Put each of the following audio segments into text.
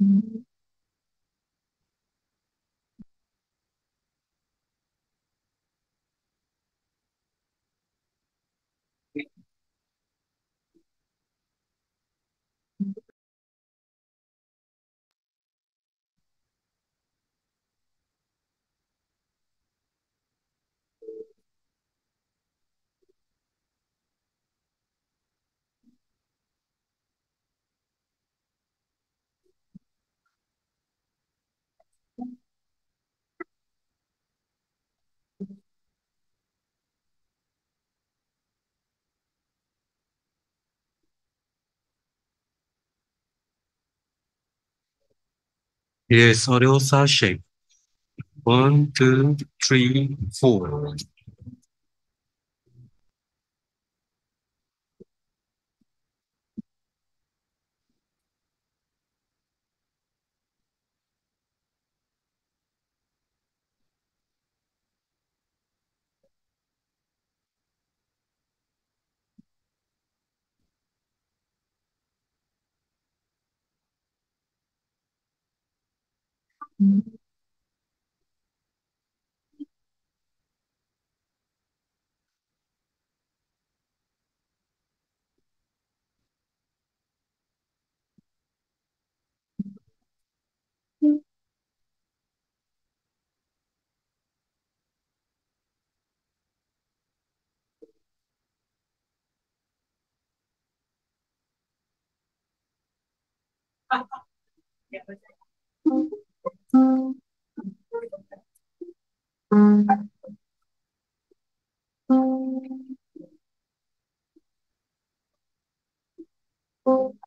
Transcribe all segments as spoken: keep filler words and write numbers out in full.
Mm. Yes, audios are shaped. One, two, three, four. Mm. Mm. Yeah, but mm. Mm. Mm. Mm. Mm.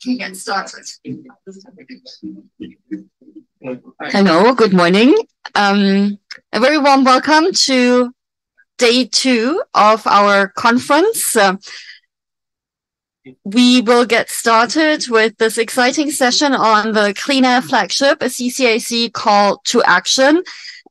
can get started. Hello, good morning. Um, a very warm welcome to day two of our conference. Uh, we will get started with this exciting session on the Clean Air Flagship, a C C A C call to action.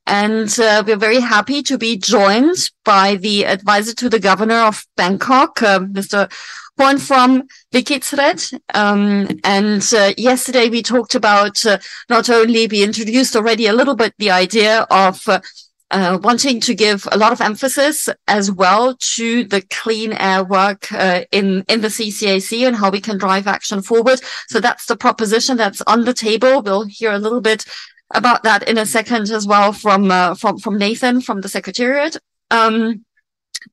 And uh, we're very happy to be joined by the advisor to the governor of Bangkok, uh, Mister Porn from Vikitsred. Um And uh, yesterday we talked about uh, not only, we introduced already a little bit the idea of uh, uh, wanting to give a lot of emphasis as well to the clean air work uh, in, in the C C A C and how we can drive action forward. So that's the proposition that's on the table. We'll hear a little bit about that in a second as well from uh, from from Nathan from the Secretariat. Um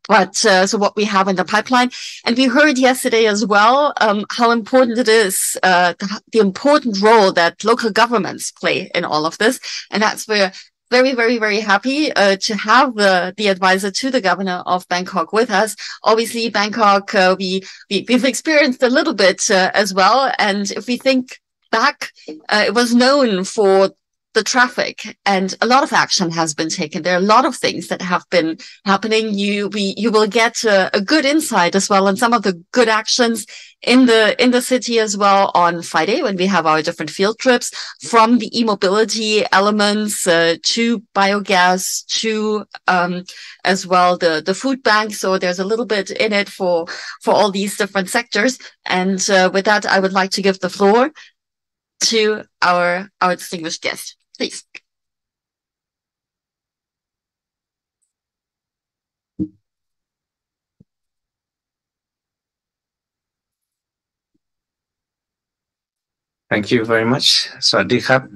but uh, so what we have in the pipeline, and we heard yesterday as well um how important it is, uh the, the important role that local governments play in all of this. And that's where very very very happy uh, to have the the advisor to the governor of Bangkok with us. Obviously Bangkok, uh, we, we we've experienced a little bit uh, as well, and if we think back, uh, it was known for the traffic, and a lot of action has been taken. There are a lot of things that have been happening. You, we, you will get a, a good insight as well on some of the good actions in the, in the city as well on Friday when we have our different field trips, from the e-mobility elements, uh, to biogas, to, um, as well the, the food bank. So there's a little bit in it for, for all these different sectors. And, uh, with that, I would like to give the floor to our, our distinguished guest. Please. Thank you very much. Sawadee Khap.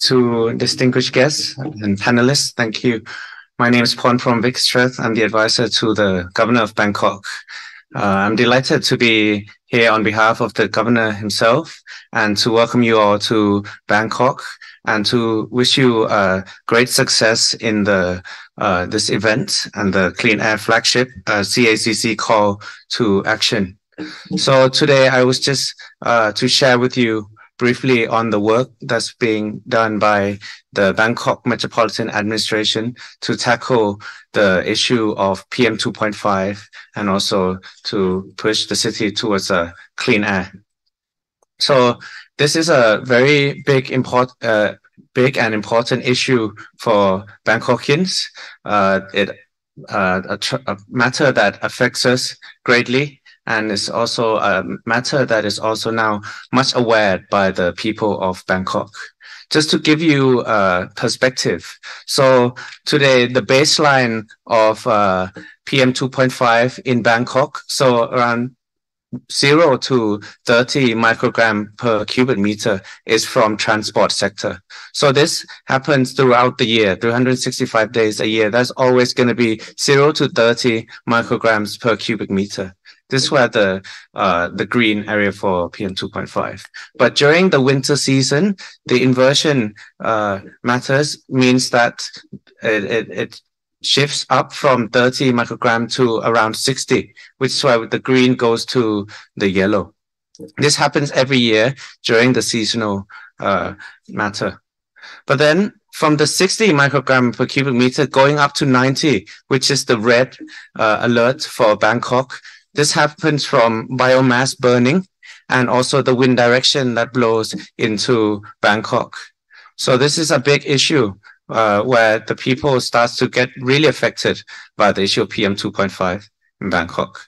To distinguished guests and panelists, thank you. My name is Porn from Vikitsred. I'm the advisor to the governor of Bangkok. Uh, I'm delighted to be here on behalf of the governor himself and to welcome you all to Bangkok, and to wish you uh, great success in the uh, this event and the Clean Air Flagship uh, C A C C Call to Action. So today I was just uh, to share with you briefly on the work that's being done by the Bangkok Metropolitan Administration to tackle the issue of P M two point five and also to push the city towards a clean air. So this is a very big import, uh, big and important issue for Bangkokians. Uh, it uh, a, tr a matter that affects us greatly. And it's also a matter that is also now much aware by the people of Bangkok. Just to give you a perspective, so today the baseline of uh, P M two point five in Bangkok, so around zero to thirty microgram per cubic meter, is from transport sector. So this happens throughout the year, three hundred sixty-five days a year. That's always going to be zero to thirty micrograms per cubic meter. This were the uh, the green area for P M two point five. But during the winter season, the inversion uh, matters, means that it, it, it shifts up from thirty microgram to around sixty, which is why the green goes to the yellow. This happens every year during the seasonal uh, matter. But then from the sixty microgram per cubic meter going up to ninety, which is the red uh, alert for Bangkok, this happens from biomass burning and also the wind direction that blows into Bangkok. So this is a big issue uh, where the people starts to get really affected by the issue of P M two point five in Bangkok.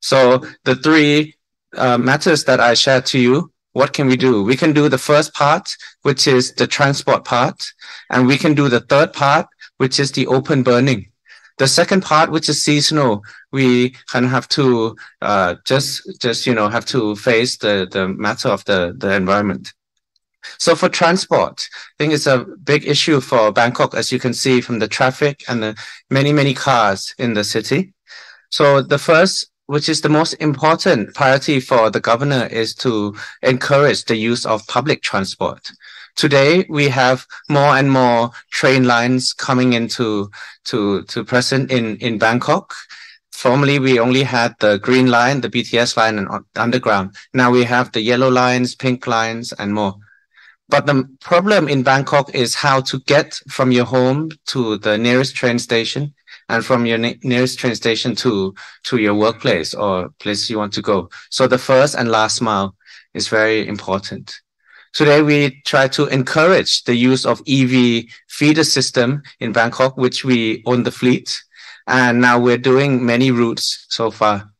So the three uh, matters that I shared to you, what can we do? We can do the first part, which is the transport part, and we can do the third part, which is the open burning. The second part, which is seasonal, we kind of have to uh, just, just you know, have to face the the matter of the the environment. So for transport, I think it's a big issue for Bangkok, as you can see from the traffic and the many many cars in the city. So the first, which is the most important priority for the governor, is to encourage the use of public transport. Today, we have more and more train lines coming into to, to present in, in Bangkok. Formerly, we only had the green line, the B T S line, and underground. Now we have the yellow lines, pink lines, and more. But the problem in Bangkok is how to get from your home to the nearest train station, and from your nearest train station to, to your workplace or place you want to go. So the first and last mile is very important. Today, we try to encourage the use of E V feeder system in Bangkok, which we own the fleet. And now we're doing many routes so far.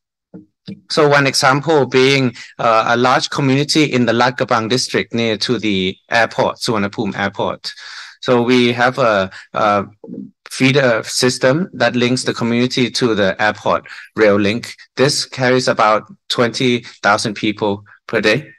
So one example being uh, a large community in the Lakabang district near to the airport, Suvarnabhumi airport. So we have a, a feeder system that links the community to the airport rail link. This carries about twenty thousand people per day.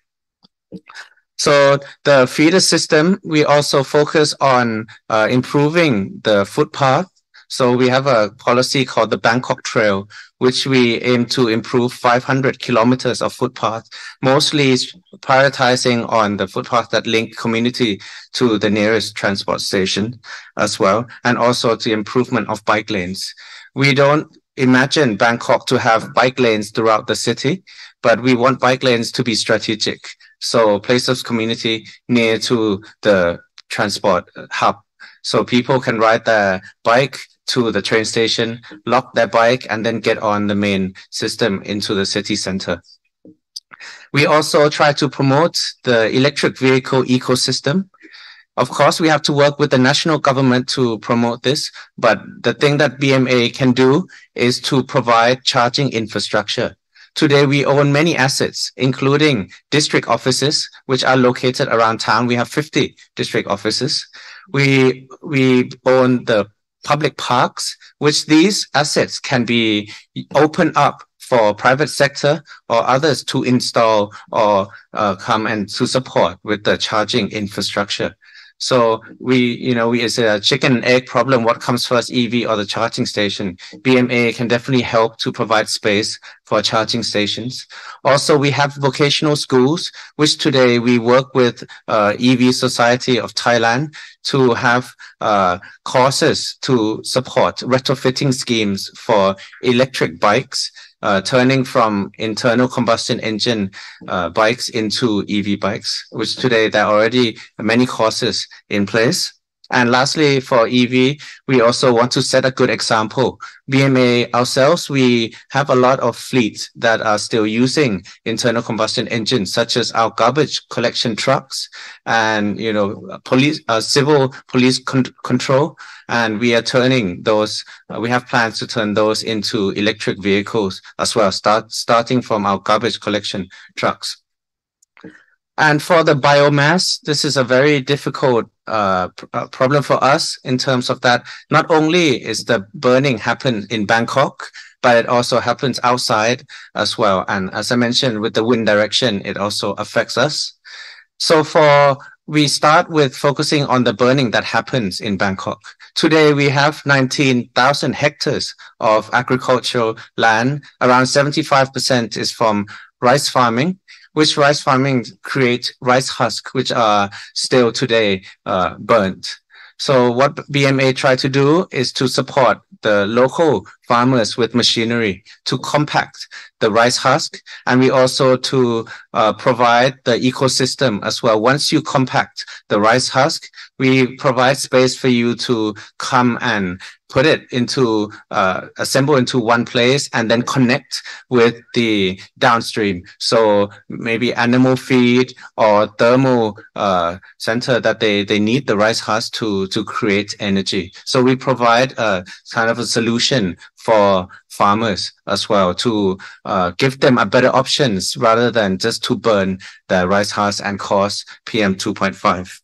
So the feeder system, we also focus on uh, improving the footpath. So we have a policy called the Bangkok Trail, which we aim to improve five hundred kilometers of footpath, mostly prioritizing on the footpath that link community to the nearest transport station as well, and also the improvement of bike lanes. We don't imagine Bangkok to have bike lanes throughout the city, but we want bike lanes to be strategic. So place of community near to the transport hub. So people can ride their bike to the train station, lock their bike, and then get on the main system into the city center. We also try to promote the electric vehicle ecosystem. Of course, we have to work with the national government to promote this, but the thing that B M A can do is to provide charging infrastructure. Today, we own many assets, including district offices, which are located around town. We have fifty district offices. We, we own the public parks, which these assets can be opened up for private sector or others to install or uh, come and to support with the charging infrastructure. So we, you know, we, it's a chicken and egg problem. What comes first, E V or the charging station? B M A can definitely help to provide space for charging stations. Also, we have vocational schools, which today we work with uh, E V Society of Thailand to have uh, courses to support retrofitting schemes for electric bikes, uh, turning from internal combustion engine uh, bikes into E V bikes, which today there are already many courses in place. And lastly, for E V, we also want to set a good example. B M A ourselves, we have a lot of fleets that are still using internal combustion engines, such as our garbage collection trucks and, you know, police, uh, civil police con- control. And we are turning those, uh, we have plans to turn those into electric vehicles as well, start, starting from our garbage collection trucks. And for the biomass, this is a very difficult uh, pr problem for us in terms of that. Not only is the burning happen in Bangkok, but it also happens outside as well. And as I mentioned, with the wind direction, it also affects us. So for we start with focusing on the burning that happens in Bangkok. Today, we have nineteen thousand hectares of agricultural land. Around seventy-five percent is from rice farming, which rice farming creates rice husks, which are still today uh, burnt. So what B M A try to do is to support the local farmers with machinery to compact the rice husk. And we also to uh, provide the ecosystem as well. Once you compact the rice husk, we provide space for you to come and put it into, uh, assemble into one place and then connect with the downstream. So maybe animal feed or thermal, uh, center that they, they need the rice husk to, to create energy. So we provide a kind of a solution for farmers as well to, uh, give them a better options rather than just to burn the rice husk and cause P M two point five.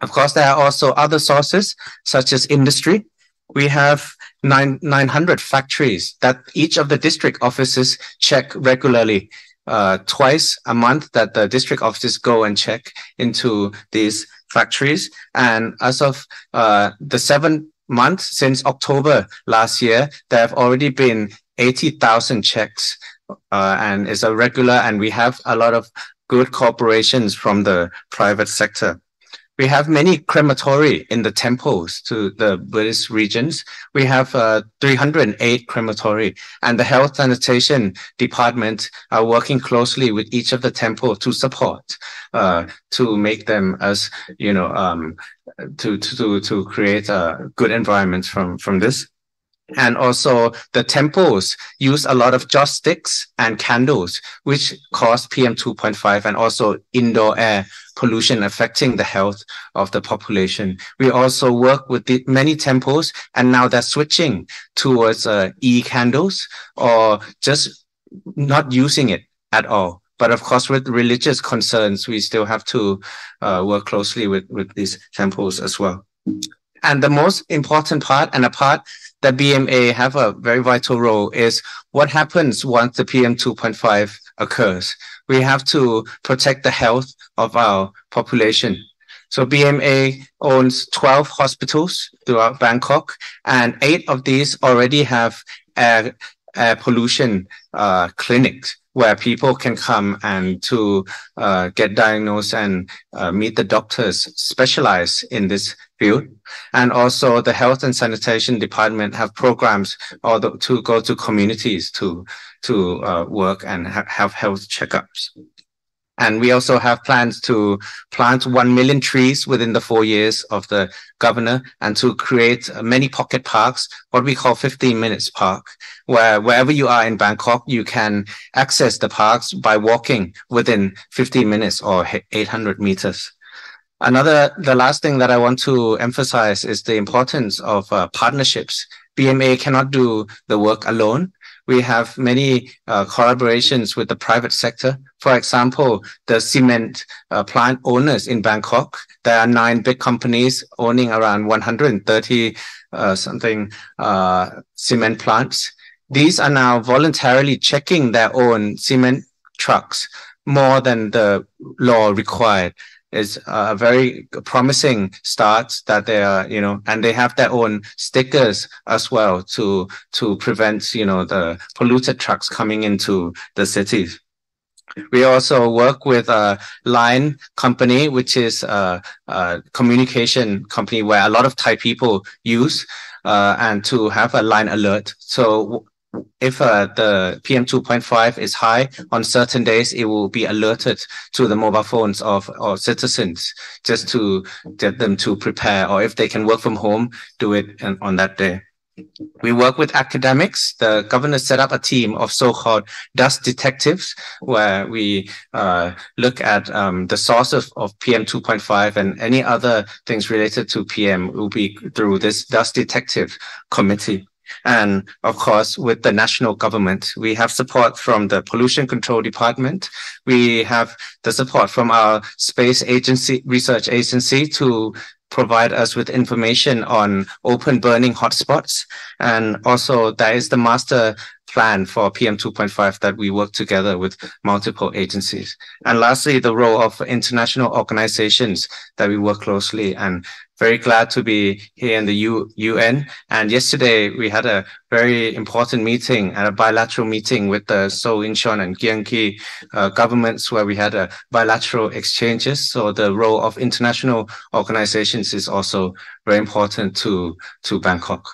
Of course, there are also other sources such as industry. We have nine, 900 factories that each of the district offices check regularly, uh, twice a month that the district offices go and check into these factories. And as of uh, the seventh month since October last year, there have already been eighty thousand checks uh, and it's a regular, and we have a lot of good corporations from the private sector. We have many crematory in the temples to the Buddhist regions. We have uh, three hundred eight crematory, and the Health Sanitation Department are working closely with each of the temple to support, uh, to make them as, you know, um, to, to, to create a good environment from, from this. And also the temples use a lot of joss sticks and candles, which cause P M two point five and also indoor air pollution affecting the health of the population. We also work with the many temples, and now they're switching towards uh, e-candles or just not using it at all. But of course, with religious concerns, we still have to uh, work closely with, with these temples as well. And the most important part, and a part that B M A have a very vital role, is what happens once the P M two point five occurs. We have to protect the health of our population. So B M A owns twelve hospitals throughout Bangkok, and eight of these already have air, air pollution uh, clinics where people can come and to uh, get diagnosed and uh, meet the doctors specialized in this field. And also the health and sanitation department have programs to go to communities to, to uh, work and ha have health checkups. And we also have plans to plant one million trees within the four years of the governor, and to create many pocket parks, what we call fifteen minutes park, where wherever you are in Bangkok, you can access the parks by walking within fifteen minutes or eight hundred meters. Another, the last thing that I want to emphasize is the importance of uh, partnerships. B M A cannot do the work alone. We have many uh, collaborations with the private sector. For example, the cement uh, plant owners in Bangkok. There are nine big companies owning around one hundred thirty uh, something uh, cement plants. These are now voluntarily checking their own cement trucks more than the law required. Is a very promising start that they are, you know, and they have their own stickers as well to, to prevent, you know, the polluted trucks coming into the cities. We also work with a line company, which is a, a communication company where a lot of Thai people use, uh, and to have a line alert. So if uh, the P M two point five is high on certain days, it will be alerted to the mobile phones of, of citizens just to get them to prepare, or if they can work from home, do it on that day. We work with academics. The governor set up a team of so-called dust detectives, where we uh, look at um, the source of, of P M two point five and any other things related to P M will be through this dust detective committee. And of course, with the national government, we have support from the Pollution Control Department. We have the support from our Space Agency, Research Agency, to provide us with information on open burning hotspots. And also, there is the master plan for P M two point five that we work together with multiple agencies. And lastly, the role of international organizations that we work closely, and very glad to be here in the U N. And yesterday we had a very important meeting and a bilateral meeting with the Seoul Incheon and Gyeonggi uh, governments, where we had a bilateral exchanges. So the role of international organizations is also very important to, to Bangkok.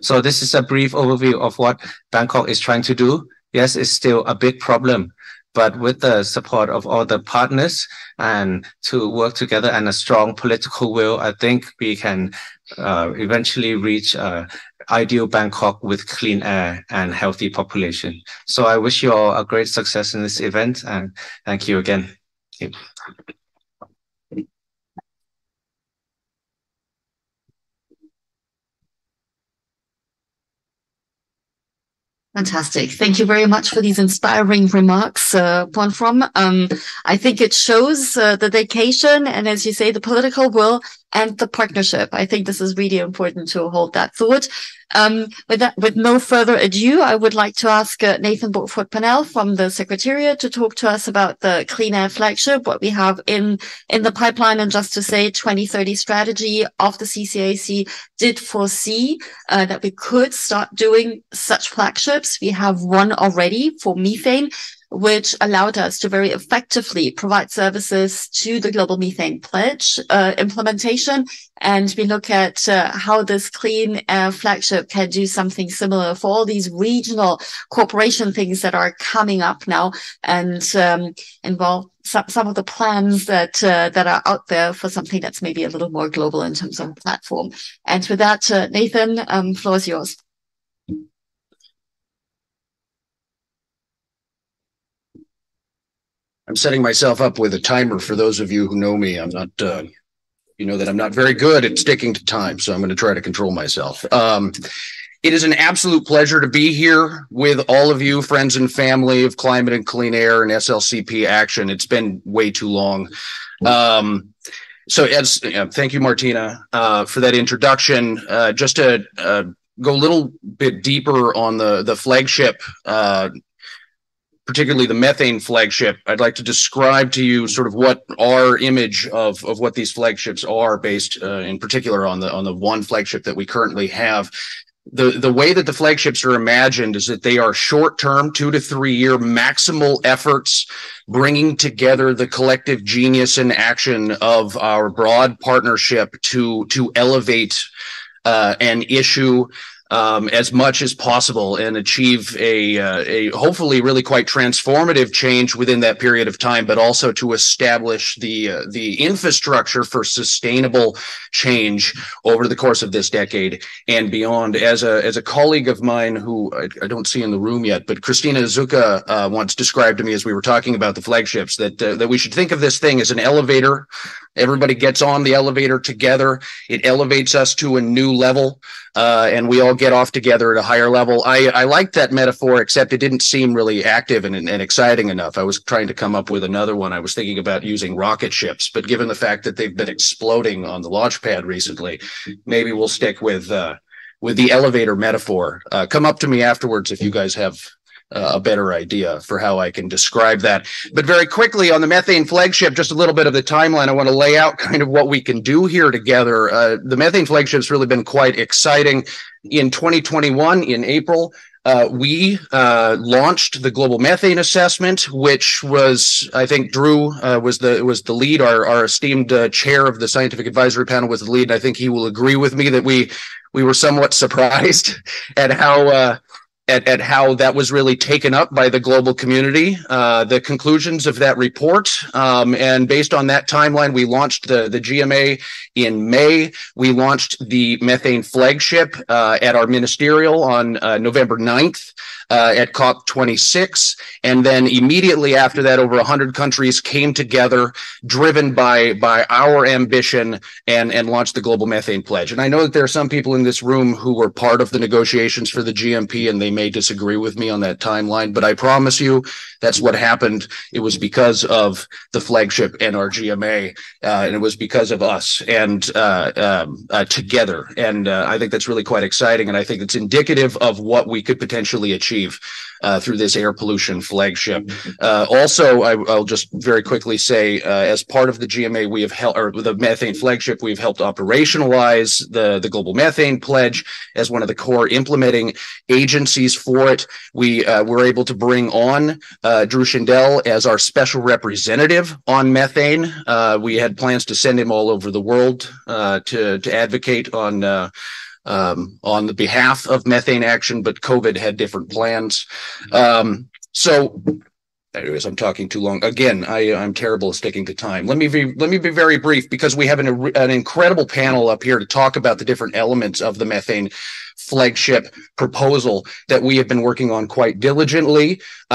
So this is a brief overview of what Bangkok is trying to do. Yes, it's still a big problem, but with the support of all the partners and to work together and a strong political will, I think we can uh, eventually reach uh, ideal Bangkok with clean air and healthy population. So I wish you all a great success in this event, and thank you again. Thank you. Fantastic. Thank you very much for these inspiring remarks, uh, Pornfrom. Um, I think it shows uh, the dedication and, as you say, the political will and the partnership. I think this is really important to hold that thought. Um, with that, with no further ado, I would like to ask uh, Nathan Borgford-Pannell from the Secretariat to talk to us about the Clean Air Flagship, what we have in, in the pipeline, and just to say twenty thirty strategy of the C C A C did foresee uh, that we could start doing such flagships. We have one already for methane, which allowed us to very effectively provide services to the Global Methane Pledge uh, implementation. And we look at uh, how this Clean Air Flagship can do something similar for all these regional cooperation things that are coming up now, and um, involve some, some of the plans that uh, that are out there for something that's maybe a little more global in terms of platform. And with that, uh, Nathan, um, floor is yours. I'm setting myself up with a timer for those of you who know me. I'm not, uh, you know that I'm not very good at sticking to time, so I'm going to try to control myself. Um, it is an absolute pleasure to be here with all of you, friends and family of Climate and Clean Air and S L C P Action. It's been way too long. Um, so as, uh, thank you, Martina, uh, for that introduction. Uh, just to uh, go a little bit deeper on the, the flagship, uh, particularly the methane flagship, I'd like to describe to you sort of what our image of, of what these flagships are based uh, in particular on the, on the one flagship that we currently have. The, the way that the flagships are imagined is that they are short-term, two to three-year maximal efforts bringing together the collective genius and action of our broad partnership to, to elevate uh, an issue Um, as much as possible and achieve a, uh, a hopefully really quite transformative change within that period of time, but also to establish the, uh, the infrastructure for sustainable change over the course of this decade and beyond. As a, as a colleague of mine who I, I don't see in the room yet, but Christina Zucca, uh, once described to me as we were talking about the flagships that, uh, that we should think of this thing as an elevator. Everybody gets on the elevator together. It elevates us to a new level. Uh, and we all get off together at a higher level. I, I liked that metaphor, except it didn't seem really active and, and exciting enough. I was trying to come up with another one. I was thinking about using rocket ships, but given the fact that they've been exploding on the launch pad recently, maybe we'll stick with, uh, with the elevator metaphor. Uh, come up to me afterwards if you guys have Uh, a better idea for how I can describe that. But very quickly on the methane flagship, just a little bit of the timeline. I want to lay out kind of what we can do here together. Uh, the methane flagship's really been quite exciting. In twenty twenty-one, in April, uh, we uh, launched the Global Methane Assessment, which was, I think, Drew uh, was the was the lead. Our, our esteemed uh, chair of the Scientific Advisory Panel was the lead. And I think he will agree with me that we we were somewhat surprised at how uh, At, at how that was really taken up by the global community, uh, the conclusions of that report. Um, and based on that timeline, we launched the, the G M A in May. We launched the methane flagship uh, at our ministerial on uh, November ninth uh, at COP twenty-six. And then immediately after that, over one hundred countries came together, driven by by our ambition, and, and launched the Global Methane Pledge. And I know that there are some people in this room who were part of the negotiations for the G M P, and they may disagree with me on that timeline, but I promise you that's what happened. It was because of the flagship and our G M A, uh, and it was because of us and uh, um, uh, together. And uh, I think that's really quite exciting, and I think it's indicative of what we could potentially achieve Uh, through this air pollution flagship. Uh, also, I, I'll just very quickly say, uh, as part of the G M A, we have helped, or the methane flagship, we've helped operationalize the, the Global Methane Pledge as one of the core implementing agencies for it. We uh, were able to bring on uh, Drew Schindel as our special representative on methane. Uh, we had plans to send him all over the world uh, to, to advocate on uh, Um, on the behalf of methane action, but COVID had different plans. Um, so anyways, I'm talking too long. Again, I, I'm terrible at sticking to time. Let me be, let me be very brief, because we have an, an incredible panel up here to talk about the different elements of the methane flagship proposal that we have been working on quite diligently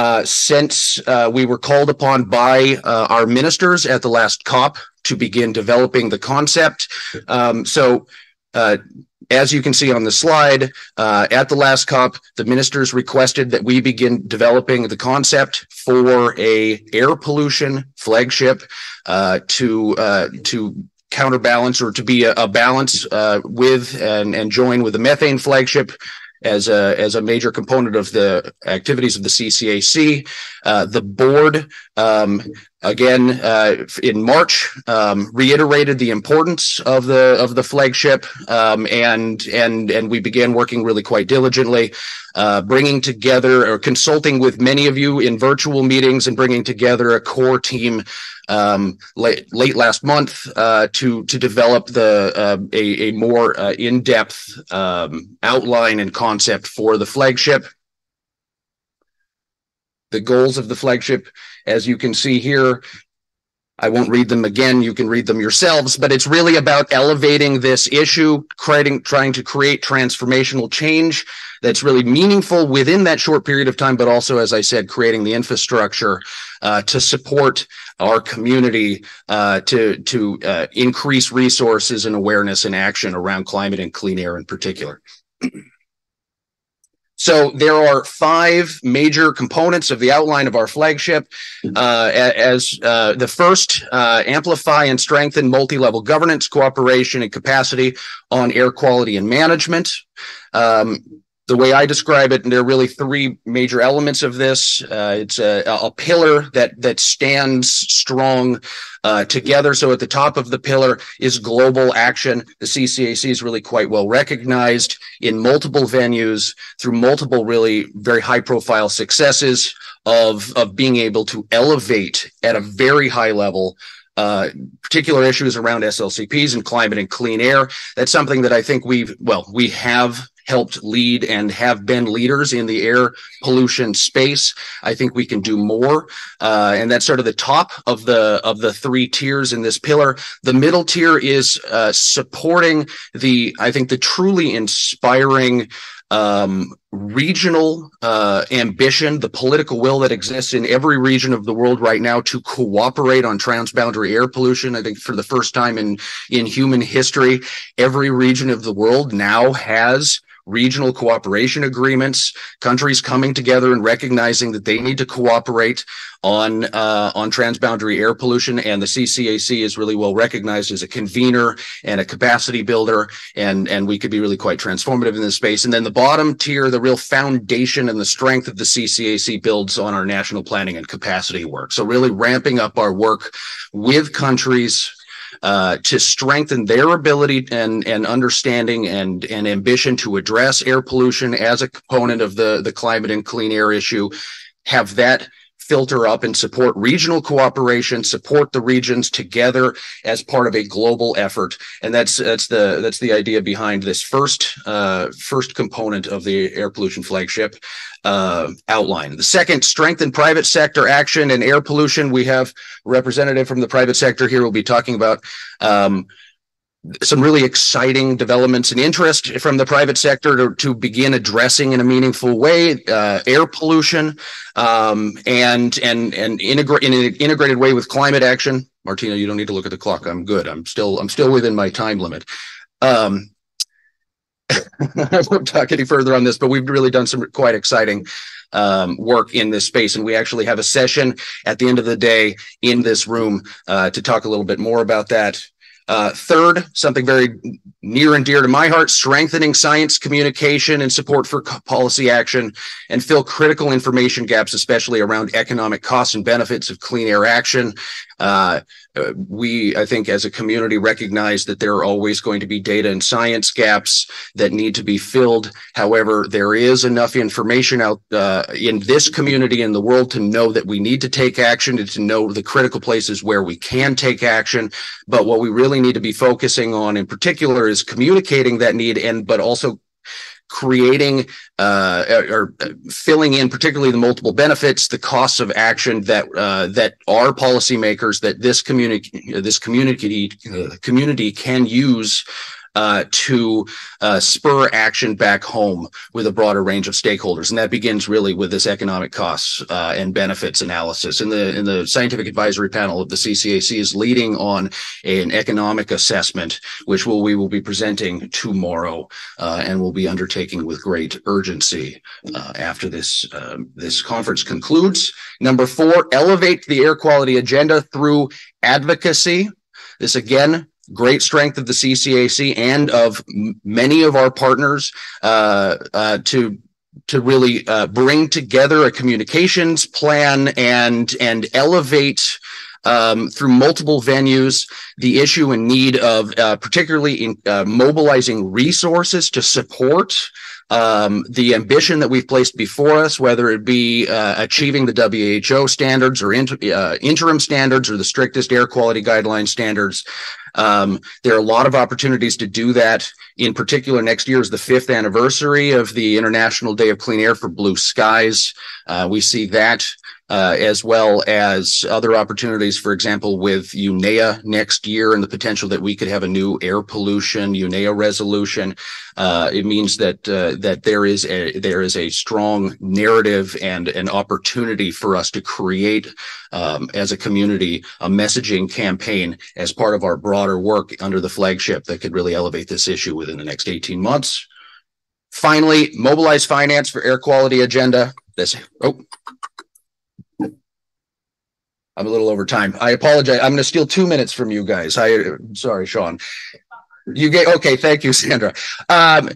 uh, since uh, we were called upon by uh, our ministers at the last COP to begin developing the concept. Um, so uh, As you can see on the slide, uh, at the last COP, the ministers requested that we begin developing the concept for a air pollution flagship uh, to uh, to counterbalance, or to be a, a balance uh, with and, and join with the methane flagship as a as a major component of the activities of the C C A C. Uh, the board, um, again, uh, in March, um, reiterated the importance of the of the flagship, um, and and and we began working really quite diligently, uh, bringing together or consulting with many of you in virtual meetings and bringing together a core team um, late late last month uh, to to develop the uh, a, a more uh, in-depth um, outline and concept for the flagship. The goals of the flagship, as you can see here, I won't read them again. You can read them yourselves, but it's really about elevating this issue, creating, trying to create transformational change that's really meaningful within that short period of time, but also, as I said, creating the infrastructure uh, to support our community uh, to, to uh, increase resources and awareness and action around climate and clean air in particular. So there are five major components of the outline of our flagship. Uh, as uh, the first, uh, amplify and strengthen multi-level governance, cooperation, and capacity on air quality and management. Um, the way I describe it, and there are really three major elements of this. Uh, it's a, a pillar that that stands strong uh, together. So at the top of the pillar is global action. The C C A C is really quite well recognized in multiple venues through multiple really very high profile successes of, of being able to elevate at a very high level Uh, particular issues around S L C Ps and climate and clean air. That's something that I think we've, well, we have helped lead and have been leaders in the air pollution space. I think we can do more. Uh, and that's sort of the top of the, of the three tiers in this pillar. The middle tier is, uh, supporting the, I think the truly inspiring, um, regional uh, ambition, the political will that exists in every region of the world right now to cooperate on transboundary air pollution. I think for the first time in, in human history, every region of the world now has regional cooperation agreements, countries coming together and recognizing that they need to cooperate on uh, on transboundary air pollution. And the C C A C is really well recognized as a convener and a capacity builder, and and we could be really quite transformative in this space. And then the bottom tier, the real foundation and the strength of the C C A C builds on our national planning and capacity work. So really ramping up our work with countries Uh, to strengthen their ability and, and understanding and, and ambition to address air pollution as a component of the, the climate and clean air issue, have that filter up and support regional cooperation, support the regions together as part of a global effort. And that's, that's the, that's the idea behind this first, uh, first component of the air pollution flagship, uh, outline. The second, strengthen private sector action and air pollution. We have a representative from the private sector here. We'll be talking about, um, some really exciting developments and interest from the private sector to, to begin addressing in a meaningful way uh, air pollution um, and and and integrate in an integrated way with climate action. Martina, you don't need to look at the clock. I'm good. I'm still I'm still within my time limit. Um, I won't talk any further on this, but we've really done some quite exciting um, work in this space. And we actually have a session at the end of the day in this room uh, to talk a little bit more about that. Uh, third, something very near and dear to my heart, strengthening science communication and support for policy action and fill critical information gaps, especially around economic costs and benefits of clean air action. Uh, we, I think, as a community recognize that there are always going to be data and science gaps that need to be filled. However, there is enough information out uh, in this community and the world to know that we need to take action and to know the critical places where we can take action. But what we really need to be focusing on in particular is communicating that need and but also creating uh, or filling in particularly the multiple benefits, the costs of action that uh, that our policymakers, that this community, this community uh, community can use Uh, to uh, spur action back home with a broader range of stakeholders. And that begins really with this economic costs uh, and benefits analysis. And the, and the scientific advisory panel of the C C A C is leading on a, an economic assessment, which we'll, we will be presenting tomorrow uh, and will be undertaking with great urgency uh, after this, uh, this conference concludes. Number four, elevate the air quality agenda through advocacy. This again, great strength of the C C A C and of many of our partners uh, uh, to to really uh, bring together a communications plan and and elevate um, through multiple venues the issue and need of uh, particularly in uh, mobilizing resources to support Um, the ambition that we've placed before us, whether it be uh, achieving the W H O standards or inter uh, interim standards or the strictest air quality guideline standards, Um, there are a lot of opportunities to do that. In particular, next year is the fifth anniversary of the International Day of Clean Air for Blue Skies. Uh, we see that Uh, as well as other opportunities, for example, with U N E A next year and the potential that we could have a new air pollution U N E A resolution. Uh, it means that uh, that there is a there is a strong narrative and an opportunity for us to create um, as a community a messaging campaign as part of our broader work under the flagship that could really elevate this issue within the next eighteen months. Finally, mobilize finance for air quality agenda. This oh. I'm a little over time. I apologize. I'm going to steal two minutes from you guys. I, I'm sorry, Sean. You get okay. Thank you, Sandra. Um,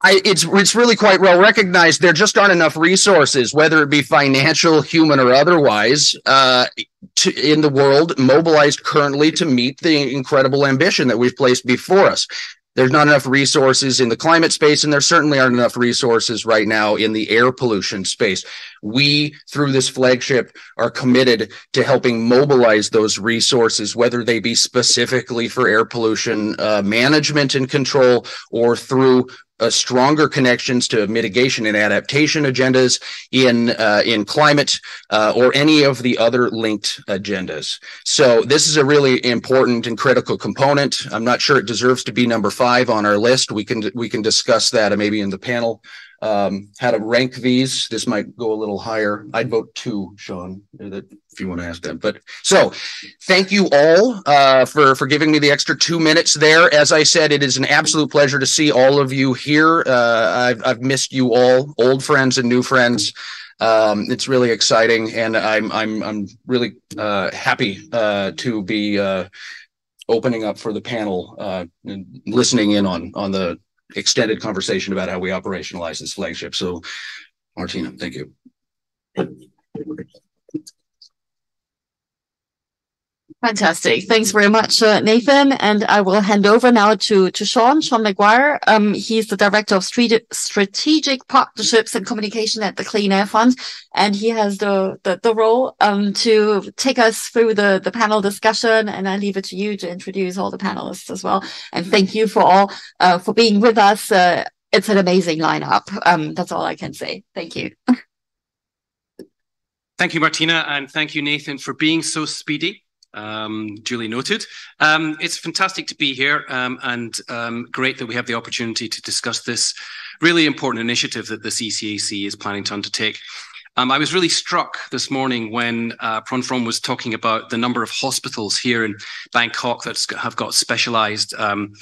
I, it's it's really quite well recognized. There just aren't enough resources, whether it be financial, human, or otherwise, uh, to, in the world, mobilized currently to meet the incredible ambition that we've placed before us. There's not enough resources in the climate space, and there certainly aren't enough resources right now in the air pollution space. We, through this flagship, are committed to helping mobilize those resources, whether they be specifically for air pollution uh, management and control or through uh, stronger connections to mitigation and adaptation agendas in uh, in climate uh, or any of the other linked agendas. So this is a really important and critical component. I'm not sure it deserves to be number five on our list. We can we can discuss that maybe in the panel. Um, how to rank these. This might go a little higher. I'd vote two, Sean, if you want to ask them. But so thank you all uh, for, for giving me the extra two minutes there. As I said, it is an absolute pleasure to see all of you here. Uh, I've, I've missed you all, old friends and new friends. Um, it's really exciting. And I'm, I'm, I'm really uh, happy uh, to be uh, opening up for the panel uh, and listening in on, on the extended conversation about how we operationalize this flagship. So, Martina, thank you. Fantastic. Thanks very much, uh, Nathan. And I will hand over now to, to Sean, Sean McGuire. Um, he's the Director of Strategic Partnerships and Communication at the Clean Air Fund. And he has the, the, the role um, to take us through the, the panel discussion. And I leave it to you to introduce all the panelists as well. And thank you for all uh, for being with us. Uh, it's an amazing lineup. Um, that's all I can say. Thank you. Thank you, Martina. And thank you, Nathan, for being so speedy. Um, duly noted. Um, it's fantastic to be here um, and um, great that we have the opportunity to discuss this really important initiative that the C C A C is planning to undertake. Um, I was really struck this morning when uh, Pronfron was talking about the number of hospitals here in Bangkok that have got specialized um,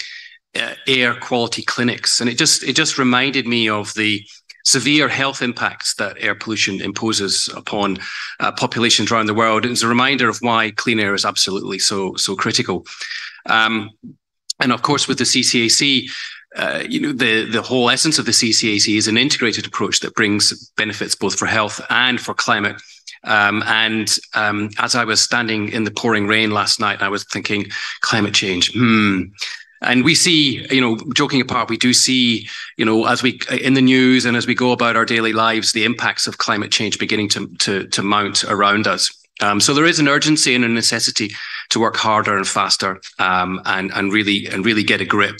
uh, air quality clinics. And it just, it just reminded me of the severe health impacts that air pollution imposes upon uh, populations around the world. It's a reminder of why clean air is absolutely so so critical. Um, and of course, with the C C A C, uh, you know, the the whole essence of the C C A C is an integrated approach that brings benefits both for health and for climate. Um, and um, as I was standing in the pouring rain last night, I was thinking, climate change, hmm. And we see, you know, joking apart, we do see, you know, as we in the news and as we go about our daily lives, the impacts of climate change beginning to to, to mount around us. Um, so there is an urgency and a necessity to work harder and faster, um, and and really and really get a grip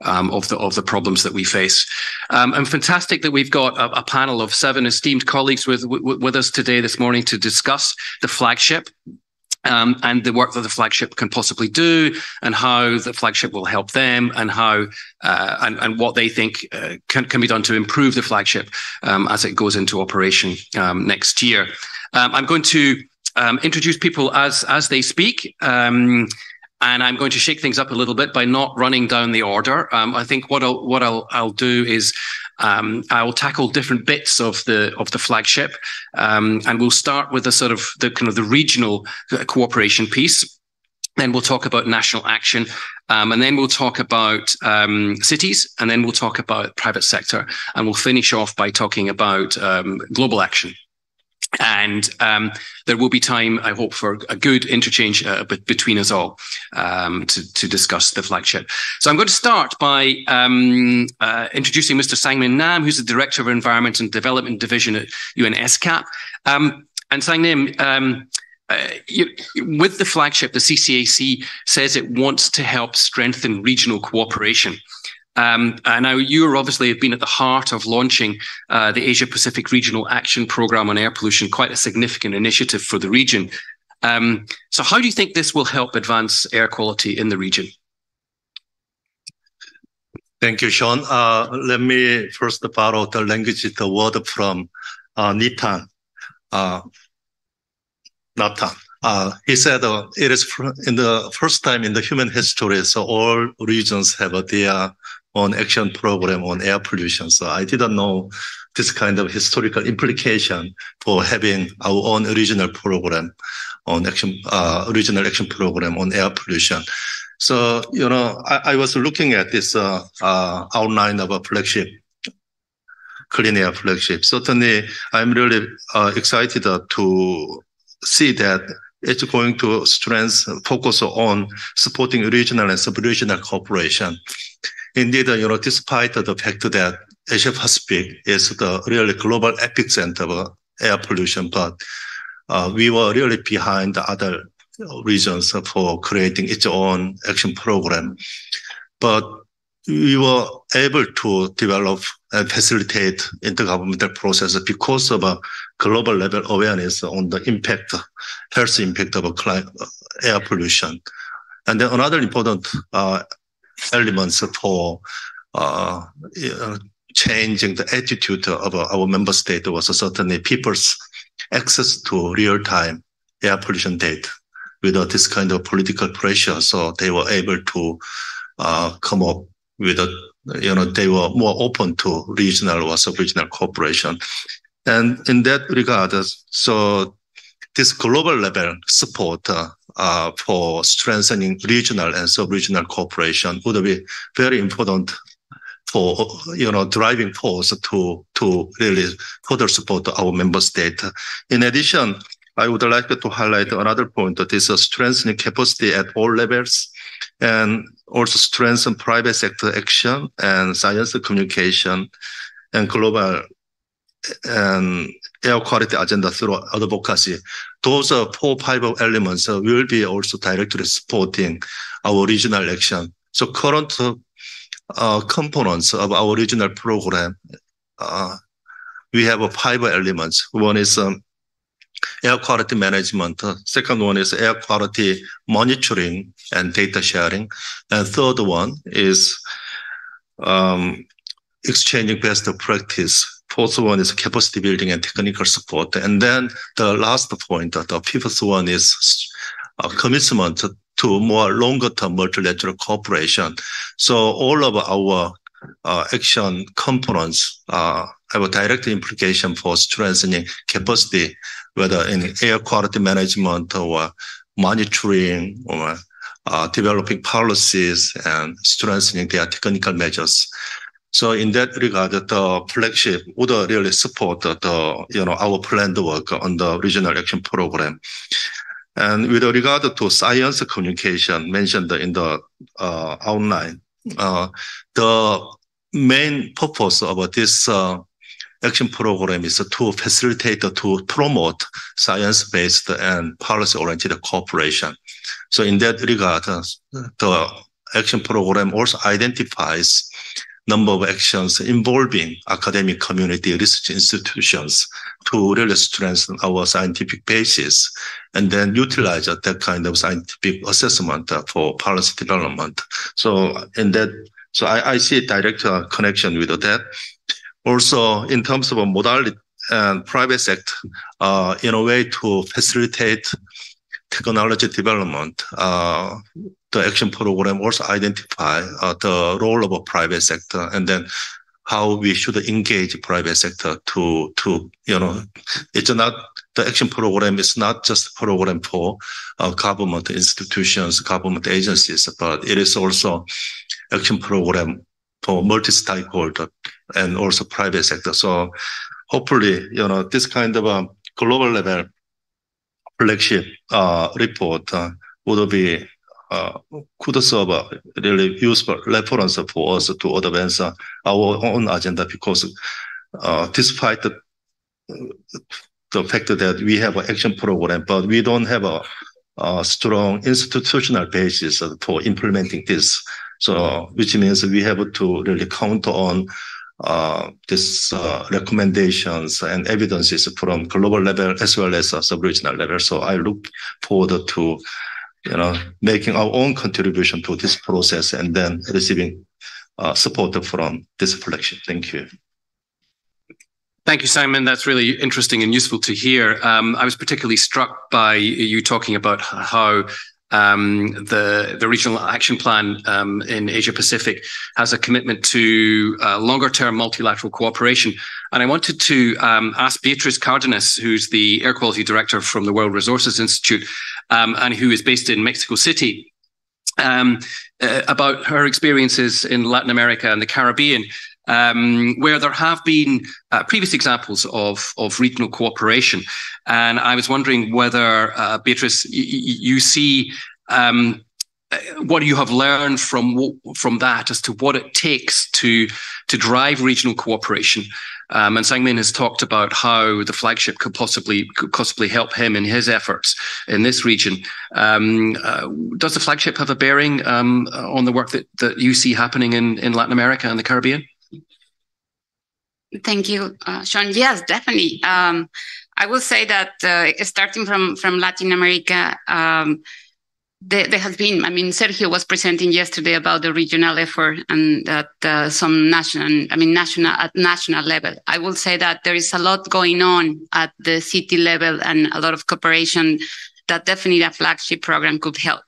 um, of the of the problems that we face. Um, and fantastic that we've got a, a panel of seven esteemed colleagues with with us today this morning to discuss the flagship. Um, and the work that the flagship can possibly do, and how the flagship will help them, and how uh, and, and what they think uh, can, can be done to improve the flagship um, as it goes into operation um, next year. Um, I'm going to um, introduce people as as they speak. Um, And I'm going to shake things up a little bit by not running down the order. Um, I think what I'll what I'll I'll do is um, I'll tackle different bits of the of the flagship, um, and we'll start with the sort of the kind of the regional cooperation piece. Then we'll talk about national action, um, and then we'll talk about um, cities, and then we'll talk about private sector, and we'll finish off by talking about um, global action. And um, there will be time, I hope, for a good interchange uh, between us all um, to, to discuss the flagship. So I'm going to start by um, uh, introducing Mister Sangmin Nam, who's the Director of Environment and Development Division at U N ESCAP. Um, and Sang Nim, um, Uh, you, with the flagship, the C C A C says it wants to help strengthen regional cooperation. Um, and now you obviously have been at the heart of launching uh, the Asia-Pacific Regional Action Programme on Air Pollution, quite a significant initiative for the region. Um, so how do you think this will help advance air quality in the region? Thank you, Sean. Uh, let me first borrow the language, the word from uh, Nitan. Uh, Nathan. Uh, he said uh, it is in the first time in the human history, so all regions have uh, their own action program on air pollution. So I didn't know this kind of historical implication for having our own regional program on action, uh, regional action program on air pollution. So, you know, I, I was looking at this uh, uh, outline of a flagship, clean air flagship. Certainly, I'm really uh, excited uh, to see that it's going to strengthen focus on supporting regional and sub-regional cooperation. Indeed, you know, despite the fact that Asia-Pacific is the really global epicenter of air pollution, but uh, we were really behind the other regions for creating its own action program. But we were able to develop and facilitate intergovernmental process because of a global level awareness on the impact, health impact of climate, air pollution. And then another important uh, elements for uh, changing the attitude of our member state was certainly people's access to real-time air pollution data without this kind of political pressure. So they were able to uh, come up with a, you know, they were more open to regional or sub-regional cooperation. And in that regard, so this global level support uh, uh, for strengthening regional and sub-regional cooperation would be very important for, you know, driving force to, to really further support our member state. In addition, I would like to highlight another point that is strengthening capacity at all levels and also strengthen private sector action and science communication and global and air quality agenda through advocacy. Those are four, five elements will be also directly supporting our regional action. So current uh, components of our regional program, uh, we have five elements. One is um, air quality management. Second one is air quality monitoring and data sharing. And third one is um, exchanging best practice. Fourth one is capacity building and technical support. And then the last point, the fifth one is a commitment to more longer-term multilateral cooperation. So all of our uh, action components uh, have a direct implication for strengthening capacity, whether in air quality management or monitoring or uh, developing policies and strengthening their technical measures. So in that regard, the flagship would really support the, you know, our planned work on the regional action program. And with regard to science communication mentioned in the uh, outline, uh, the main purpose of this uh, action program is to facilitate, to promote science-based and policy-oriented cooperation. So in that regard, the action program also identifies number of actions involving academic community research institutions to really strengthen our scientific basis and then utilize that kind of scientific assessment for policy development. So in that, so I, I see a direct uh, connection with that. Also, in terms of a modality and private sector, uh, in a way to facilitate technology development, uh, the action program also identify uh, the role of a private sector and then how we should engage private sector to, to, you know, it's not, the action program is not just a program for uh, government institutions, government agencies, but it is also action program for multi-stakeholder and also private sector. So hopefully, you know, this kind of a global level flagship uh, report uh, would be, uh, could serve a really useful reference for us to advance our own agenda because uh, despite the, the fact that we have an action program, but we don't have a, a strong institutional basis for implementing this. So, which means we have to really count on uh, this uh, recommendations and evidences from global level as well as uh, sub-regional level. So, I look forward to, you know, making our own contribution to this process and then receiving uh, support from this collection. Thank you. Thank you, Simon. That's really interesting and useful to hear. Um, I was particularly struck by you talking about how um, the, the Regional Action Plan um, in Asia-Pacific has a commitment to uh, longer-term multilateral cooperation. And I wanted to um, ask Beatrice Cardenas, who's the Air Quality Director from the World Resources Institute um, and who is based in Mexico City, um, uh, about her experiences in Latin America and the Caribbean, Um, where there have been uh, previous examples of, of regional cooperation. And I was wondering whether, uh, Beatrice, you see um, what you have learned from, from that as to what it takes to, to drive regional cooperation. Um, and Sangmin has talked about how the flagship could possibly, could possibly help him in his efforts in this region. Um, uh, does the flagship have a bearing um, on the work that, that you see happening in, in Latin America and the Caribbean? Thank you, uh, Sean. Yes, definitely. Um, I will say that uh, starting from, from Latin America, um, there, there has been, I mean, Sergio was presenting yesterday about the regional effort and that uh, some national, I mean, national at national level. I will say that there is a lot going on at the city level and a lot of cooperation that definitely a flagship program could help.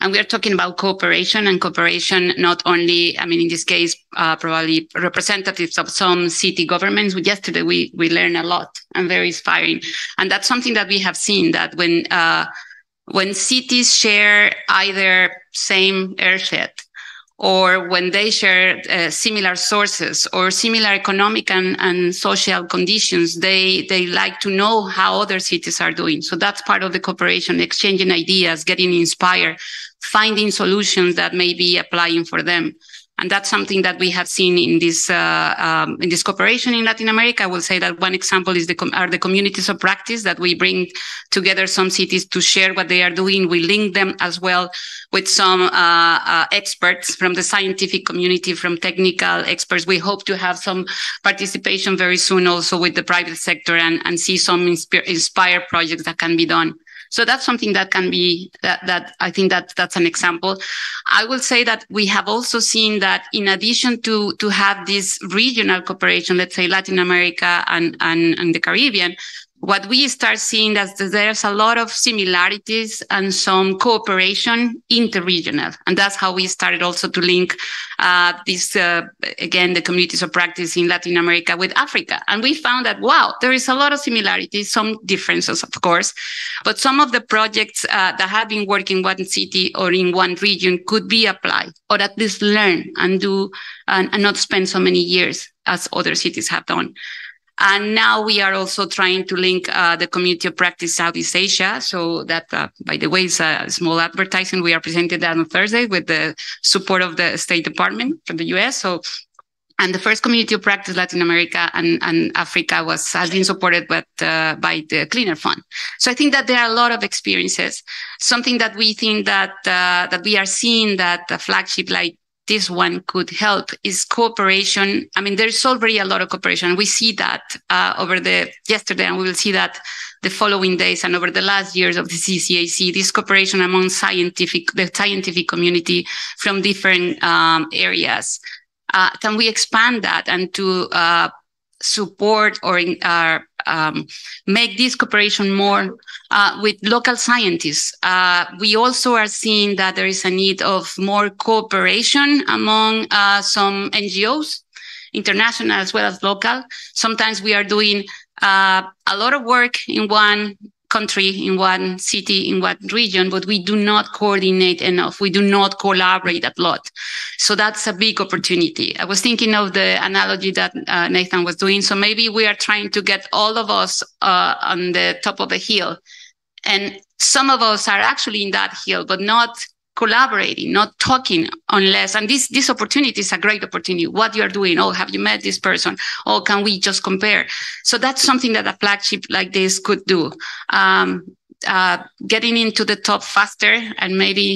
And we are talking about cooperation and cooperation, not only, I mean, in this case, uh, probably representatives of some city governments. Yesterday, we, we learned a lot and very inspiring. And that's something that we have seen, that when, uh, when cities share either same airshed or when they share uh, similar sources or similar economic and, and social conditions, they, they like to know how other cities are doing. So that's part of the cooperation, exchanging ideas, getting inspired, finding solutions that may be applying for them. And that's something that we have seen in this uh, um, in this cooperation in Latin America. I will say that one example is the com are the communities of practice, that we bring together some cities to share what they are doing. We link them as well with some uh, uh, experts from the scientific community, from technical experts. We hope to have some participation very soon also with the private sector and, and see some inspir inspired projects that can be done. So that's something that can be, that, that I think that that's an example. I will say that we have also seen that in addition to, to have this regional cooperation, let's say Latin America and, and, and the Caribbean, what we start seeing is that there's a lot of similarities and some cooperation interregional. And that's how we started also to link uh, this, uh, again, the communities of practice in Latin America with Africa. And we found that, wow, there is a lot of similarities, some differences, of course. But some of the projects uh, that have been working in one city or in one region could be applied, or at least learn and do and, and not spend so many years as other cities have done. And now we are also trying to link uh, the community of practice Southeast Asia. So that, uh, by the way, is a small advertising. We are presenting that on Thursday with the support of the State Department from the U S. So, and the first community of practice Latin America and, and Africa was has been supported with, uh, by the Cleaner Fund. So I think that there are a lot of experiences. Something that we think that uh, that we are seeing that the flagship like this one could help is cooperation. I mean, there's already a lot of cooperation. We see that uh, over the yesterday, and we will see that the following days and over the last years of the C C A C, this cooperation among scientific, the scientific community from different um, areas. Uh, can we expand that and to uh, support or uh, um, make this cooperation more uh, with local scientists? Uh, we also are seeing that there is a need of more cooperation among uh, some N G Os, international as well as local. Sometimes we are doing uh, a lot of work in one country, in one city, in one region, but we do not coordinate enough. We do not collaborate a lot. So that's a big opportunity. I was thinking of the analogy that uh, Nathan was doing. So maybe we are trying to get all of us uh, on the top of a hill. And some of us are actually in that hill, but not collaborating, not talking unless, and this, this opportunity is a great opportunity. What you are doing. Oh, have you met this person? Oh, can we just compare? So that's something that a flagship like this could do. Um, uh, getting into the top faster and maybe,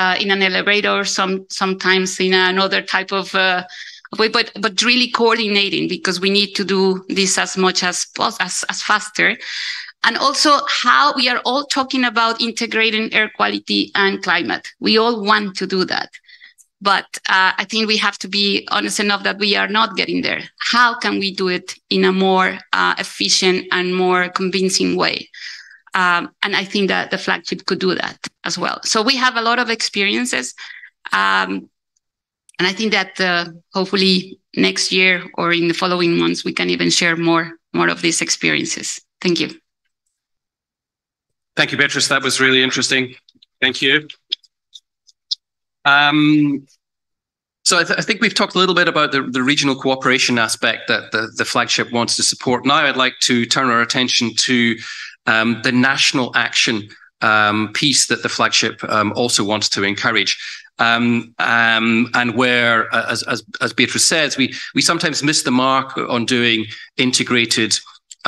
uh, in an elevator, some, sometimes in another type of, uh, way, but, but really coordinating, because we need to do this as much as, as, as faster. And also how we are all talking about integrating air quality and climate. We all want to do that. But uh, I think we have to be honest enough that we are not getting there. How can we do it in a more uh, efficient and more convincing way? Um, and I think that the flagship could do that as well. So we have a lot of experiences. Um, and I think that uh, hopefully next year or in the following months, we can even share more, more of these experiences. Thank you. Thank you, Beatrice. That was really interesting. Thank you. Um, so I, th I think we've talked a little bit about the, the regional cooperation aspect that the, the flagship wants to support. Now I'd like to turn our attention to um, the national action um, piece that the flagship um, also wants to encourage. Um, um, and where, as, as, as Beatrice says, we, we sometimes miss the mark on doing integrated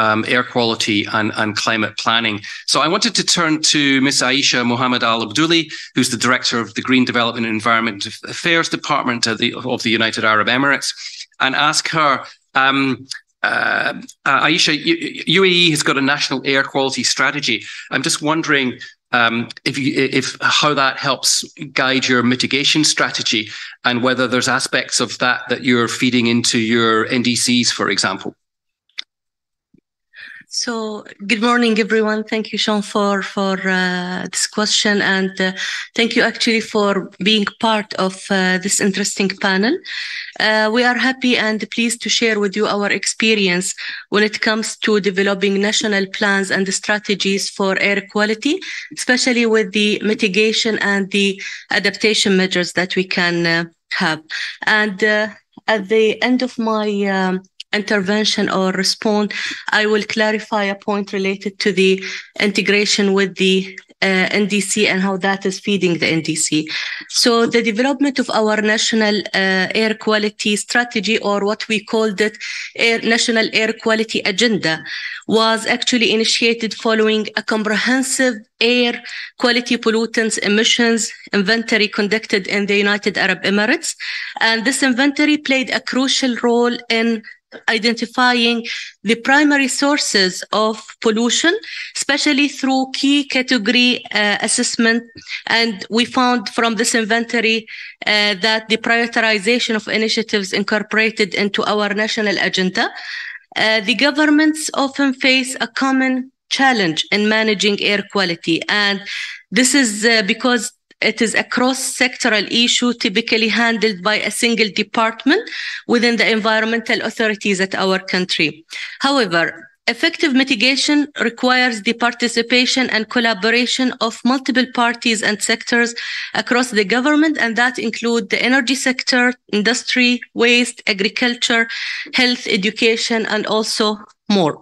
Um, air quality and, and climate planning. So I wanted to turn to Miz Aisha Mohammed Al-Abdouli, who's the Director of the Green Development and Environment Affairs Department of the, of the United Arab Emirates, and ask her, um, uh, Aisha, U A E has got a national air quality strategy. I'm just wondering um, if, you, if how that helps guide your mitigation strategy and whether there's aspects of that that you're feeding into your N D Cs, for example. So good morning, everyone. Thank you, Sean, for, for uh, this question. And uh, thank you actually for being part of uh, this interesting panel. Uh, we are happy and pleased to share with you our experience when it comes to developing national plans and strategies for air quality, especially with the mitigation and the adaptation measures that we can uh, have. And uh, at the end of my um, intervention or respond, I will clarify a point related to the integration with the uh, N D C and how that is feeding the N D C. So the development of our national uh, air quality strategy, or what we called it air, national air quality agenda, was actually initiated following a comprehensive air quality pollutants emissions inventory conducted in the United Arab Emirates. And this inventory played a crucial role in identifying the primary sources of pollution, especially through key category uh, assessment. And we found from this inventory uh, that the prioritization of initiatives incorporated into our national agenda. Uh, the governments often face a common challenge in managing air quality. And this is uh, because it is a cross-sectoral issue typically handled by a single department within the environmental authorities at our country. However, effective mitigation requires the participation and collaboration of multiple parties and sectors across the government, and that include the energy sector, industry, waste, agriculture, health, education, and also more.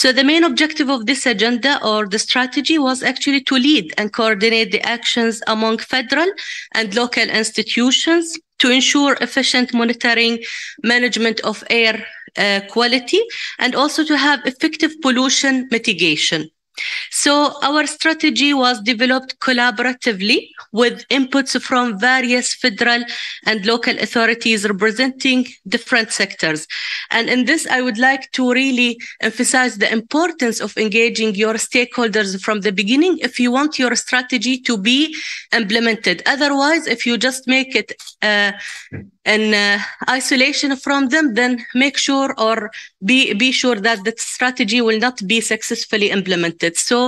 So the main objective of this agenda or the strategy was actually to lead and coordinate the actions among federal and local institutions to ensure efficient monitoring, management of air uh, quality, and also to have effective pollution mitigation. So our strategy was developed collaboratively with inputs from various federal and local authorities representing different sectors. And in this, I would like to really emphasize the importance of engaging your stakeholders from the beginning if you want your strategy to be implemented. Otherwise, if you just make it uh, in uh, isolation from them, then make sure or be, be sure that the strategy will not be successfully implemented. So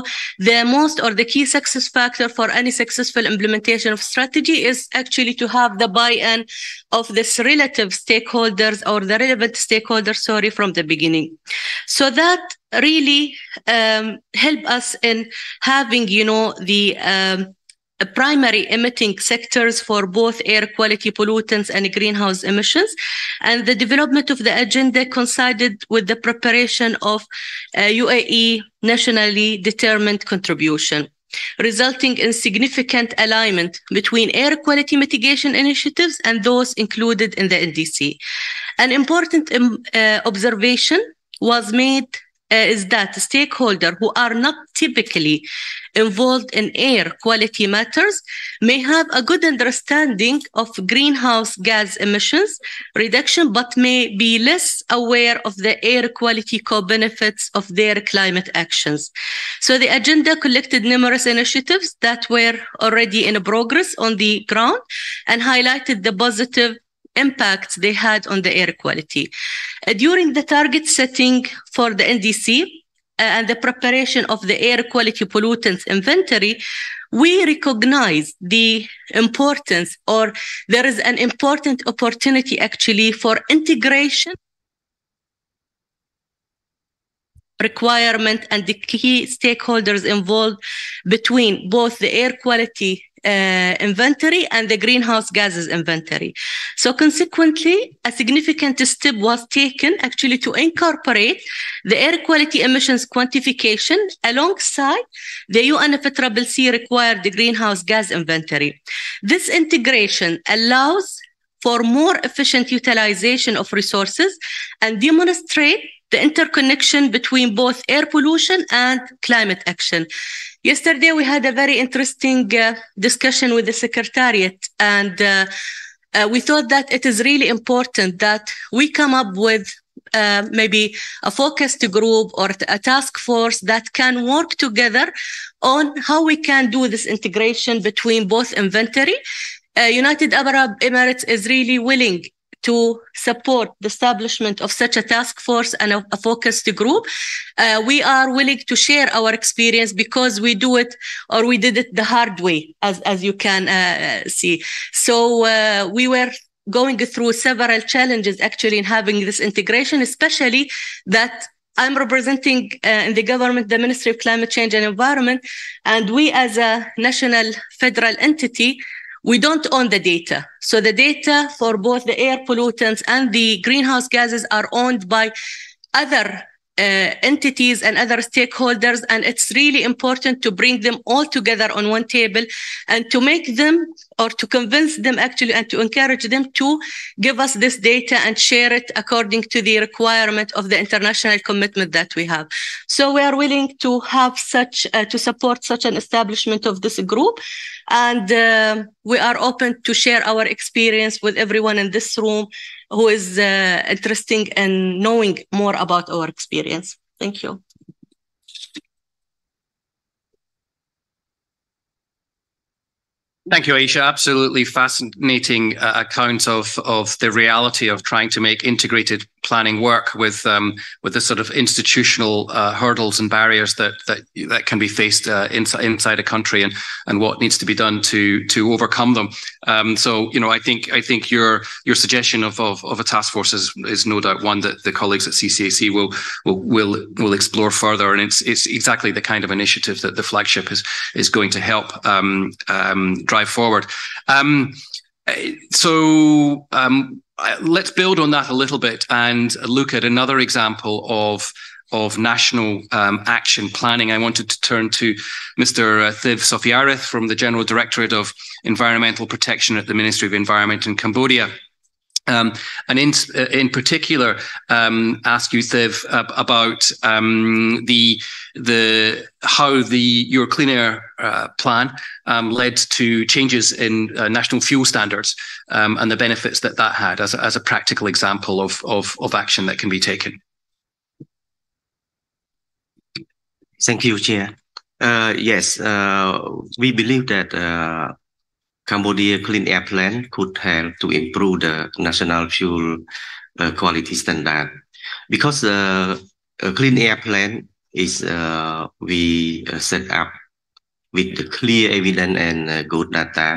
the most or the key success factor for any successful implementation of strategy is actually to have the buy-in of this relative stakeholders or the relevant stakeholders, sorry, from the beginning. So that really um, help us in having, you know, the um, primary emitting sectors for both air quality pollutants and greenhouse emissions. And the development of the agenda coincided with the preparation of uh, U A E nationally determined contribution. resulting in significant alignment between air quality mitigation initiatives and those included in the N D C. An important um, uh, observation was made uh, is that stakeholders who are not typically involved in air quality matters may have a good understanding of greenhouse gas emissions reduction, but may be less aware of the air quality co-benefits of their climate actions. So the agenda collected numerous initiatives that were already in progress on the ground and highlighted the positive impacts they had on the air quality. During the target setting for the N D C, and the preparation of the air quality pollutants inventory, we recognize the importance, or there is an important opportunity actually for integration requirement and the key stakeholders involved between both the air quality Uh, inventory and the greenhouse gases inventory. So consequently, a significant step was taken actually to incorporate the air quality emissions quantification alongside the U N F C C C required the greenhouse gas inventory. This integration allows for more efficient utilization of resources and demonstrate the interconnection between both air pollution and climate action. Yesterday, we had a very interesting uh, discussion with the Secretariat, and uh, uh, we thought that it is really important that we come up with uh, maybe a focused group or a task force that can work together on how we can do this integration between both inventory. Uh, United Arab Emirates is really willing to support the establishment of such a task force and a, a focused group. Uh, we are willing to share our experience because we do it, or we did it the hard way, as, as you can uh, see. So uh, we were going through several challenges actually in having this integration, especially that I'm representing uh, in the government, the Ministry of Climate Change and Environment, and we as a national federal entity, we don't own the data. So the data for both the air pollutants and the greenhouse gases are owned by other uh, entities and other stakeholders. And it's really important to bring them all together on one table and to make them, or to convince them actually, and to encourage them to give us this data and share it according to the requirement of the international commitment that we have. So we are willing to have such, uh, to support such an establishment of this group. And uh, we are open to share our experience with everyone in this room who is uh, interested in knowing more about our experience. Thank you. Thank you, Aisha. Absolutely fascinating uh, account of of the reality of trying to make integrated planning work with um, with the sort of institutional uh, hurdles and barriers that that that can be faced uh, inside inside a country, and and what needs to be done to to overcome them. Um, so, you know, I think I think your your suggestion of of, of a task force is, is no doubt one that the colleagues at C C A C will will will will explore further, and it's it's exactly the kind of initiative that the flagship is is going to help um, um, drive forward. Um, so. Um, Let's build on that a little bit and look at another example of of national um, action planning. I wanted to turn to Mister Thiv Sofiarith from the General Directorate of Environmental Protection at the Ministry of Environment in Cambodia. Um, and in in particular, um, ask you, Thiv, uh, about um, the the how the your clean air uh, plan um, led to changes in uh, national fuel standards um, and the benefits that that had as a, as a practical example of of of action that can be taken. Thank you, Chair. Uh, yes, uh, we believe that. Uh, Cambodia Clean Air Plan could help to improve the national fuel uh, quality standard, because the uh, Clean Air Plan is uh, we uh, set up with the clear evidence and uh, good data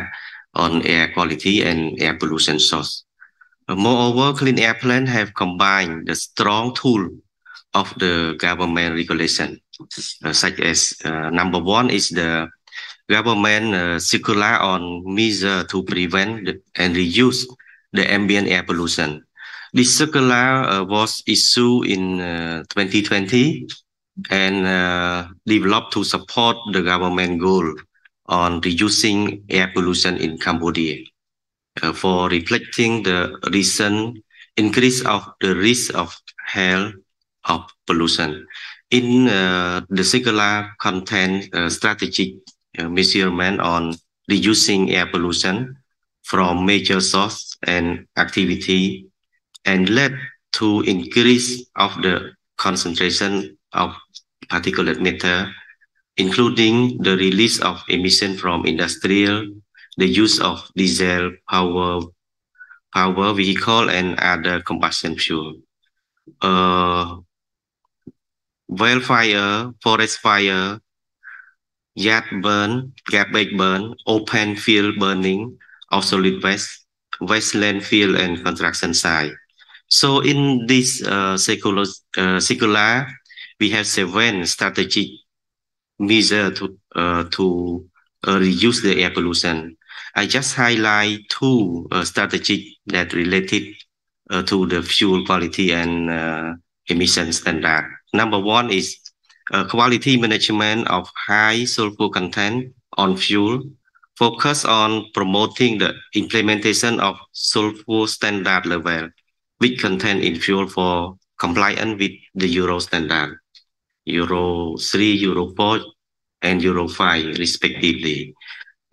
on air quality and air pollution source. Uh, moreover, Clean Air Plan have combined the strong tool of the government regulation, uh, such as uh, number one is the Government uh, circular on measure to prevent the, and reduce the ambient air pollution. This circular uh, was issued in uh, twenty twenty, and uh, developed to support the government goal on reducing air pollution in Cambodia uh, for reflecting the recent increase of the risk of health of pollution. In uh, the singular content uh, strategic uh, measurement on reducing air pollution from major source and activity and led to increase of the concentration of particulate matter, including the release of emission from industrial, the use of diesel power, power vehicle and other combustion fuel. Uh, well fire, forest fire, yard burn, garbage burn, open field burning of solid waste, wasteland field and construction site. So in this uh, circular, uh, circular, we have seven strategic measures to, uh, to uh, reduce the air pollution. I just highlight two uh, strategies that related uh, to the fuel quality and uh, emission standard. Number one is uh, quality management of high sulfur content on fuel, focus on promoting the implementation of sulfur standard level with content in fuel for compliance with the Euro standard, Euro three, Euro four, and Euro five, respectively.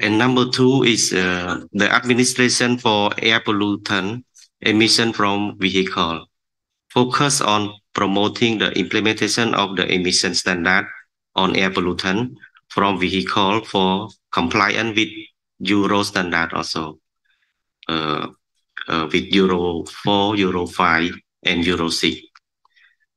And number two is uh, the administration for air pollutant emission from vehicle. Focus on promoting the implementation of the emission standard on air pollutant from vehicle for compliance with Euro standard also. Uh, Uh, with Euro four, Euro five, and Euro six.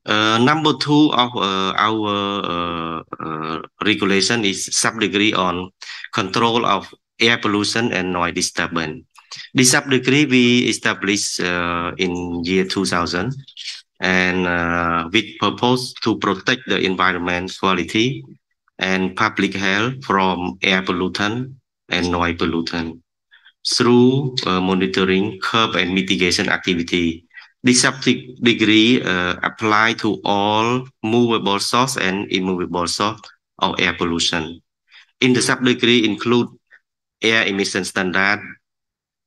Uh, number two of uh, our uh, uh, regulation is sub-degree on control of air pollution and noise disturbance. This sub-degree we established uh, in year two thousand and uh, with purpose to protect the environment quality and public health from air pollutant and noise pollutant. Through uh, monitoring, curb, and mitigation activity. This sub-degree uh, apply to all movable source and immovable source of air pollution. In the sub-degree include air emission standard,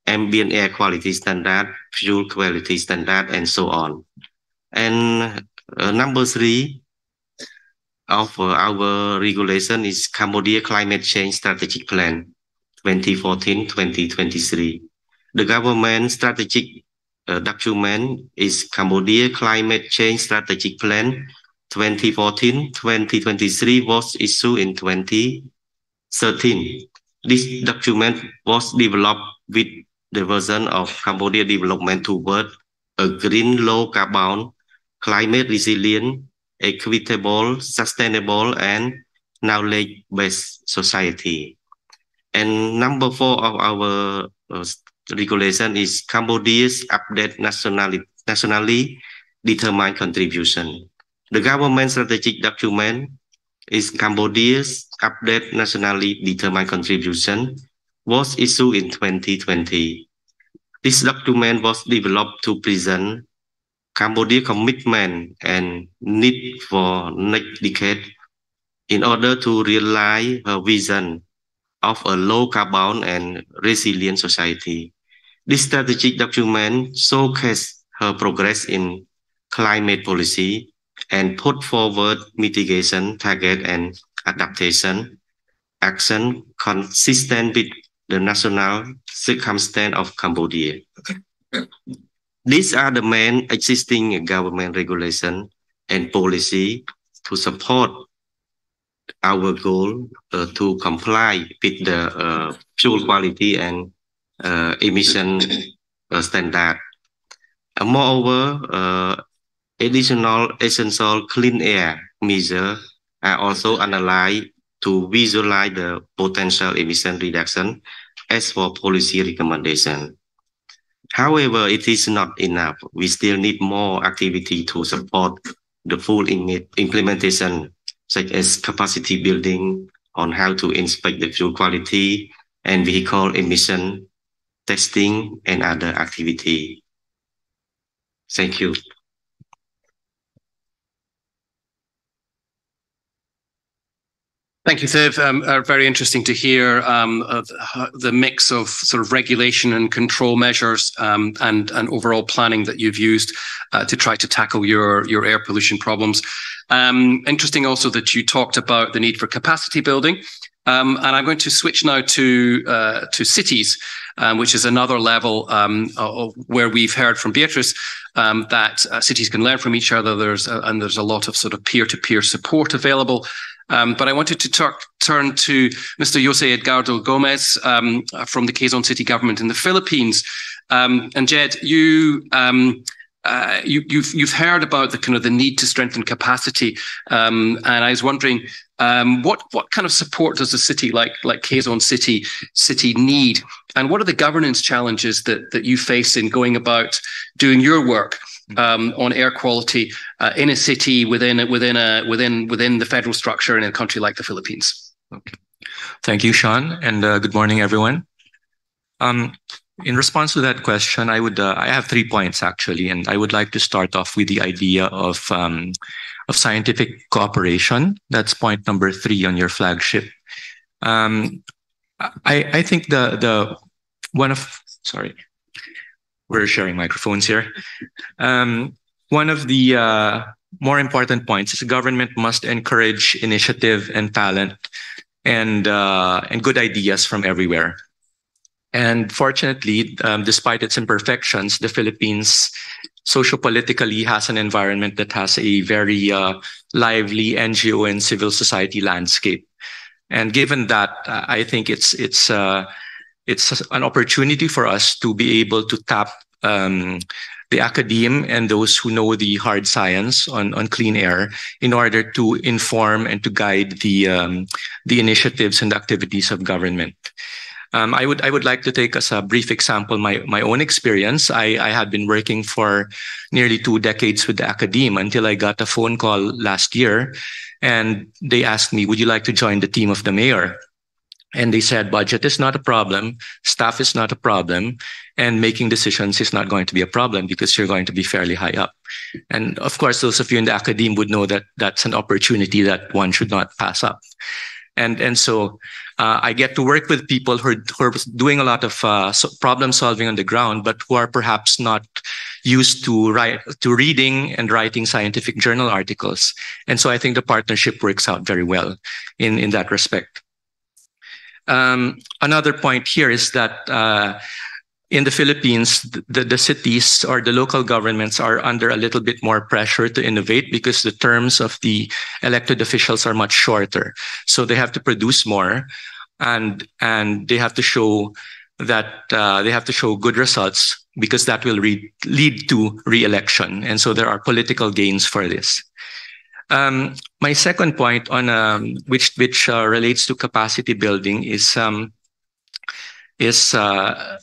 ambient air quality standard, fuel quality standard, and so on. And uh, number three of uh, our regulation is Cambodia Climate Change Strategic Plan twenty fourteen to twenty twenty-three. The government strategic uh, document is Cambodia Climate Change Strategic Plan twenty fourteen to twenty twenty-three was issued in twenty thirteen. This document was developed with the version of Cambodia development toward a green, low carbon, climate resilient, equitable, sustainable, and knowledge-based society. And number four of our uh, regulation is Cambodia's update nationally, nationally determined contribution. The government strategic document is Cambodia's update nationally determined contribution was issued in twenty twenty. This document was developed to present Cambodia's commitment and need for next decade in order to realize her vision of a low-carbon and resilient society. This strategic document showcases her progress in climate policy and put forward mitigation, target, and adaptation action consistent with the national circumstance of Cambodia. These are the main existing government regulation and policy to support our goal uh, to comply with the uh, fuel quality and uh, emission uh, standard. Uh, moreover, uh, additional essential clean air measures are also analyzed to visualize the potential emission reduction as for policy recommendation. However, it is not enough. We still need more activity to support the full implementation, such as capacity building on how to inspect the fuel quality and vehicle emission testing and other activity. Thank you. Thank you, Thiv. Um, uh, very interesting to hear um, uh, the mix of sort of regulation and control measures um, and, and overall planning that you've used uh, to try to tackle your, your air pollution problems. Um, interesting also that you talked about the need for capacity building. Um, and I'm going to switch now to uh, to cities, um, which is another level um, of where we've heard from Beatrice um, that uh, cities can learn from each other. There's a, and there's a lot of sort of peer-to-peer support available. Um, but I wanted to tur turn to Mister Jose Edgardo Gomez um, from the Quezon City government in the Philippines. Um, and Jed, you, um, uh, you you've you've heard about the kind of the need to strengthen capacity, um, and I was wondering um, what what kind of support does a city like like Quezon City city need, and what are the governance challenges that that you face in going about doing your work Um, on air quality uh, in a city within within a within within the federal structure in a country like the Philippines. Okay. Thank you, Sean, and uh, good morning, everyone. Um, in response to that question, I would uh, I have three points actually, and I would like to start off with the idea of um, of scientific cooperation. That's point number three on your flagship. Um, I I think the the one of sorry. We're sharing microphones here. Um, one of the uh, more important points is government must encourage initiative and talent and uh, and good ideas from everywhere. And fortunately, um, despite its imperfections, the Philippines sociopolitically has an environment that has a very uh, lively N G O and civil society landscape. And given that, I think it's it's. Uh, It's an opportunity for us to be able to tap um, the academe and those who know the hard science on, on clean air in order to inform and to guide the um, the initiatives and activities of government. Um, I would I would like to take as a brief example my my own experience. I, I had been working for nearly two decades with the academe until I got a phone call last year, and they asked me, "Would you like to join the team of the mayor?" And they said, budget is not a problem, staff is not a problem, and making decisions is not going to be a problem because you're going to be fairly high up. And of course, those of you in the academe would know that that's an opportunity that one should not pass up. And, and so uh, I get to work with people who are, who are doing a lot of uh, so problem solving on the ground, but who are perhaps not used to write, to reading and writing scientific journal articles. And so I think the partnership works out very well in, in that respect. Um, another point here is that uh, in the Philippines, the, the cities or the local governments are under a little bit more pressure to innovate because the terms of the elected officials are much shorter. So they have to produce more, and and they have to show that uh, they have to show good results because that will re lead to re-election. And so there are political gains for this. Um, my second point on um, which which uh, relates to capacity building is um, is uh,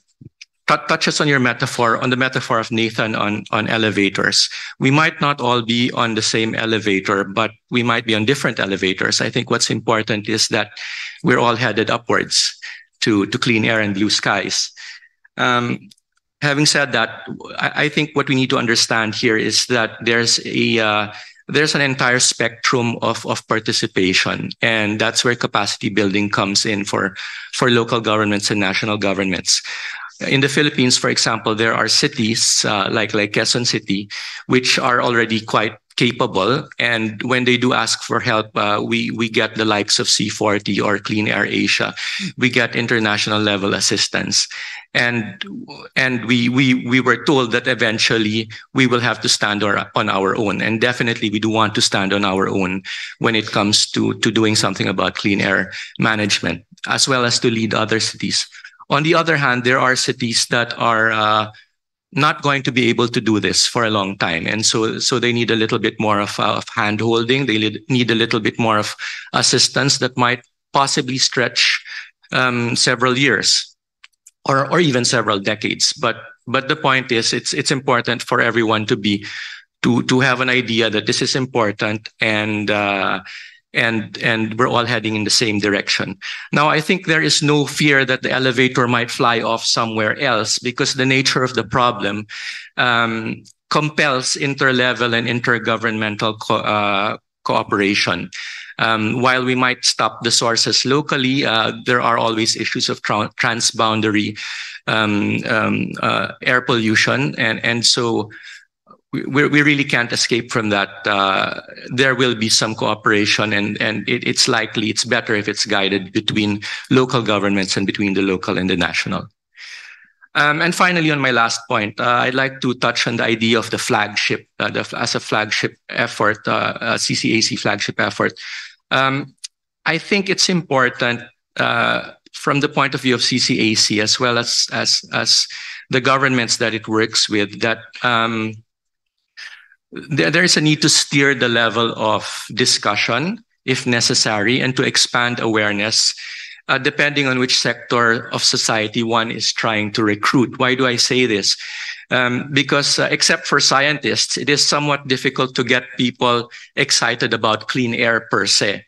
touches on your metaphor on the metaphor of Nathan on on elevators. We might not all be on the same elevator, but we might be on different elevators. I think what's important is that we're all headed upwards to to clean air and blue skies. Um, having said that, I, I think what we need to understand here is that there's a uh, There's an entire spectrum of, of participation, and that's where capacity building comes in for, for local governments and national governments. In the Philippines, for example, there are cities uh, like, like Quezon City, which are already quite capable. And when they do ask for help, uh, we, we get the likes of C forty or Clean Air Asia. We get international level assistance. And, and we, we, we were told that eventually we will have to stand our, on our own. And definitely we do want to stand on our own when it comes to, to doing something about clean air management, as well as to lead other cities. On the other hand, there are cities that are uh, not going to be able to do this for a long time. And so, so they need a little bit more of, uh, of hand-holding. They need a little bit more of assistance that might possibly stretch um, several years or, or even several decades. But, but the point is, it's, it's important for everyone to be, to, to have an idea that this is important and, uh, And, and we're all heading in the same direction. Now, I think there is no fear that the elevator might fly off somewhere else because the nature of the problem um, compels interlevel and intergovernmental co uh, cooperation. Um, while we might stop the sources locally, uh, there are always issues of tra transboundary um, um, uh, air pollution, and and so we we really can't escape from that. Uh, there will be some cooperation, and and it, it's likely it's better if it's guided between local governments and between the local and the national. Um, and finally, on my last point, uh, I'd like to touch on the idea of the flagship, uh, the, as a flagship effort, uh, a C C A C flagship effort. Um, I think it's important uh, from the point of view of C C A C, as well as as, as the governments that it works with, that um, there, there is a need to steer the level of discussion, if necessary, and to expand awareness, Uh, depending on which sector of society one is trying to recruit. Why do I say this? Um, because uh, except for scientists, it is somewhat difficult to get people excited about clean air per se,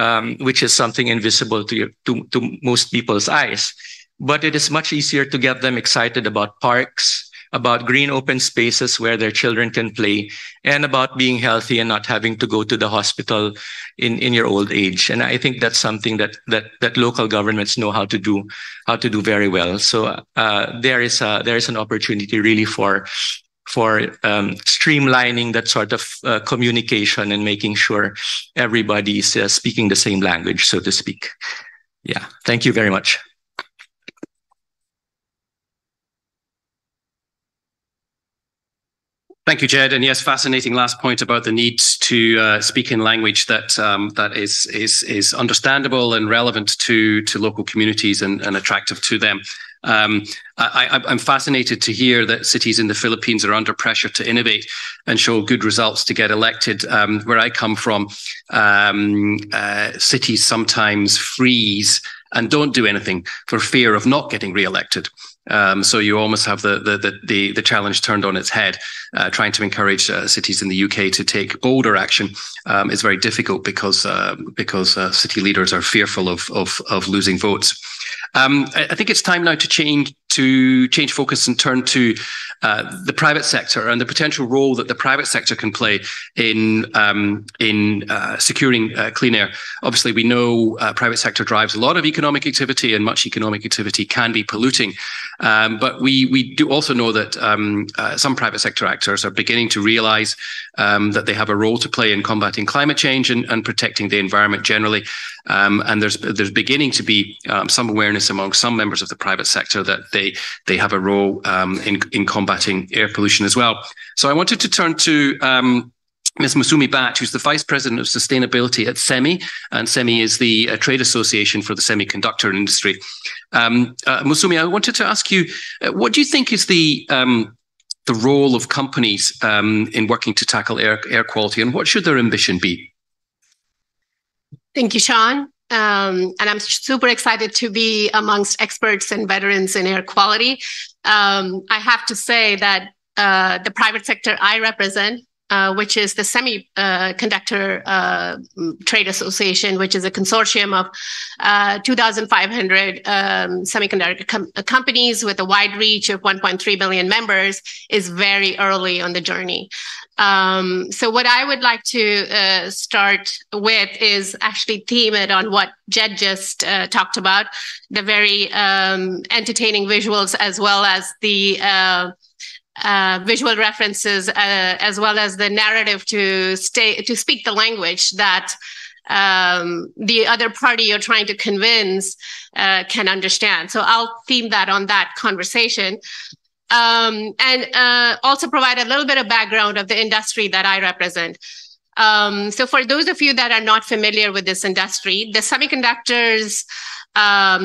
um, which is something invisible to, to, to most people's eyes. But it is much easier to get them excited about parks, about green open spaces where their children can play, and about being healthy and not having to go to the hospital in, in your old age. And I think that's something that that that local governments know how to do, how to do very well. So uh, there is a, there is an opportunity really for for um, streamlining that sort of uh, communication and making sure everybody is uh, speaking the same language, so to speak. Yeah, thank you very much. Thank you, Jed. And yes, fascinating last point about the need to uh, speak in language that um, that is is is understandable and relevant to to local communities and, and attractive to them. Um, I, I'm fascinated to hear that cities in the Philippines are under pressure to innovate and show good results to get elected. Um, where I come from, um, uh, cities sometimes freeze and don't do anything for fear of not getting re-elected. Um, so you almost have the the the the, the challenge turned on its head. Uh, trying to encourage uh, cities in the U K to take bolder action um, is very difficult because uh, because uh, city leaders are fearful of of, of losing votes. Um, I, I think it's time now to change to change focus and turn to uh, the private sector and the potential role that the private sector can play in um, in uh, securing uh, clean air. Obviously, we know uh, private sector drives a lot of economic activity, and much economic activity can be polluting. Um, but we we do also know that um, uh, some private sector actors are beginning to realise um, that they have a role to play in combating climate change and, and protecting the environment generally. Um, and there's there's beginning to be um, some awareness among some members of the private sector that they they have a role um, in in combating air pollution as well. So I wanted to turn to Um, Miz Musumi Bat, who's the Vice President of Sustainability at SEMI, and SEMI is the uh, trade association for the semiconductor industry. Um, uh, Musumi, I wanted to ask you, uh, what do you think is the um, the role of companies um, in working to tackle air, air quality, and what should their ambition be? Thank you, Sean. Um, and I'm super excited to be amongst experts and veterans in air quality. Um, I have to say that uh, the private sector I represent, Uh, which is the Semiconductor uh, Trade Association, which is a consortium of uh, two thousand five hundred um, semiconductor com companies with a wide reach of one point three billion members, is very early on the journey. Um, so what I would like to uh, start with is actually theme it on what Jed just uh, talked about, the very um, entertaining visuals, as well as the uh, Uh, visual references, uh, as well as the narrative to stay to speak the language that um, the other party you're trying to convince uh, can understand. So I'll theme that on that conversation, um, and uh, also provide a little bit of background of the industry that I represent. Um, so for those of you that are not familiar with this industry, the semiconductors Um,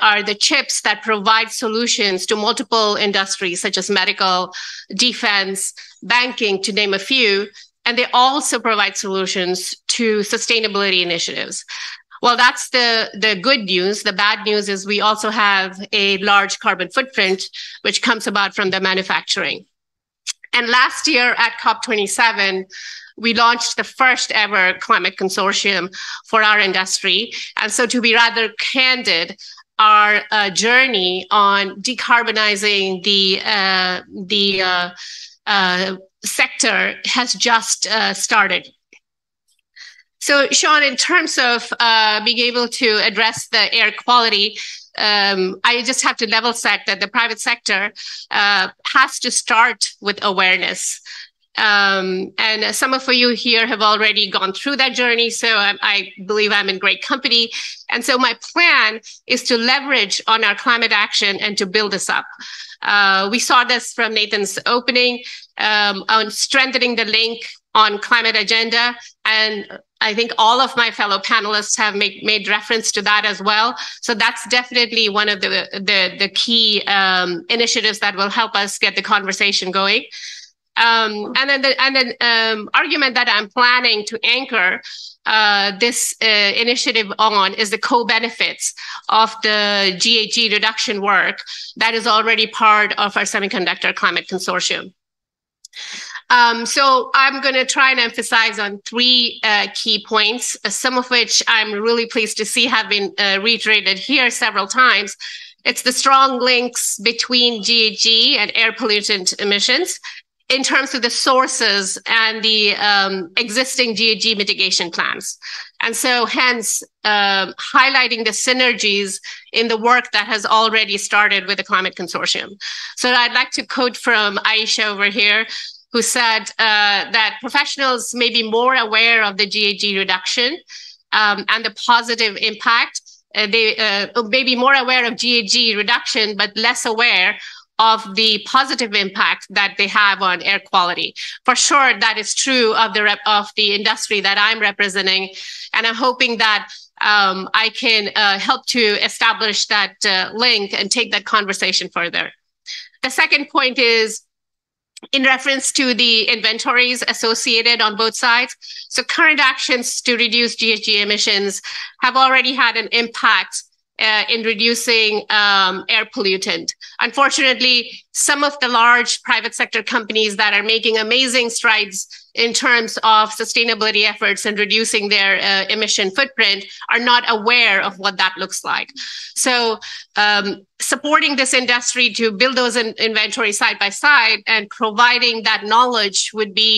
are the chips that provide solutions to multiple industries, such as medical, defense, banking, to name a few, and they also provide solutions to sustainability initiatives. Well, that's the, the good news. The bad news is we also have a large carbon footprint, which comes about from the manufacturing. And last year at COP twenty-seven, we launched the first ever climate consortium for our industry. And so, to be rather candid, our uh, journey on decarbonizing the uh, the uh, uh, sector has just uh, started. So, Sean, in terms of uh, being able to address the air quality, um, I just have to level set that the private sector uh, has to start with awareness. Um, and some of you here have already gone through that journey, so I, I believe I'm in great company. And so my plan is to leverage on our climate action and to build this up. Uh, we saw this from Nathan's opening um, on strengthening the link on climate agenda, and I think all of my fellow panelists have make, made reference to that as well. So that's definitely one of the, the, the key um, initiatives that will help us get the conversation going. Um, and then the and an um, argument that I'm planning to anchor uh, this uh, initiative on is the co-benefits of the G H G reduction work that is already part of our Semiconductor Climate Consortium. Um, so I'm going to try and emphasize on three uh, key points, some of which I'm really pleased to see have been uh, reiterated here several times. It's the strong links between G H G and air pollutant emissions, in terms of the sources and the um, existing G H G mitigation plans. And so hence, uh, highlighting the synergies in the work that has already started with the Climate Consortium. So I'd like to quote from Aisha over here, who said uh, that professionals may be more aware of the G H G reduction um, and the positive impact. Uh, they uh, may be more aware of G H G reduction, but less aware of the positive impact that they have on air quality. For sure, that is true of the rep of the industry that I'm representing, and I'm hoping that um, I can uh, help to establish that uh, link and take that conversation further. The second point is in reference to the inventories associated on both sides. So current actions to reduce G H G emissions have already had an impact Uh, in reducing um, air pollutant. Unfortunately, some of the large private sector companies that are making amazing strides in terms of sustainability efforts and reducing their uh, emission footprint are not aware of what that looks like. So um, supporting this industry to build those in inventory side by side and providing that knowledge would be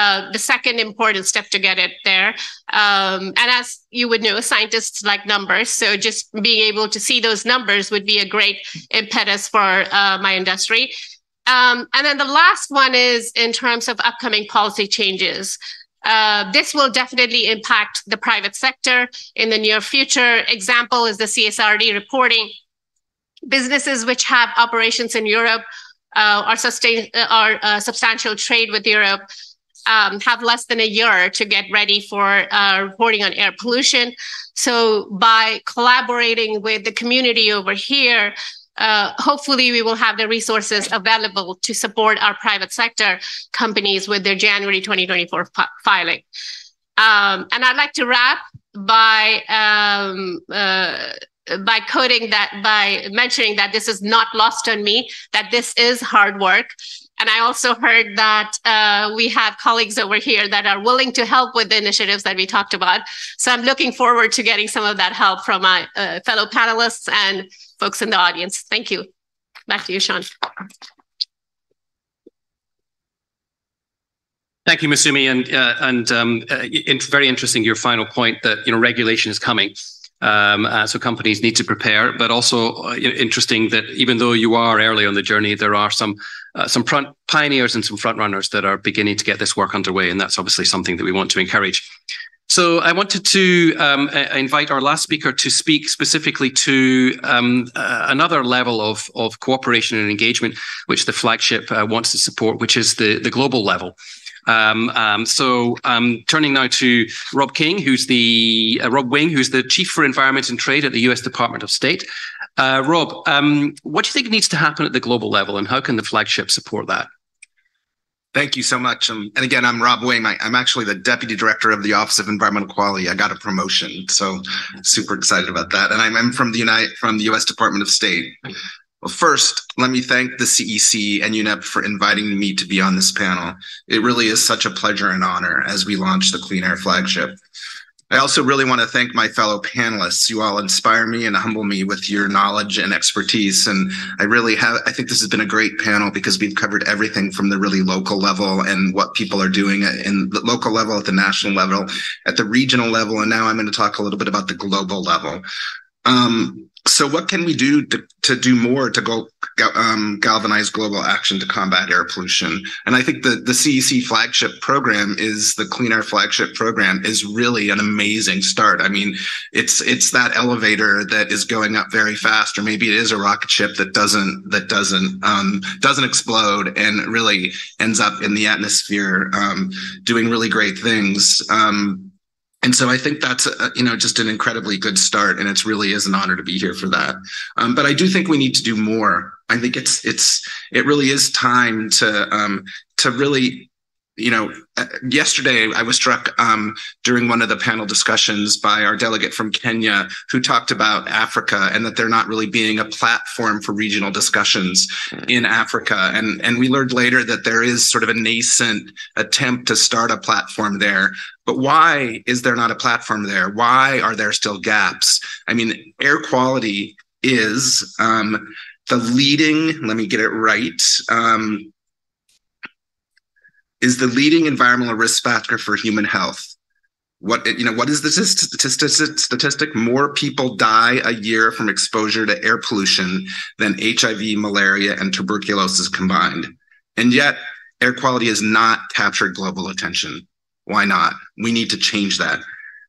Uh, the second important step to get it there. Um, and as you would know, scientists like numbers. So just being able to see those numbers would be a great impetus for uh, my industry. Um, and then the last one is in terms of upcoming policy changes. Uh, this will definitely impact the private sector in the near future. Example is the C S R D reporting. Businesses which have operations in Europe uh, or, sustain, or uh, substantial trade with Europe Um, have less than a year to get ready for uh, reporting on air pollution. So by collaborating with the community over here, uh, hopefully we will have the resources available to support our private sector companies with their January twenty twenty-four filing. Um, and I'd like to wrap by um, uh, by coding that, by mentioning that this is not lost on me, that this is hard work. And I also heard that uh, we have colleagues over here that are willing to help with the initiatives that we talked about. So I'm looking forward to getting some of that help from my uh, fellow panelists and folks in the audience. Thank you. Back to you, Sean. Thank you, Masumi. And, uh, and um, uh, it's very interesting, your final point that, you know, regulation is coming. Um, uh, so companies need to prepare, but also uh, interesting that even though you are early on the journey, there are some uh, some front pioneers and some front runners that are beginning to get this work underway, and that's obviously something that we want to encourage. So I wanted to um, invite our last speaker to speak specifically to um, uh, another level of, of cooperation and engagement, which the flagship uh, wants to support, which is the, the global level. Um, um, so I'm turning now to Rob King, who's the uh, Rob Wing, who's the Chief for Environment and Trade at the U S Department of State. Uh, Rob, um, what do you think needs to happen at the global level, and how can the flagship support that? Thank you so much. Um, and again, I'm Rob Wing. I, I'm actually the Deputy Director of the Office of Environmental Quality. I got a promotion, so super excited about that. And I'm, I'm from the United, from the U S Department of State. Well, first, let me thank the C E C and U N E P for inviting me to be on this panel. It really is such a pleasure and honor as we launch the Clean Air Flagship. I also really want to thank my fellow panelists. You all inspire me and humble me with your knowledge and expertise. And I really have, I think this has been a great panel because we've covered everything from the really local level and what people are doing in the local level, at the national level, at the regional level. And now I'm going to talk a little bit about the global level. Um, so what can we do to, to do more to go um, galvanize global action to combat air pollution? And I think the, the C E C flagship program is the Clean Air flagship program is really an amazing start. I mean, it's, it's that elevator that is going up very fast, or maybe it is a rocket ship that doesn't, that doesn't, um, doesn't explode and really ends up in the atmosphere, um, doing really great things. Um, And so I think that's, a, you know, just an incredibly good start, and it really is an honor to be here for that. Um, but I do think we need to do more. I think it's it's it really is time to um, to really, you know, uh, yesterday I was struck um, during one of the panel discussions by our delegate from Kenya, who talked about Africa and that they're not really being a platform for regional discussions in Africa. And and we learned later that there is sort of a nascent attempt to start a platform there. But why is there not a platform there? Why are there still gaps? I mean, air quality is um, the leading, let me get it right, um, is the leading environmental risk factor for human health. What, you know, what is the statistic? More people die a year from exposure to air pollution than H I V, malaria, and tuberculosis combined. And yet, air quality has not captured global attention. Why not? We need to change that.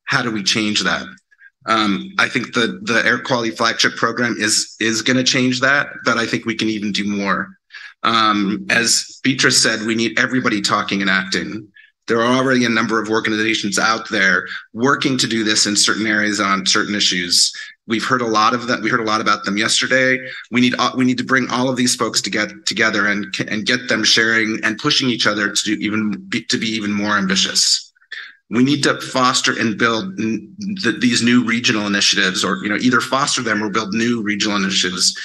How do we change that? Um, I think the, the air quality flagship program is, is going to change that, but I think we can even do more. Um, as Beatrice said, we need everybody talking and acting. There are already a number of organizations out there working to do this in certain areas on certain issues. We've heard a lot of that. We heard a lot about them yesterday. We need we need to bring all of these folks to get together and and get them sharing and pushing each other to do even to be even more ambitious. We need to foster and build the, these new regional initiatives, or you know either foster them or build new regional initiatives,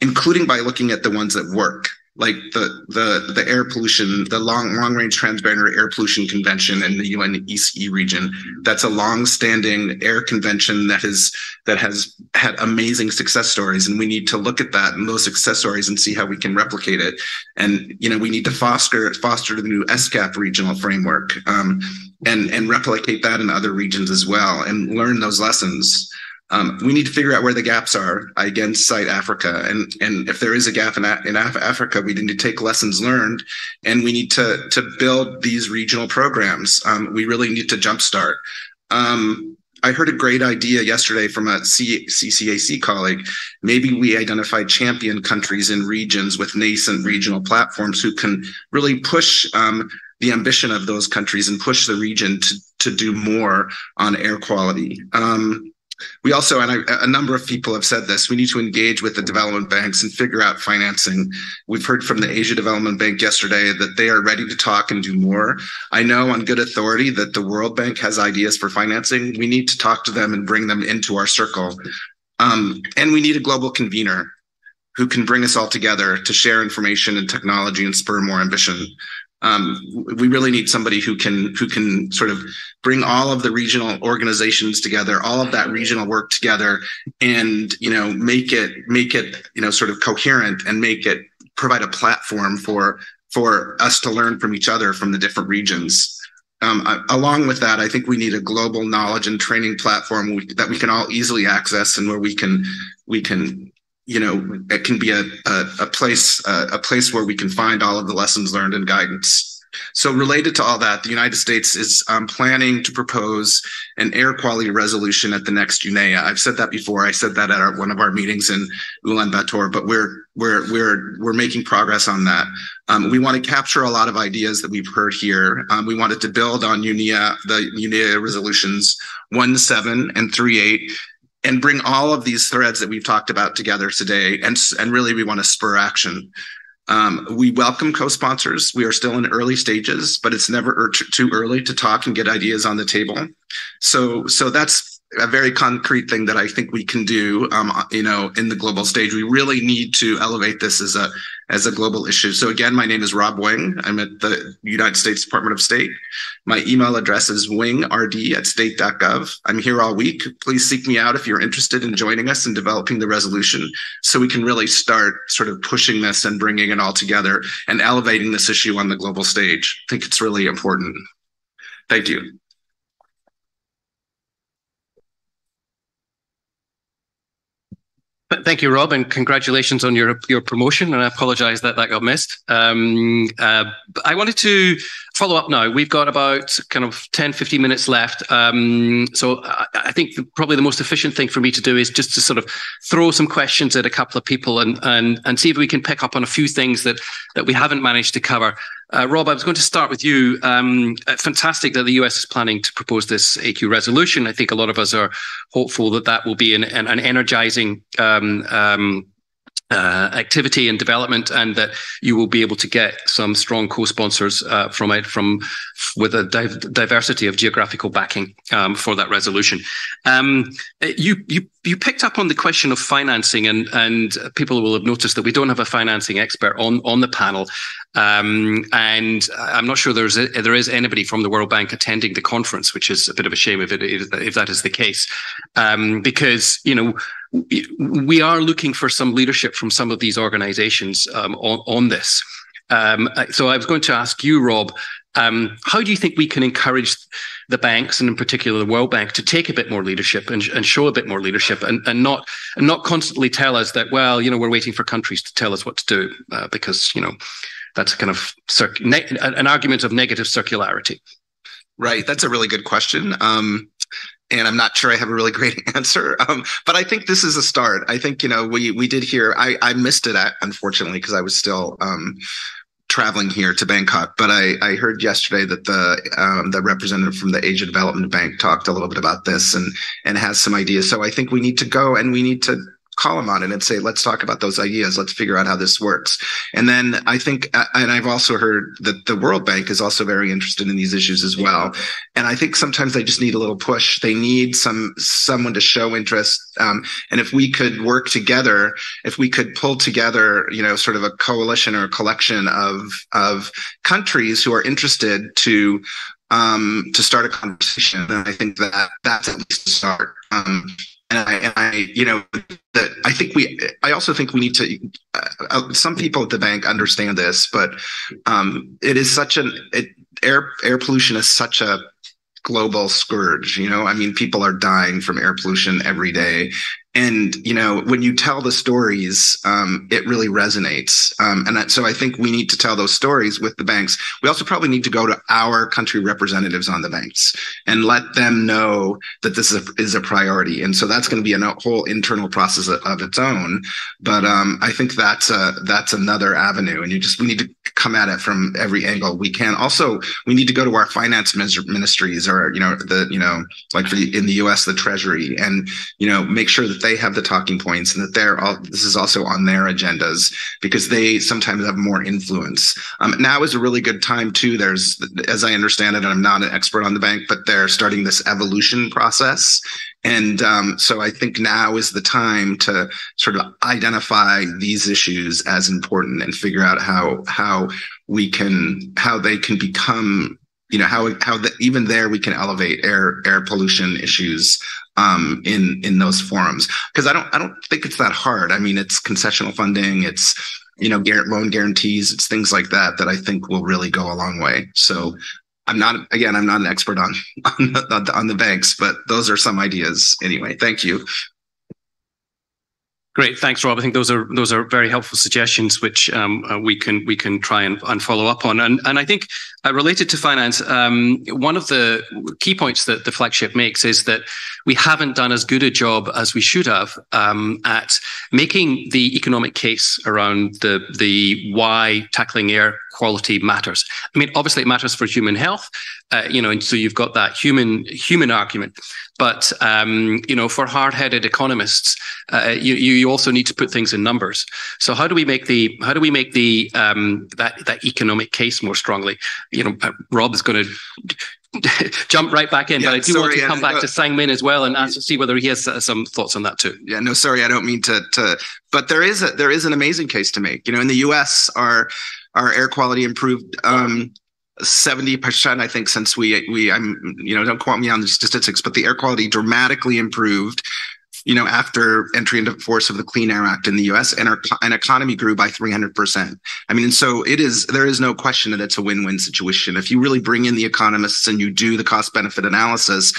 including by looking at the ones that work, like the the the air pollution, the long long range transboundary air pollution convention in the U N East E region. That's a long-standing air convention that has that has had amazing success stories, and we need to look at that and those success stories and see how we can replicate it. And you know, we need to foster foster the new ESCAP regional framework, um, and and replicate that in other regions as well, and learn those lessons. Um, we need to figure out where the gaps are. I again cite Africa, and and if there is a gap in in Africa, we need to take lessons learned, and we need to to build these regional programs. Um, we really need to jumpstart. Um, I heard a great idea yesterday from a C C A C colleague. Maybe we identify champion countries in regions with nascent regional platforms who can really push um, the ambition of those countries and push the region to to do more on air quality. Um, We also, and I, a number of people have said this, we need to engage with the development banks and figure out financing. We've heard from the Asia Development Bank yesterday that they are ready to talk and do more. I know on good authority that the World Bank has ideas for financing. We need to talk to them and bring them into our circle. Um, and we need a global convener who can bring us all together to share information and technology and spur more ambition. Um, we really need somebody who can who can sort of bring all of the regional organizations together, all of that regional work together, and you know make it make it you know sort of coherent and make it provide a platform for for us to learn from each other from the different regions. Um, I, along with that, I think we need a global knowledge and training platform we, that we can all easily access, and where we can we can. You know, it can be a, a, a place uh, a place where we can find all of the lessons learned and guidance. So related to all that, the United States is um, planning to propose an air quality resolution at the next UNEA. I've said that before. I said that at our, one of our meetings in Ulaanbaatar, but we're we're we're we're making progress on that. Um, we want to capture a lot of ideas that we've heard here. Um, we wanted to build on UNEA, the UNEA resolutions one seven and three eight. And bring all of these threads that we've talked about together today, and and really we want to spur action. Um, we welcome co-sponsors. We are still in early stages, but it's never er too early to talk and get ideas on the table. So so that's a very concrete thing that I think we can do. Um, you know, in the global stage, we really need to elevate this as a as a global issue. So again, my name is Rob Wing. I'm at the United States Department of State. My email address is wing r d at state dot gov. I'm here all week. Please seek me out if you're interested in joining us in developing the resolution so we can really start sort of pushing this and bringing it all together and elevating this issue on the global stage. I think it's really important. Thank you. Thank you, Rob, and congratulations on your your promotion. And I apologise that that got missed. Um, uh, I wanted to follow up now. We've got about kind of ten, fifteen minutes left. Um, so I, I think the, probably the most efficient thing for me to do is just to sort of throw some questions at a couple of people and and and see if we can pick up on a few things that that we haven't managed to cover. Uh, Rob, I was going to start with you. Um, fantastic that the U S is planning to propose this A Q resolution. I think a lot of us are hopeful that that will be an, an, an energizing um, um, uh, activity and development, and that you will be able to get some strong co-sponsors uh, from it, from with a di diversity of geographical backing um, for that resolution. Um, you you you picked up on the question of financing, and and people will have noticed that we don't have a financing expert on on the panel. Um, and I'm not sure there's a, there is anybody from the World Bank attending the conference, which is a bit of a shame if it if that is the case, um, because you know we are looking for some leadership from some of these organisations um, on on this. Um, so I was going to ask you, Rob, um, how do you think we can encourage the banks, and in particular the World Bank, to take a bit more leadership and, and show a bit more leadership, and, and not and not constantly tell us that, well, you know, we're waiting for countries to tell us what to do, uh, because you know. That's a kind of circ an argument of negative circularity. Right. That's a really good question. Um, and I'm not sure I have a really great answer. Um, but I think this is a start. I think, you know, we we did hear, I, I missed it, at, unfortunately, because I was still um, traveling here to Bangkok. But I, I heard yesterday that the um, the representative from the Asia Development Bank talked a little bit about this and and has some ideas. So I think we need to go and we need to call them on it and say, let's talk about those ideas. Let's figure out how this works. And then I think, and I've also heard that the World Bank is also very interested in these issues as well. And I think sometimes they just need a little push. They need some someone to show interest. Um, and if we could work together, if we could pull together, you know, sort of a coalition or a collection of, of countries who are interested to um, to start a conversation, then I think that that's at least a start. Um, And I, and I, you know, that I think we. I also think we need to. Uh, some people at the bank understand this, but um, it is such an it, air air pollution is such a global scourge. You know, I mean, people are dying from air pollution every day, and you know, when you tell the stories, um, it really resonates. Um, and that, so, I think we need to tell those stories with the banks. We also probably need to go to our country representatives on the banks and let them know that this is a, is a priority. And so, that's going to be a whole internal process of, of its own. But um, I think that's a, that's another avenue, and you just we need to come at it from every angle we can. Also, we need to go to our finance ministries, or you know, the you know, like for the, in the U S, the Treasury, and you know, make sure that they have the talking points and that they're all, this is also on their agendas, because they sometimes have more influence. Um, now is a really good time too. There's, as I understand it, and I'm not an expert on the bank, but they're starting this evolution process. And um, so I think now is the time to sort of identify these issues as important and figure out how, how we can, how they can become, you know, how, how the, even there we can elevate air, air pollution issues um in in those forums, because I don't I don't think it's that hard. I mean, it's concessional funding, it's you know loan guarantees, it's things like that that I think will really go a long way. So I'm not again I'm not an expert on on the, on the banks, but those are some ideas anyway. Thank you. Great, thanks, Rob. I think those are those are very helpful suggestions, which um, uh, we can we can try and, and follow up on. And and I think uh, related to finance, um, one of the key points that the flagship makes is that we haven't done as good a job as we should have um, at making the economic case around the the why tackling air quality matters. I mean, obviously it matters for human health, uh, you know, and so you've got that human human argument. But um, you know, for hard-headed economists, uh, you you also need to put things in numbers. So how do we make the how do we make the um, that that economic case more strongly? You know, Rob is going to jump right back in, yeah, but I do sorry, want to come I, back uh, to Sangmin as well and ask to see whether he has uh, some thoughts on that too. Yeah, no, sorry, I don't mean to. to but there is a, there is an amazing case to make. You know, in the U S, our our air quality improved um, seventy percent, I think, since we we I'm you know don't quote me on the statistics, but the air quality dramatically improved, you know, after entry into force of the Clean Air Act in the U S, and our and economy grew by three hundred percent. I mean, and so it is, there is no question that it's a win-win situation. If you really bring in the economists and you do the cost-benefit analysis,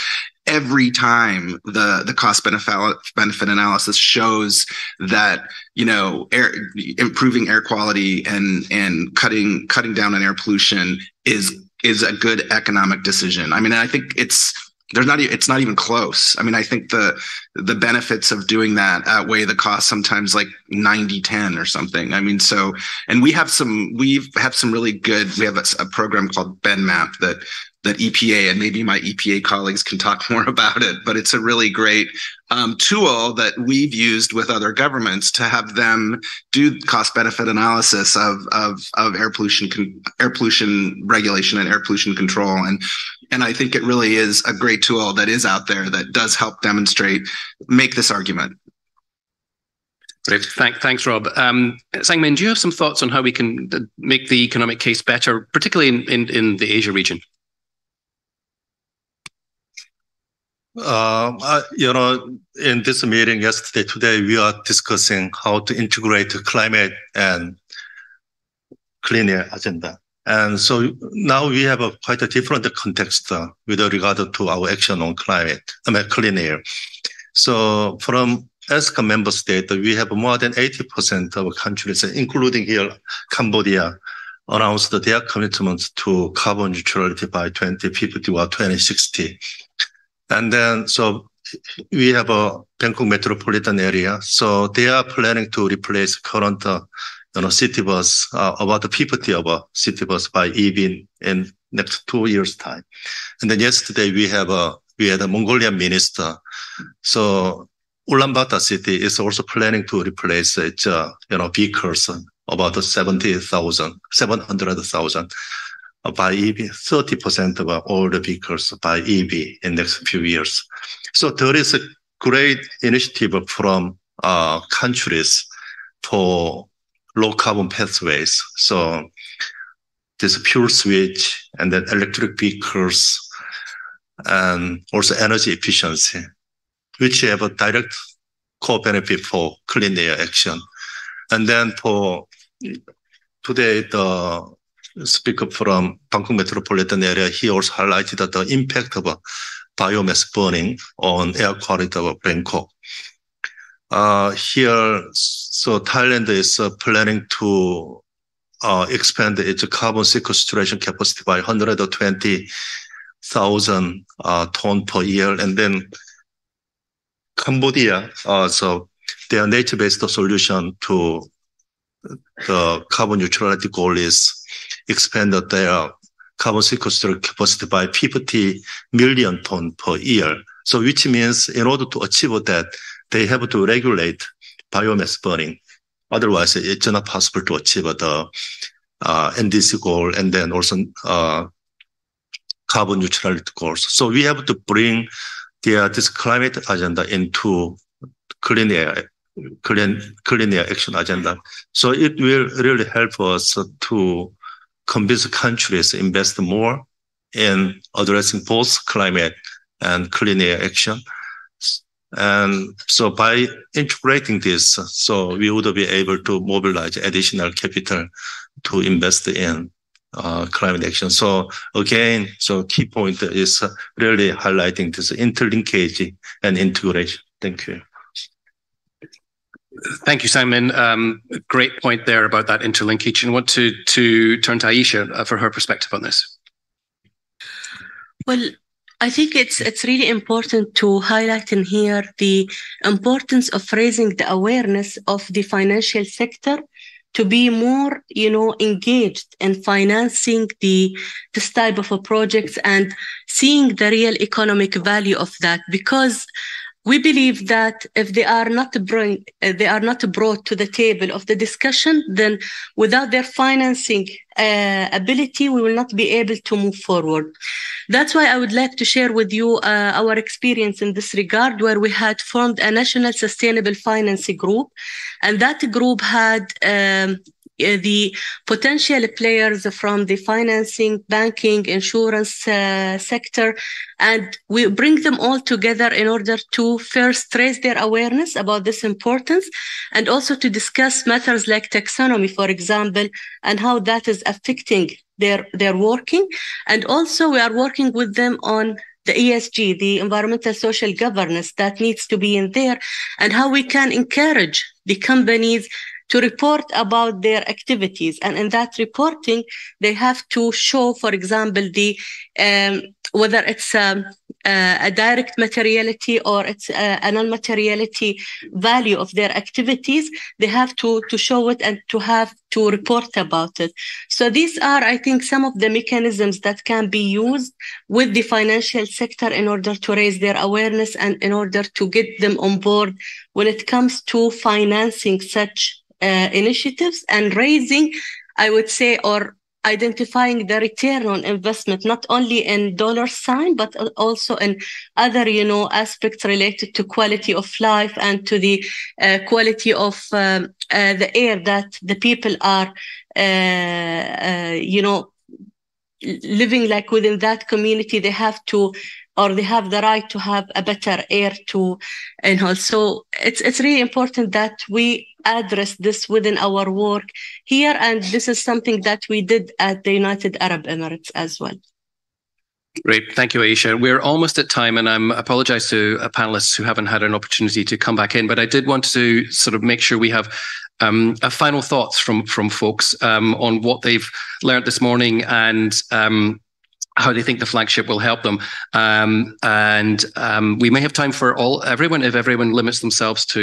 every time the, the cost-benefit analysis shows that, you know, air, improving air quality and, and cutting, cutting down on air pollution is, is a good economic decision. I mean, I think it's, There's not. It's not even close. I mean, I think the the benefits of doing that outweigh the cost sometimes, like ninety ten or something. I mean, so and we have some. We've have some really good. We have a, a program called BenMap that that E P A and maybe my E P A colleagues can talk more about it. But it's a really great um, tool that we've used with other governments to have them do cost benefit analysis of of of air pollution con air pollution regulation and air pollution control. And And I think it really is a great tool that is out there that does help demonstrate, make this argument. Thank, thanks, Rob. Um, Sangmin, do you have some thoughts on how we can make the economic case better, particularly in, in, in the Asia region? Um, uh, you know, in this meeting yesterday, today, we are discussing how to integrate climate and clean air agenda. And so now we have a quite a different context uh, with regard to our action on climate, I mean, clean air. So from ESCAP member state, we have more than eighty percent of countries, including here, Cambodia, announced their commitment to carbon neutrality by twenty fifty or twenty sixty. And then, so we have a Bangkok metropolitan area. So they are planning to replace current uh, You know, city bus, uh, about fifty of uh, city bus by E V in next two years' time. And then yesterday we have a, we had a Mongolian minister. So Ulaanbaatar city is also planning to replace its, uh, you know, vehicles about seventy thousand, seven hundred thousand uh, by E V, thirty percent of all the vehicles by E V in next few years. So there is a great initiative from, uh, countries for low carbon pathways. So this fuel switch and then electric vehicles and also energy efficiency, which have a direct core benefit for clean air action. And then for today, the speaker from Bangkok metropolitan area, he also highlighted that the impact of biomass burning on air quality of Bangkok. Uh, here, so Thailand is uh, planning to uh, expand its carbon sequestration capacity by one hundred twenty thousand uh, ton per year. And then Cambodia, uh, so their nature-based solution to the carbon neutrality goal is expanded their carbon sequestration capacity by fifty million ton per year. So which means in order to achieve that, they have to regulate biomass burning. Otherwise, it's not possible to achieve the uh, N D C goal and then also uh, carbon neutrality goals. So we have to bring the, this climate agenda into clean air, clean, clean air action agenda. So it will really help us to convince countries to invest more in addressing both climate and clean air action. And so by integrating this, so we would be able to mobilize additional capital to invest in uh, climate action. So again, so key point is really highlighting this interlinkage and integration. Thank you. Thank you, Simon. Um, great point there about that interlinkage, and want to, to turn to Ayesha for her perspective on this. Well, I think it's it's really important to highlight in here the importance of raising the awareness of the financial sector to be more, you know, engaged in financing the this type of projects and seeing the real economic value of that. Because We believe that if they are not bring, they are not brought to the table of the discussion, then without their financing uh, ability, we will not be able to move forward. That's why I would like to share with you uh, our experience in this regard, where we had formed a national sustainable finance group, and that group had um, the potential players from the financing, banking, insurance uh, sector, and we bring them all together in order to first raise their awareness about this importance, and also to discuss matters like taxonomy, for example, and how that is affecting their their working. And also we are working with them on the E S G, the environmental social governance that needs to be in there, and how we can encourage the companies to report about their activities. And in that reporting, they have to show, for example, the um, whether it's a, a direct materiality or it's a, a non-materiality value of their activities. They have to, to show it and to have to report about it. So these are, I think, some of the mechanisms that can be used with the financial sector in order to raise their awareness and in order to get them on board when it comes to financing such Uh, initiatives and raising, I would say, or identifying the return on investment, not only in dollar sign, but also in other, you know, aspects related to quality of life and to the uh, quality of um, uh, the air that the people are, uh, uh, you know, living like within that community. They have to, or they have the right to have a better air to inhale. So it's it's really important that we address this within our work here, and this is something that we did at the United Arab Emirates as well. Great. Thank you, Aisha. We're almost at time, and I apologize to uh, panelists who haven't had an opportunity to come back in, but I did want to sort of make sure we have um, a final thoughts from, from folks um, on what they've learned this morning and um, how they think the flagship will help them. Um, and um, we may have time for all everyone if everyone limits themselves to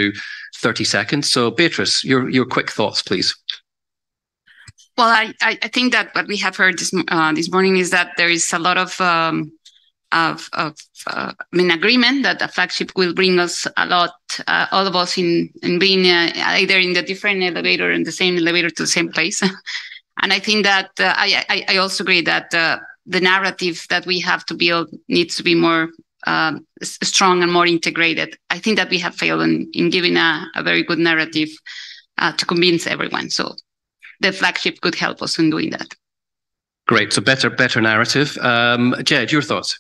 thirty seconds. So Beatrice, your your quick thoughts, please. Well, I, I think that what we have heard this uh, this morning is that there is a lot of, um, of, of uh, I mean, agreement that the flagship will bring us a lot, uh, all of us in, in being uh, either in the different elevator and the same elevator to the same place. And I think that uh, I, I also agree that uh, the narrative that we have to build needs to be more uh, strong and more integrated. I think that we have failed in, in giving a, a very good narrative uh, to convince everyone. So the flagship could help us in doing that. Great. So better, better narrative. Um, Jed, your thoughts?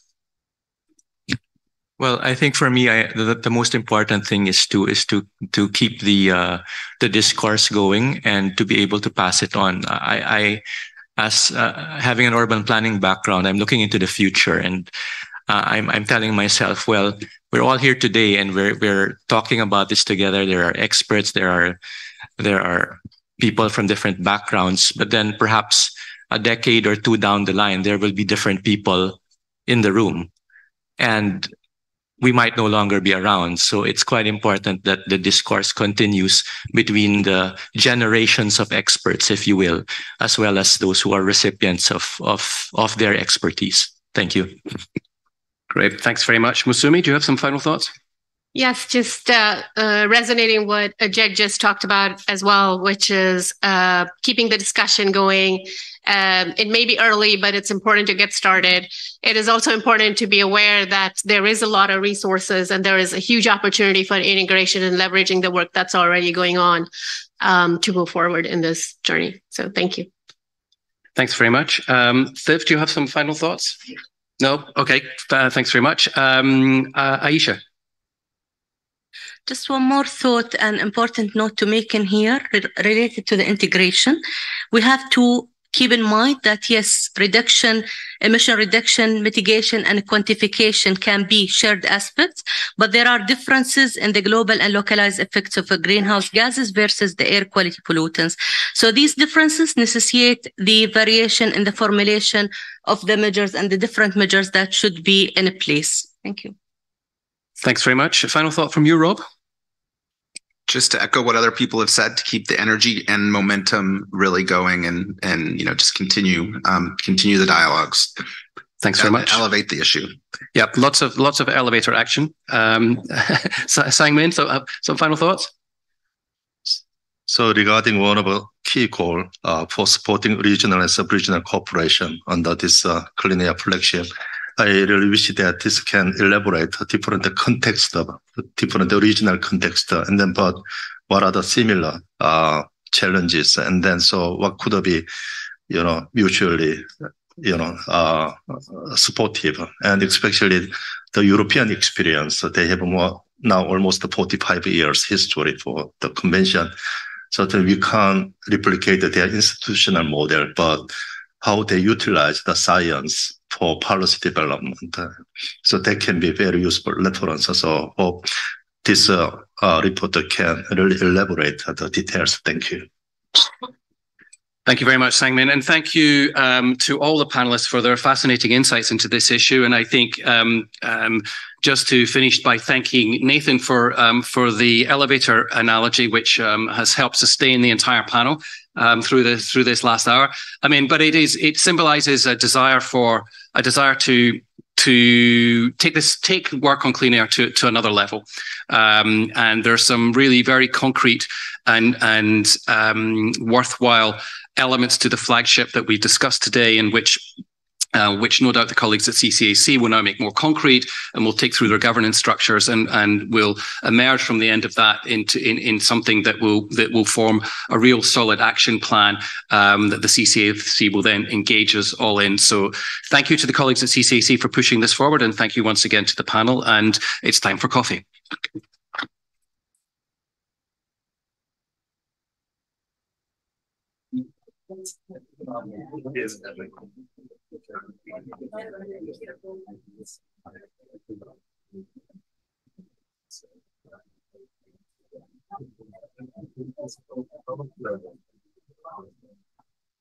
Well, I think for me, I, the, the most important thing is to is to to keep the uh, the discourse going and to be able to pass it on. I. I As uh, having an urban planning background, I'm looking into the future, and uh, I'm I'm telling myself, well, we're all here today, and we're we're talking about this together. There are experts, there are there are people from different backgrounds, but then perhaps a decade or two down the line, there will be different people in the room, and we might no longer be around. So it's quite important that the discourse continues between the generations of experts, if you will, as well as those who are recipients of, of, of their expertise. Thank you. Great. Thanks very much. Musumi, do you have some final thoughts? Yes, just uh, uh, resonating what Jed just talked about as well, which is uh, keeping the discussion going. Um, it may be early, but it's important to get started. It is also important to be aware that there is a lot of resources and there is a huge opportunity for integration and leveraging the work that's already going on um, to move forward in this journey. So thank you. Thanks very much. Um, Thiv, do you have some final thoughts? No? Okay. Uh, thanks very much. Um, uh, Aisha? Just one more thought, an important note to make in here related to the integration. We have to keep in mind that, yes, reduction, emission reduction, mitigation, and quantification can be shared aspects, but there are differences in the global and localized effects of greenhouse gases versus the air quality pollutants. So these differences necessitate the variation in the formulation of the measures and the different measures that should be in place. Thank you. Thanks very much. A final thought from you, Rob? Just to echo what other people have said, to keep the energy and momentum really going, and and you know just continue um, continue the dialogues. Thanks very much. Elevate the issue. Yeah, lots of lots of elevator action. Um, Sangmin, so uh, some final thoughts. So regarding one of the key goal uh, for supporting regional and sub-regional cooperation under this uh, Clean Air flagship, I really wish that this can elaborate different context of different regional context, and then but what are the similar uh, challenges, and then so what could be, you know, mutually, you know, uh, supportive, and especially the European experience. They have more now almost forty-five years history for the convention. So that we can't replicate their institutional model, but how they utilize the science for policy development. So that can be very useful reference. So hope this uh, uh, report can really elaborate the details. Thank you. Thank you very much, Sangmin. And thank you um, to all the panelists for their fascinating insights into this issue. And I think um, um, just to finish by thanking Nathan for um, for the elevator analogy, which um, has helped sustain the entire panel um, through this through this last hour. I mean, but it is it symbolises a desire for a desire to to take this take work on clean air to to another level. Um, and there's some really very concrete and and um, worthwhile elements to the flagship that we discussed today, in which uh, which no doubt the colleagues at C C A C will now make more concrete and will take through their governance structures, and and will emerge from the end of that into in, in something that will that will form a real solid action plan um, that the C C A C will then engage us all in. So thank you to the colleagues at C C A C for pushing this forward, and thank you once again to the panel, and it's time for coffee.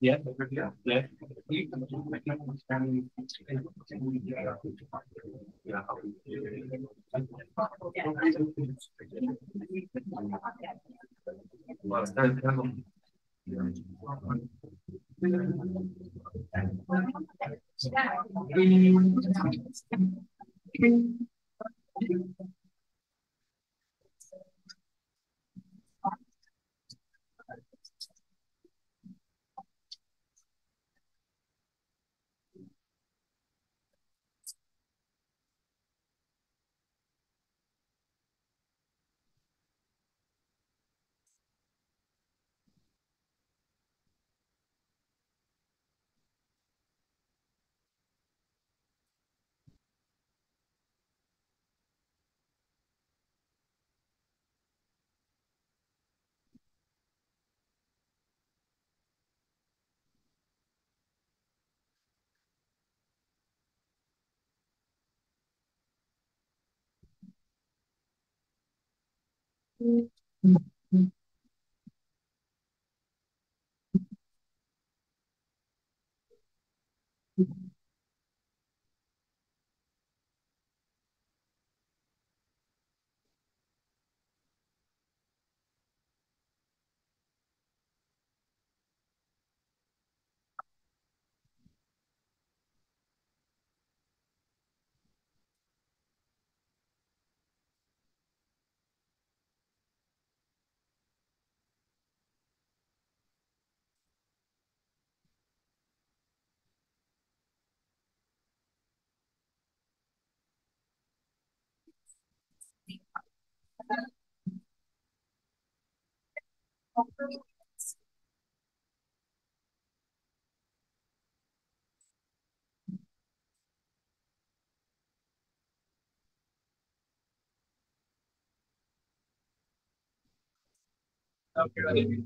Yeah, yeah, yeah. Yeah. Mm-hmm. Okay.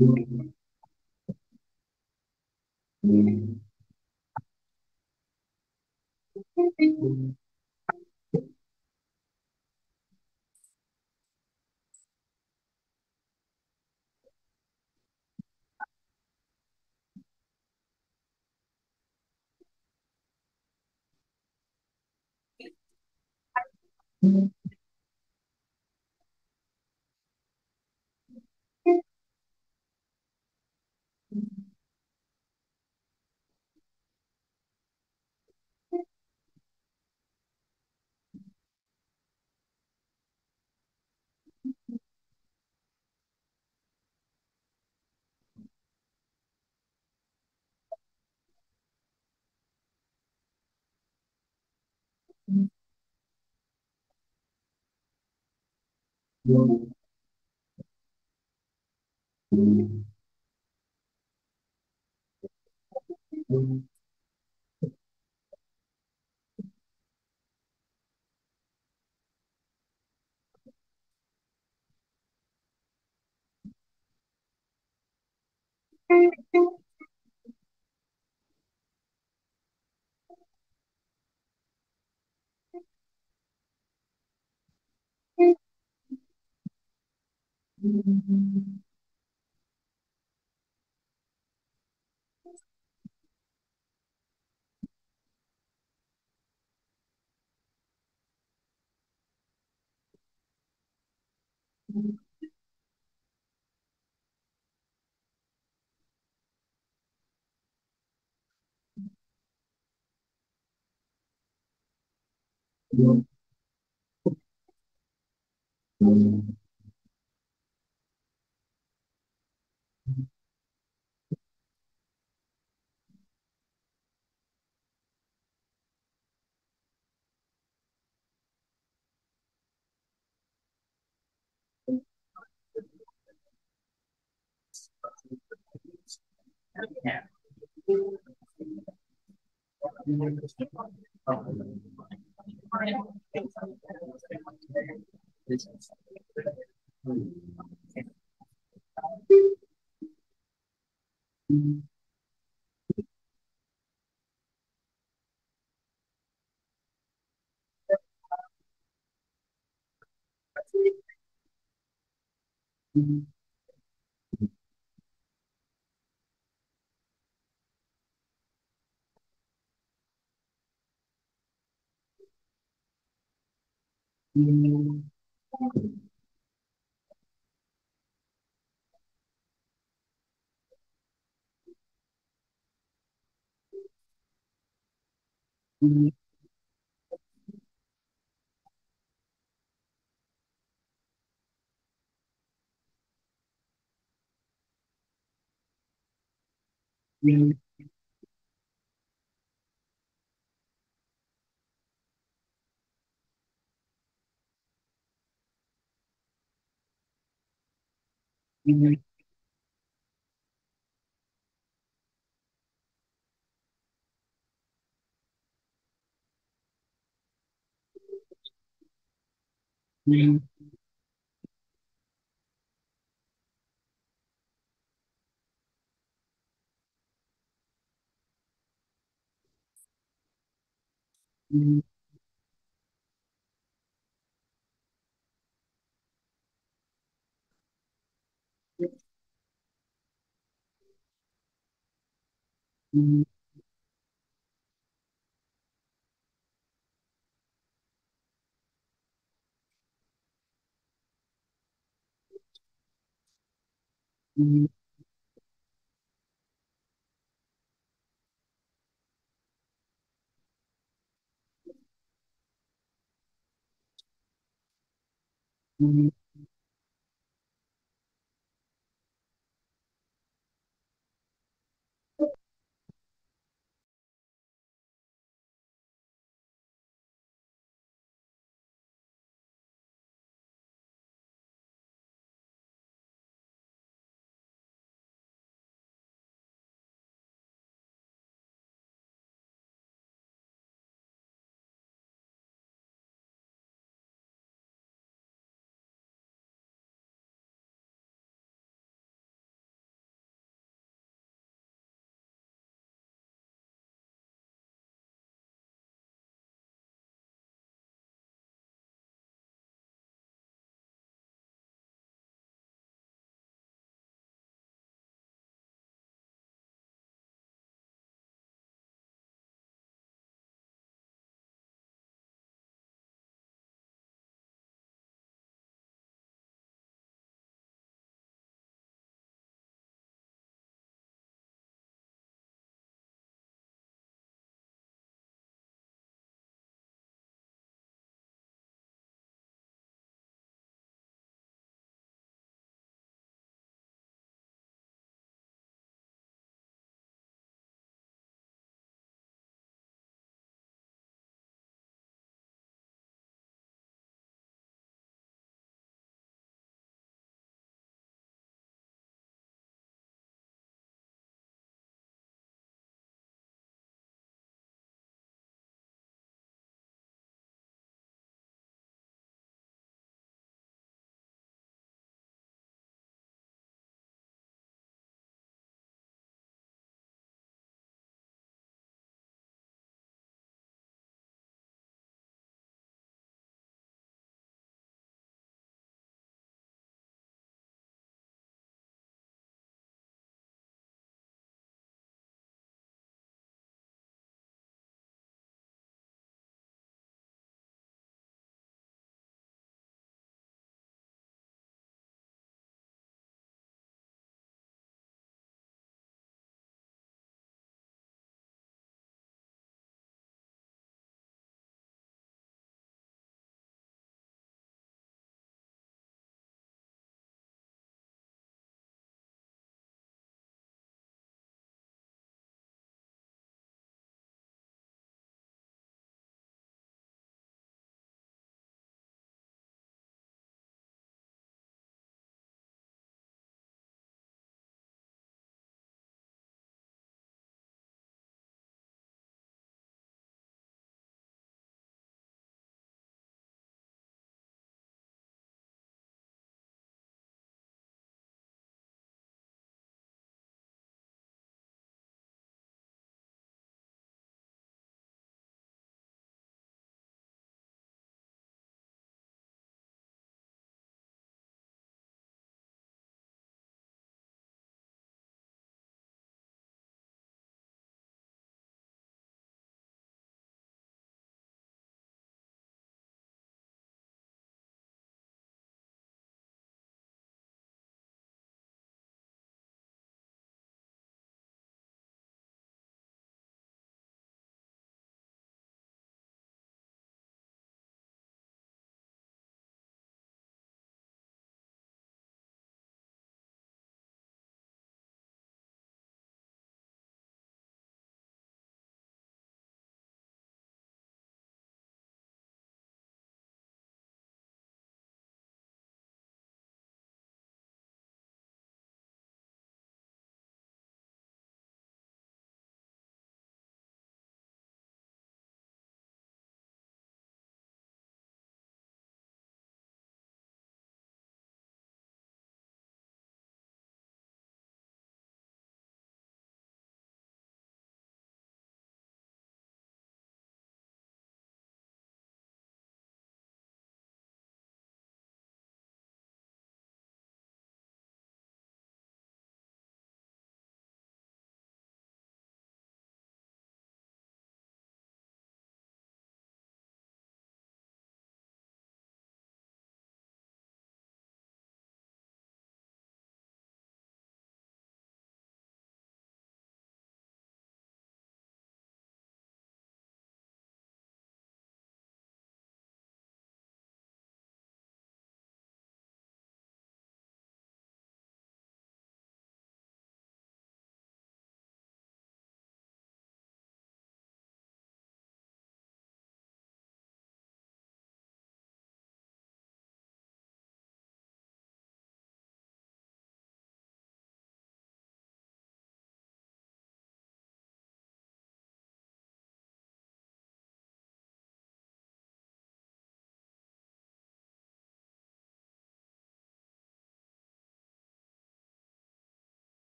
Mm-hmm. Mm-hmm. Mm-hmm. Mm-hmm. Mm-hmm. Mm-hmm. Mm-hmm. Mm-hmm. Mm-hmm. Yeah. Mm-hmm. Mm-hmm. Mm-hmm. Mm-hmm. Mm-hmm. Mm-hmm. Mm-hmm. Mm-hmm. Mm-hmm. Mm-hmm. Mm-hmm. Mm-hmm.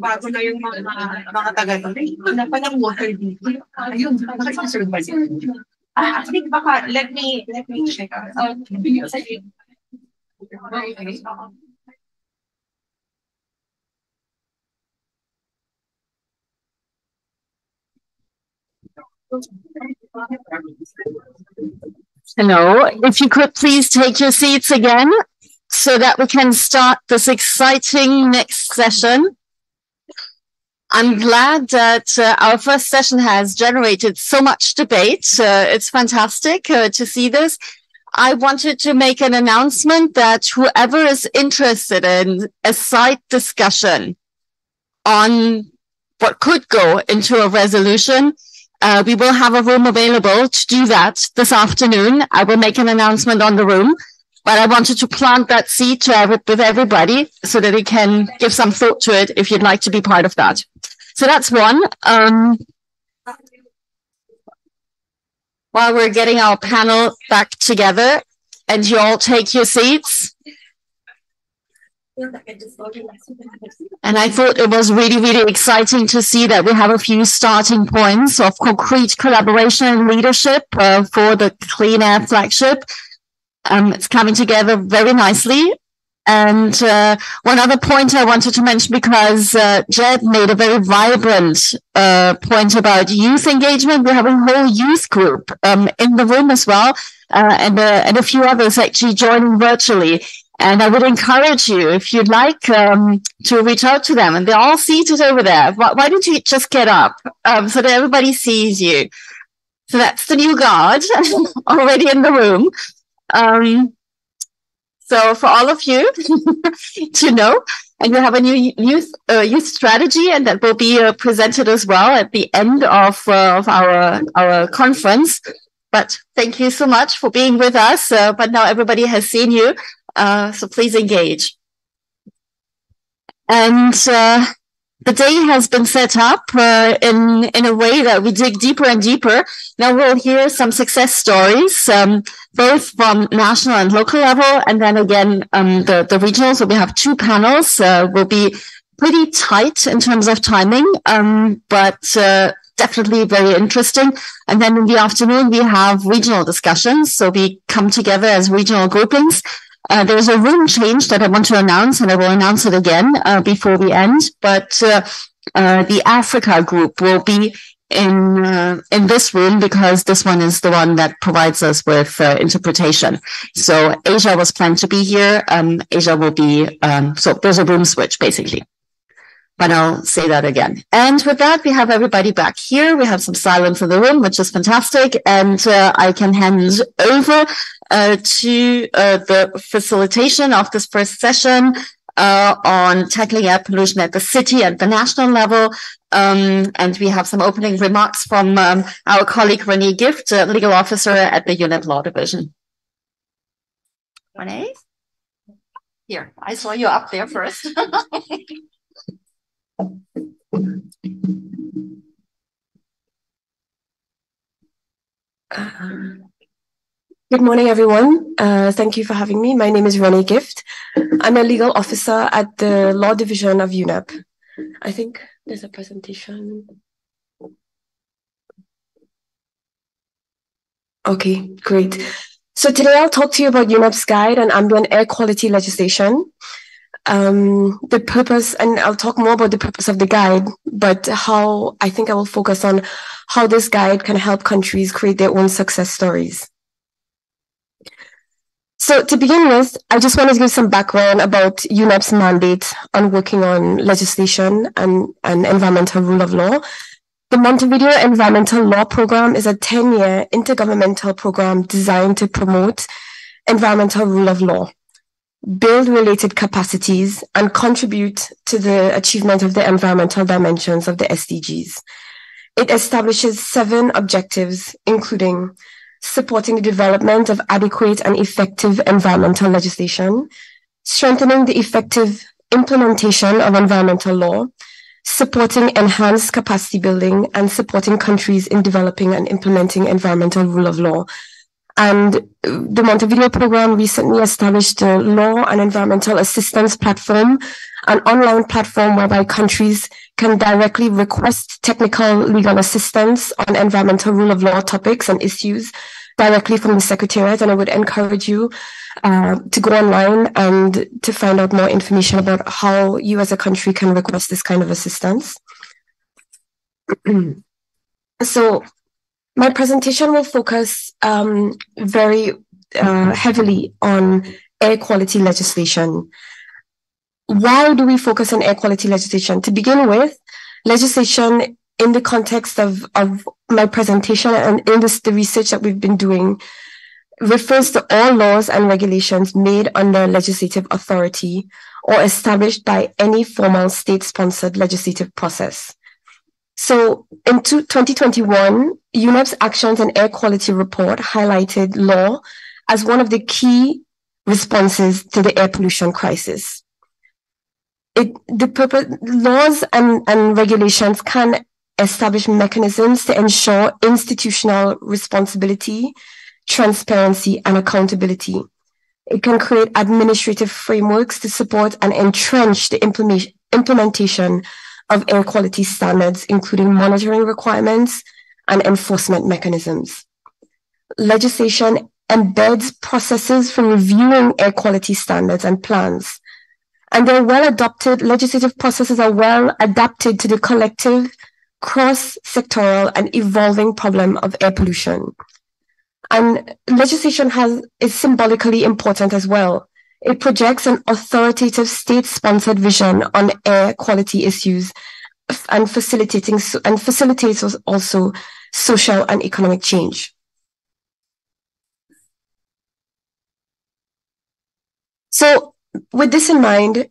bago na yung mga, mga taga-doon, na pa ng water dito. Ayun, nakasasarap ba siya? I think baka, let me, let me check out. Okay. Okay. Hello, if you could please take your seats again so that we can start this exciting next session. I'm glad that uh, our first session has generated so much debate. Uh, it's fantastic uh, to see this. I wanted to make an announcement that whoever is interested in a side discussion on what could go into a resolution, Uh, we will have a room available to do that this afternoon. I will make an announcement on the room, but I wanted to plant that seed to every, with everybody so that they can give some thought to it if you'd like to be part of that. So that's one. Um, while we're getting our panel back together and you all take your seats. And I thought it was really, really exciting to see that we have a few starting points of concrete collaboration and leadership uh, for the Clean Air flagship. Um, it's coming together very nicely. And uh, one other point I wanted to mention, because uh, Jed made a very vibrant uh, point about youth engagement. We have a whole youth group um, in the room as well, uh, and, uh, and a few others actually joining virtually. And I would encourage you, if you'd like, um, to reach out to them. And they're all seated over there. Why, why don't you just get up um, so that everybody sees you? So that's the new guard already in the room. Um, so for all of you to know, and you have a new youth, uh, youth strategy, and that will be uh, presented as well at the end of, uh, of our, our conference. But thank you so much for being with us. Uh, but now everybody has seen you. Uh, so please engage. And uh, the day has been set up uh, in in a way that we dig deeper and deeper. Now we'll hear some success stories, um, both from national and local level, and then again um, the the regional. So we have two panels. Uh, will be pretty tight in terms of timing, um, but uh, definitely very interesting. And then in the afternoon we have regional discussions. So we come together as regional groupings. Uh, there's a room change that I want to announce, and I will announce it again uh, before we end. But uh, uh, the Africa group will be in uh, in this room, because this one is the one that provides us with uh, interpretation. So Asia was planned to be here. Um, Asia will be, um, so there's a room switch, basically. But I'll say that again. And with that, we have everybody back here. We have some silence in the room, which is fantastic. And uh, I can hand over uh, to uh, the facilitation of this first session uh, on tackling air pollution at the city and the national level. Um, and we have some opening remarks from um, our colleague Renee Gift, uh, legal officer at the UNEP Law Division. Renee? Here, I saw you up there first. Good morning, everyone. Uh, thank you for having me. My name is Renee Gift. I'm a legal officer at the Law Division of UNEP. I think there's a presentation. Okay, great. So today I'll talk to you about UNEP's guide on ambient air quality legislation. Um, the purpose, and I'll talk more about the purpose of the guide, but how I think I will focus on how this guide can help countries create their own success stories. So to begin with, I just want to give some background about UNEP's mandate on working on legislation and, and environmental rule of law. The Montevideo Environmental Law Program is a ten-year intergovernmental program designed to promote environmental rule of law, build related capacities, and contribute to the achievement of the environmental dimensions of the S D Gs. It establishes seven objectives, including supporting the development of adequate and effective environmental legislation, strengthening the effective implementation of environmental law, supporting enhanced capacity building, and supporting countries in developing and implementing environmental rule of law. And the Montevideo program recently established a law and environmental assistance platform an online platform whereby countries can directly request technical legal assistance on environmental rule of law topics and issues directly from the Secretariat. And I would encourage you uh, to go online and to find out more information about how you as a country can request this kind of assistance. So my presentation will focus um, very uh, heavily on air quality legislation. Why do we focus on air quality legislation? To begin with, legislation in the context of, of my presentation and in this, the research that we've been doing refers to all laws and regulations made under legislative authority or established by any formal state-sponsored legislative process. So in twenty twenty-one, UNEP's Actions and Air Quality Report highlighted law as one of the key responses to the air pollution crisis. It, the purpose, laws and, and regulations can establish mechanisms to ensure institutional responsibility, transparency, and accountability. It can create administrative frameworks to support and entrench the implement, implementation of air quality standards, including monitoring requirements and enforcement mechanisms. Legislation embeds processes for reviewing air quality standards and plans. And they're well adopted, legislative processes are well adapted to the collective, cross-sectoral and evolving problem of air pollution. And legislation has, is symbolically important as well. It projects an authoritative state-sponsored vision on air quality issues and facilitating, and facilitates also social and economic change. So, with this in mind,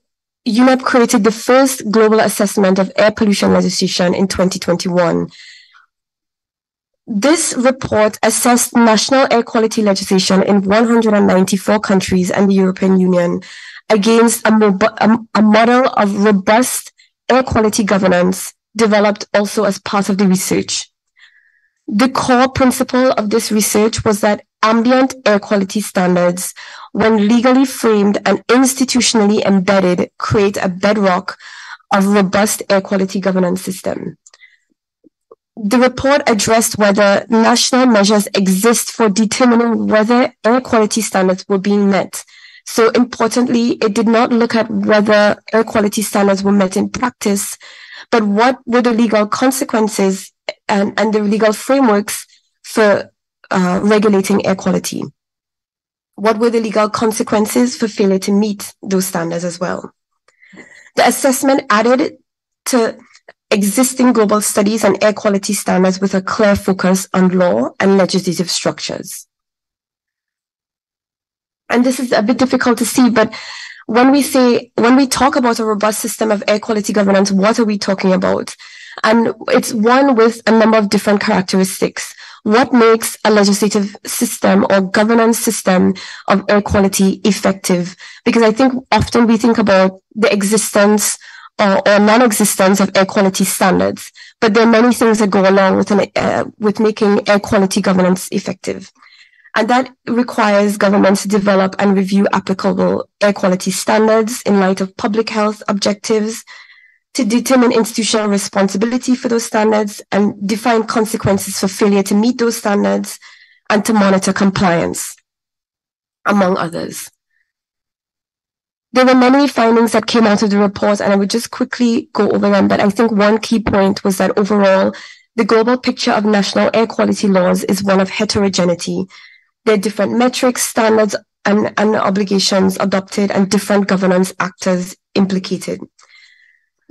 UNEP created the first global assessment of air pollution legislation in twenty twenty-one. This report assessed national air quality legislation in one hundred ninety-four countries and the European Union against a, a, a model of robust air quality governance developed also as part of the research. The core principle of this research was that ambient air quality standards, when legally framed and institutionally embedded, create a bedrock of robust air quality governance system. The report addressed whether national measures exist for determining whether air quality standards were being met. So importantly, it did not look at whether air quality standards were met in practice, but what were the legal consequences and, and the legal frameworks for Uh, regulating air quality. What were the legal consequences for failure to meet those standards as well? The assessment added to existing global studies and air quality standards with a clear focus on law and legislative structures. And this is a bit difficult to see, but when we say, when we talk about a robust system of air quality governance, what are we talking about? And it's one with a number of different characteristics. What makes a legislative system or governance system of air quality effective? Because I think often we think about the existence or, or non-existence of air quality standards, but there are many things that go along with, an, uh, with making air quality governance effective. And that requires governments to develop and review applicable air quality standards in light of public health objectives, to determine institutional responsibility for those standards and define consequences for failure to meet those standards and to monitor compliance, among others. There were many findings that came out of the report, and I would just quickly go over them, but I think one key point was that overall, the global picture of national air quality laws is one of heterogeneity. There are different metrics, standards, and, and obligations adopted and different governance actors implicated.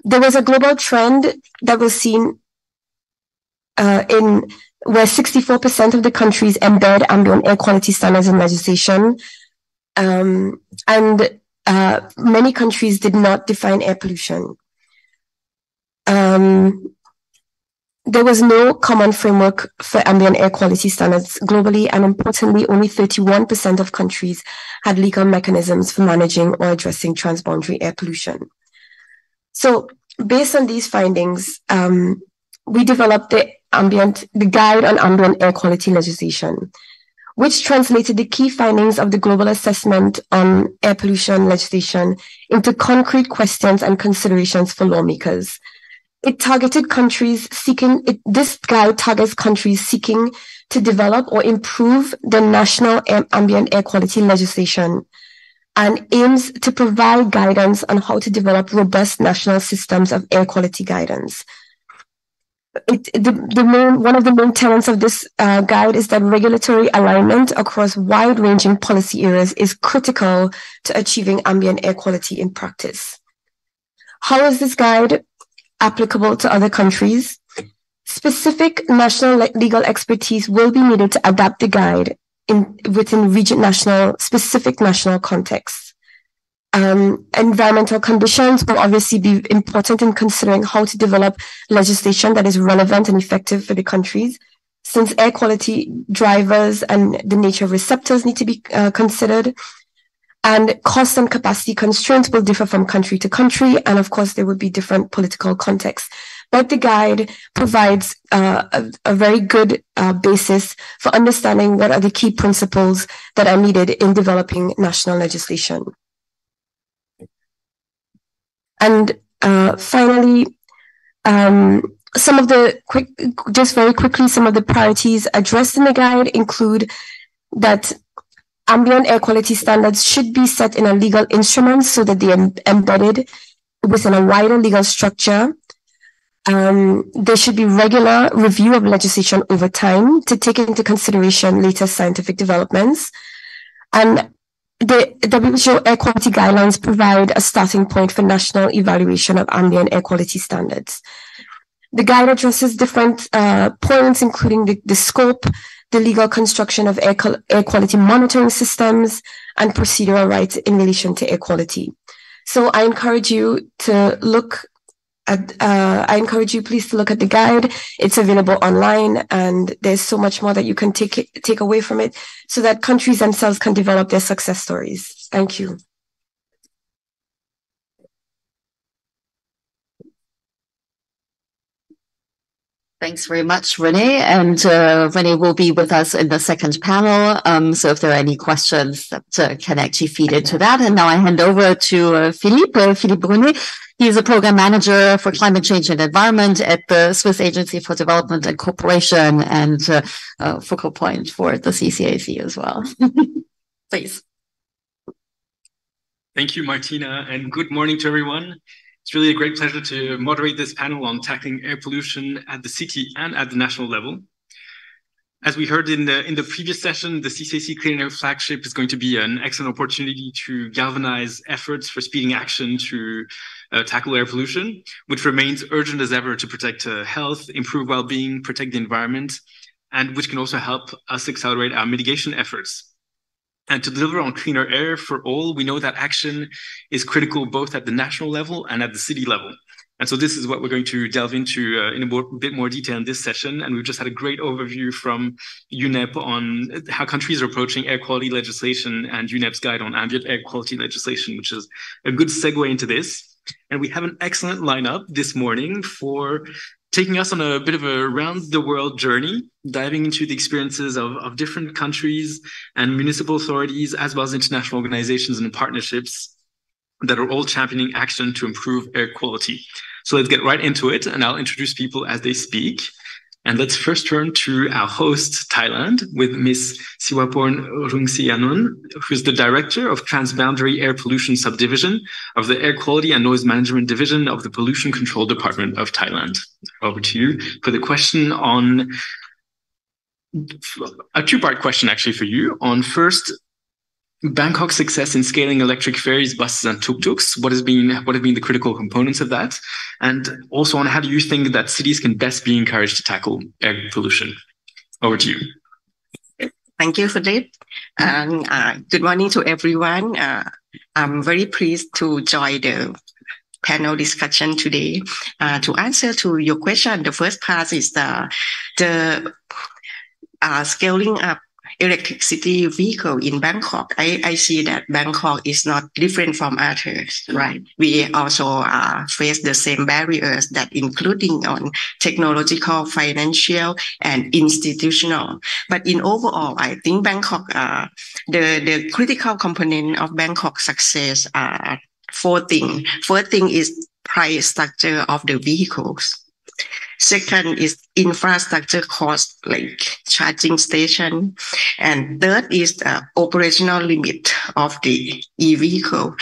There was a global trend that was seen uh, in where sixty-four percent of the countries embed ambient air quality standards in legislation. Um, and uh, many countries did not define air pollution. Um, there was no common framework for ambient air quality standards globally. And importantly, only thirty-one percent of countries had legal mechanisms for managing or addressing transboundary air pollution. So based on these findings, um, we developed the ambient, the guide on ambient air quality legislation. which translated the key findings of the global assessment on air pollution legislation into concrete questions and considerations for lawmakers. It targeted countries seeking, it, this guide targets countries seeking to develop or improve their national air, ambient air quality legislation, and aims to provide guidance on how to develop robust national systems of air quality guidance. It, the, the main, one of the main tenets of this uh, guide is that regulatory alignment across wide-ranging policy areas is critical to achieving ambient air quality in practice. How is this guide applicable to other countries? Specific national le legal expertise will be needed to adapt the guide in, within region national, specific national contexts. Um, environmental conditions will obviously be important in considering how to develop legislation that is relevant and effective for the countries, since air quality drivers and the nature of receptors need to be uh, considered. And cost and capacity constraints will differ from country to country, and of course there will be different political contexts. But the guide provides uh, a, a very good uh, basis for understanding what are the key principles that are needed in developing national legislation. And uh, finally, um, some of the quick, just very quickly, some of the priorities addressed in the guide include that ambient air quality standards should be set in a legal instrument so that they are embedded within a wider legal structure. Um, there should be regular review of legislation over time to take into consideration latest scientific developments. And the W H O air quality guidelines provide a starting point for national evaluation of ambient air quality standards. The guide addresses different uh, points, including the, the scope, the legal construction of air, air quality monitoring systems, and procedural rights in relation to air quality. So I encourage you to look at, uh, I encourage you please to look at the guide. It's available online, and there's so much more that you can take, take away from it so that countries themselves can develop their success stories. Thank you. Thanks very much, Renee. And uh, Renee will be with us in the second panel. Um, so if there are any questions that uh, can actually feed into that. And now I hand over to uh, Philippe, uh, Philippe Brunet. He is a program manager for climate change and environment at the Swiss Agency for Development and Cooperation, and uh, uh, focal point for the C C A C as well. Please. Thank you, Martina, and good morning to everyone. It's really a great pleasure to moderate this panel on tackling air pollution at the city and at the national level. As we heard in the in the previous session, the C C A C Clean Air Flagship is going to be an excellent opportunity to galvanize efforts for speeding action to uh, tackle air pollution, which remains urgent as ever to protect uh, health, improve well-being, protect the environment, and which can also help us accelerate our mitigation efforts. And to deliver on cleaner air for all, we know that action is critical both at the national level and at the city level. And so this is what we're going to delve into uh, in a more, bit more detail in this session. And we've just had a great overview from U N E P on how countries are approaching air quality legislation and U N E P's guide on ambient air quality legislation, which is a good segue into this. And we have an excellent lineup this morning for taking us on a bit of a round-the-world journey, diving into the experiences of, of different countries and municipal authorities, as well as international organizations and partnerships that are all championing action to improve air quality. So let's get right into it, and I'll introduce people as they speak. And let's first turn to our host, Thailand, with Miz Siwaporn Rungsiyanon, who's the Director of Transboundary Air Pollution Subdivision of the Air Quality and Noise Management Division of the Pollution Control Department of Thailand. Over to you for the question on, a two-part question actually for you, on first, Bangkok's success in scaling electric ferries, buses, and tuk-tuks. What has been what have been the critical components of that, and also on how do you think that cities can best be encouraged to tackle air pollution? Over to you. Thank you, Philippe. Um, uh, good morning to everyone. Uh, I'm very pleased to join the panel discussion today. Uh, to answer to your question, the first part is the the uh, scaling up electricity vehicle in Bangkok, I, I see that Bangkok is not different from others, right? We also uh, face the same barriers that including on technological, financial, and institutional. But in overall, I think Bangkok, uh, the, the critical component of Bangkok success are four things. First thing is price structure of the vehicles. Second is infrastructure cost, like charging station. And third is the operational limit of the e-vehicle.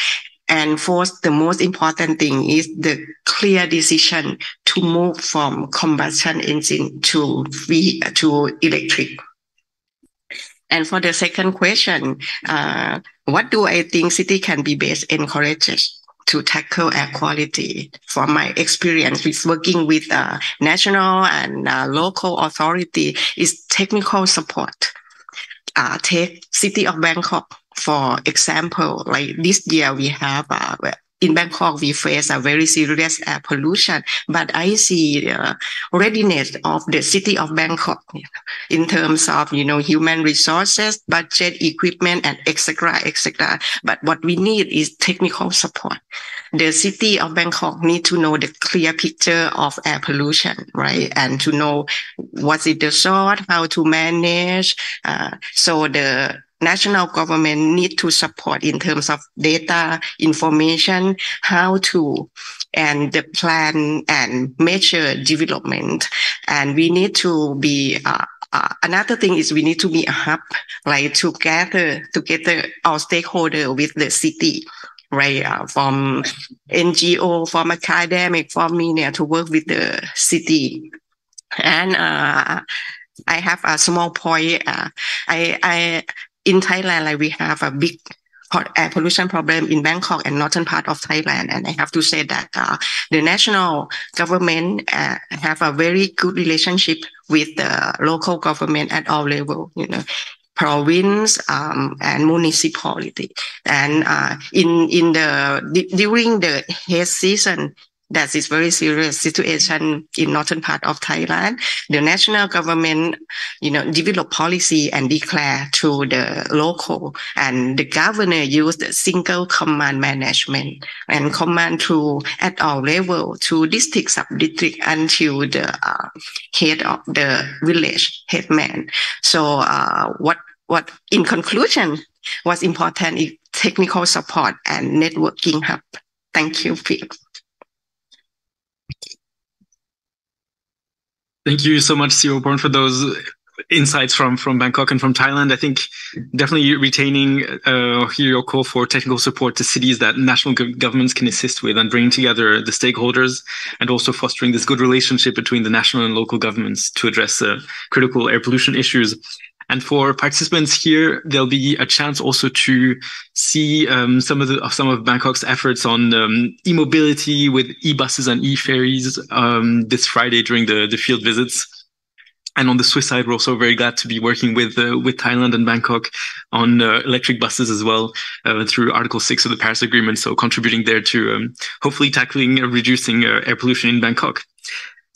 And fourth, the most important thing is the clear decision to move from combustion engine to v to electric. And for the second question, uh, what do I think city can be best encourages to tackle air quality? From my experience with working with uh, national and uh, local authority is technical support. Uh, take City of Bangkok, for example, like this year we have uh, in Bangkok, we face a very serious air pollution, but I see the readiness of the city of Bangkok in terms of, you know, human resources, budget, equipment, and et cetera, et cetera. But what we need is technical support. The city of Bangkok need to know the clear picture of air pollution, right? And to know what's it the sort, how to manage. Uh, so the national government need to support in terms of data, information, how to, and the plan and measure development. And we need to be, uh, uh, another thing is we need to be a hub, like to gather together our stakeholder with the city, right? Uh, from N G O, from academic, from media to work with the city. And, uh, I have a small point. Uh, I, I, In Thailand, like, we have a big air pollution problem in Bangkok and northern part of Thailand. And I have to say that uh, the national government uh, have a very good relationship with the local government at all level, you know, province um, and municipality. And uh, in in the during the heat season, that is very serious situation in northern part of Thailand. The national government, you know, develop policy and declare to the local, and the governor used single command management and command to at all level to district, sub district until the uh, head of the village headman. So uh, what what in conclusion, what's important is technical support and networking hub. Thank you, Phil. Thank you so much, C O Born, for those insights from, from Bangkok and from Thailand. I think definitely retaining uh, your call for technical support to cities that national go governments can assist with, and bringing together the stakeholders, and also fostering this good relationship between the national and local governments to address uh, critical air pollution issues. And for participants here, there'll be a chance also to see um, some of the, some of Bangkok's efforts on um, e-mobility with e-buses and e-ferries um, this Friday during the, the field visits. And on the Swiss side, we're also very glad to be working with uh, with Thailand and Bangkok on uh, electric buses as well uh, through Article six of the Paris Agreement. So contributing there to um, hopefully tackling and uh, reducing uh, air pollution in Bangkok.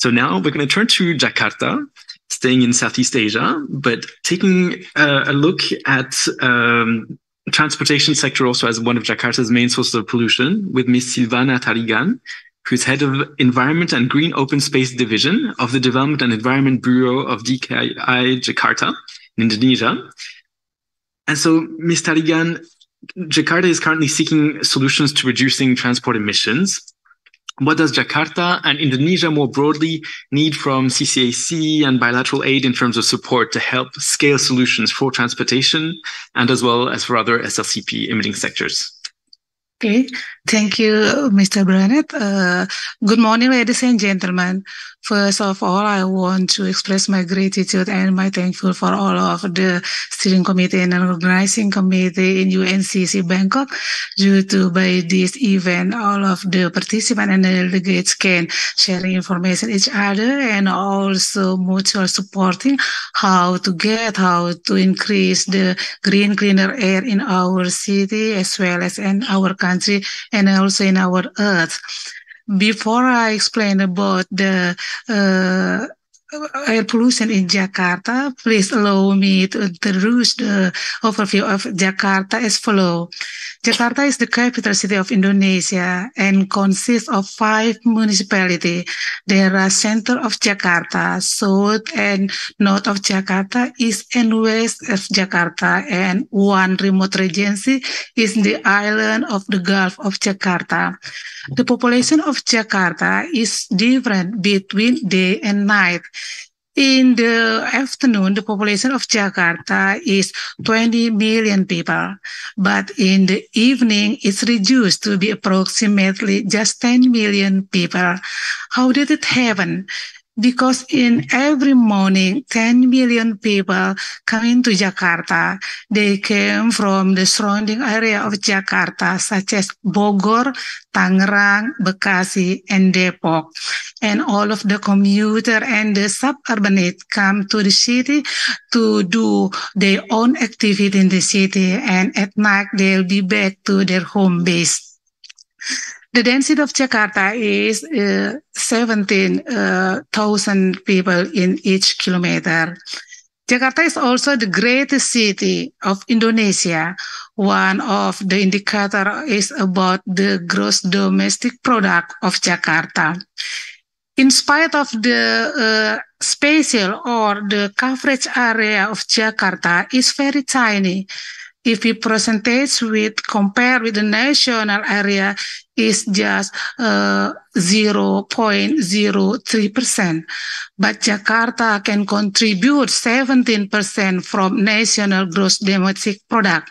So now we're going to turn to Jakarta, staying in Southeast Asia, but taking uh, a look at um, transportation sector also as one of Jakarta's main sources of pollution, with Miz Silvana Tarigan, who's head of Environment and Green Open Space Division of the Development and Environment Bureau of D K I Jakarta in Indonesia. And so, Miz Tarigan, Jakarta is currently seeking solutions to reducing transport emissions. What does Jakarta and Indonesia more broadly need from C C A C and bilateral aid in terms of support to help scale solutions for transportation and as well as for other S L C P emitting sectors? Okay, thank you, Mister Burnett. Uh, good morning, ladies and gentlemen. First of all, I want to express my gratitude and my thankful for all of the steering committee and organizing committee in U N C C Bangkok. Due to by this event, all of the participants and delegates can share information each other and also mutual supporting how to get, how to increase the green, cleaner air in our city as well as in our country and also in our earth. Before I explain about the uh, air pollution in Jakarta, please allow me to introduce the overview of Jakarta as follows. Jakarta is the capital city of Indonesia and consists of five municipalities. There are center of Jakarta, south and north of Jakarta, east and west of Jakarta, and one remote regency is the island of the Gulf of Jakarta. The population of Jakarta is different between day and night. In the afternoon, the population of Jakarta is twenty million people, but in the evening, it's reduced to be approximately just ten million people. How did it happen? Because in every morning, ten million people come into Jakarta. They came from the surrounding area of Jakarta, such as Bogor, Tangerang, Bekasi, and Depok. And all of the commuter and the suburbanate come to the city to do their own activity in the city. And at night, they'll be back to their home base. The density of Jakarta is uh, seventeen thousand uh, people in each kilometer. Jakarta is also the greatest city of Indonesia. One of the indicators is about the gross domestic product of Jakarta. In spite of the uh, spatial or the coverage area of Jakarta is very tiny, if we percentage with compare with the national area, is just uh, zero point zero three percent. But Jakarta can contribute seventeen percent from national gross domestic product.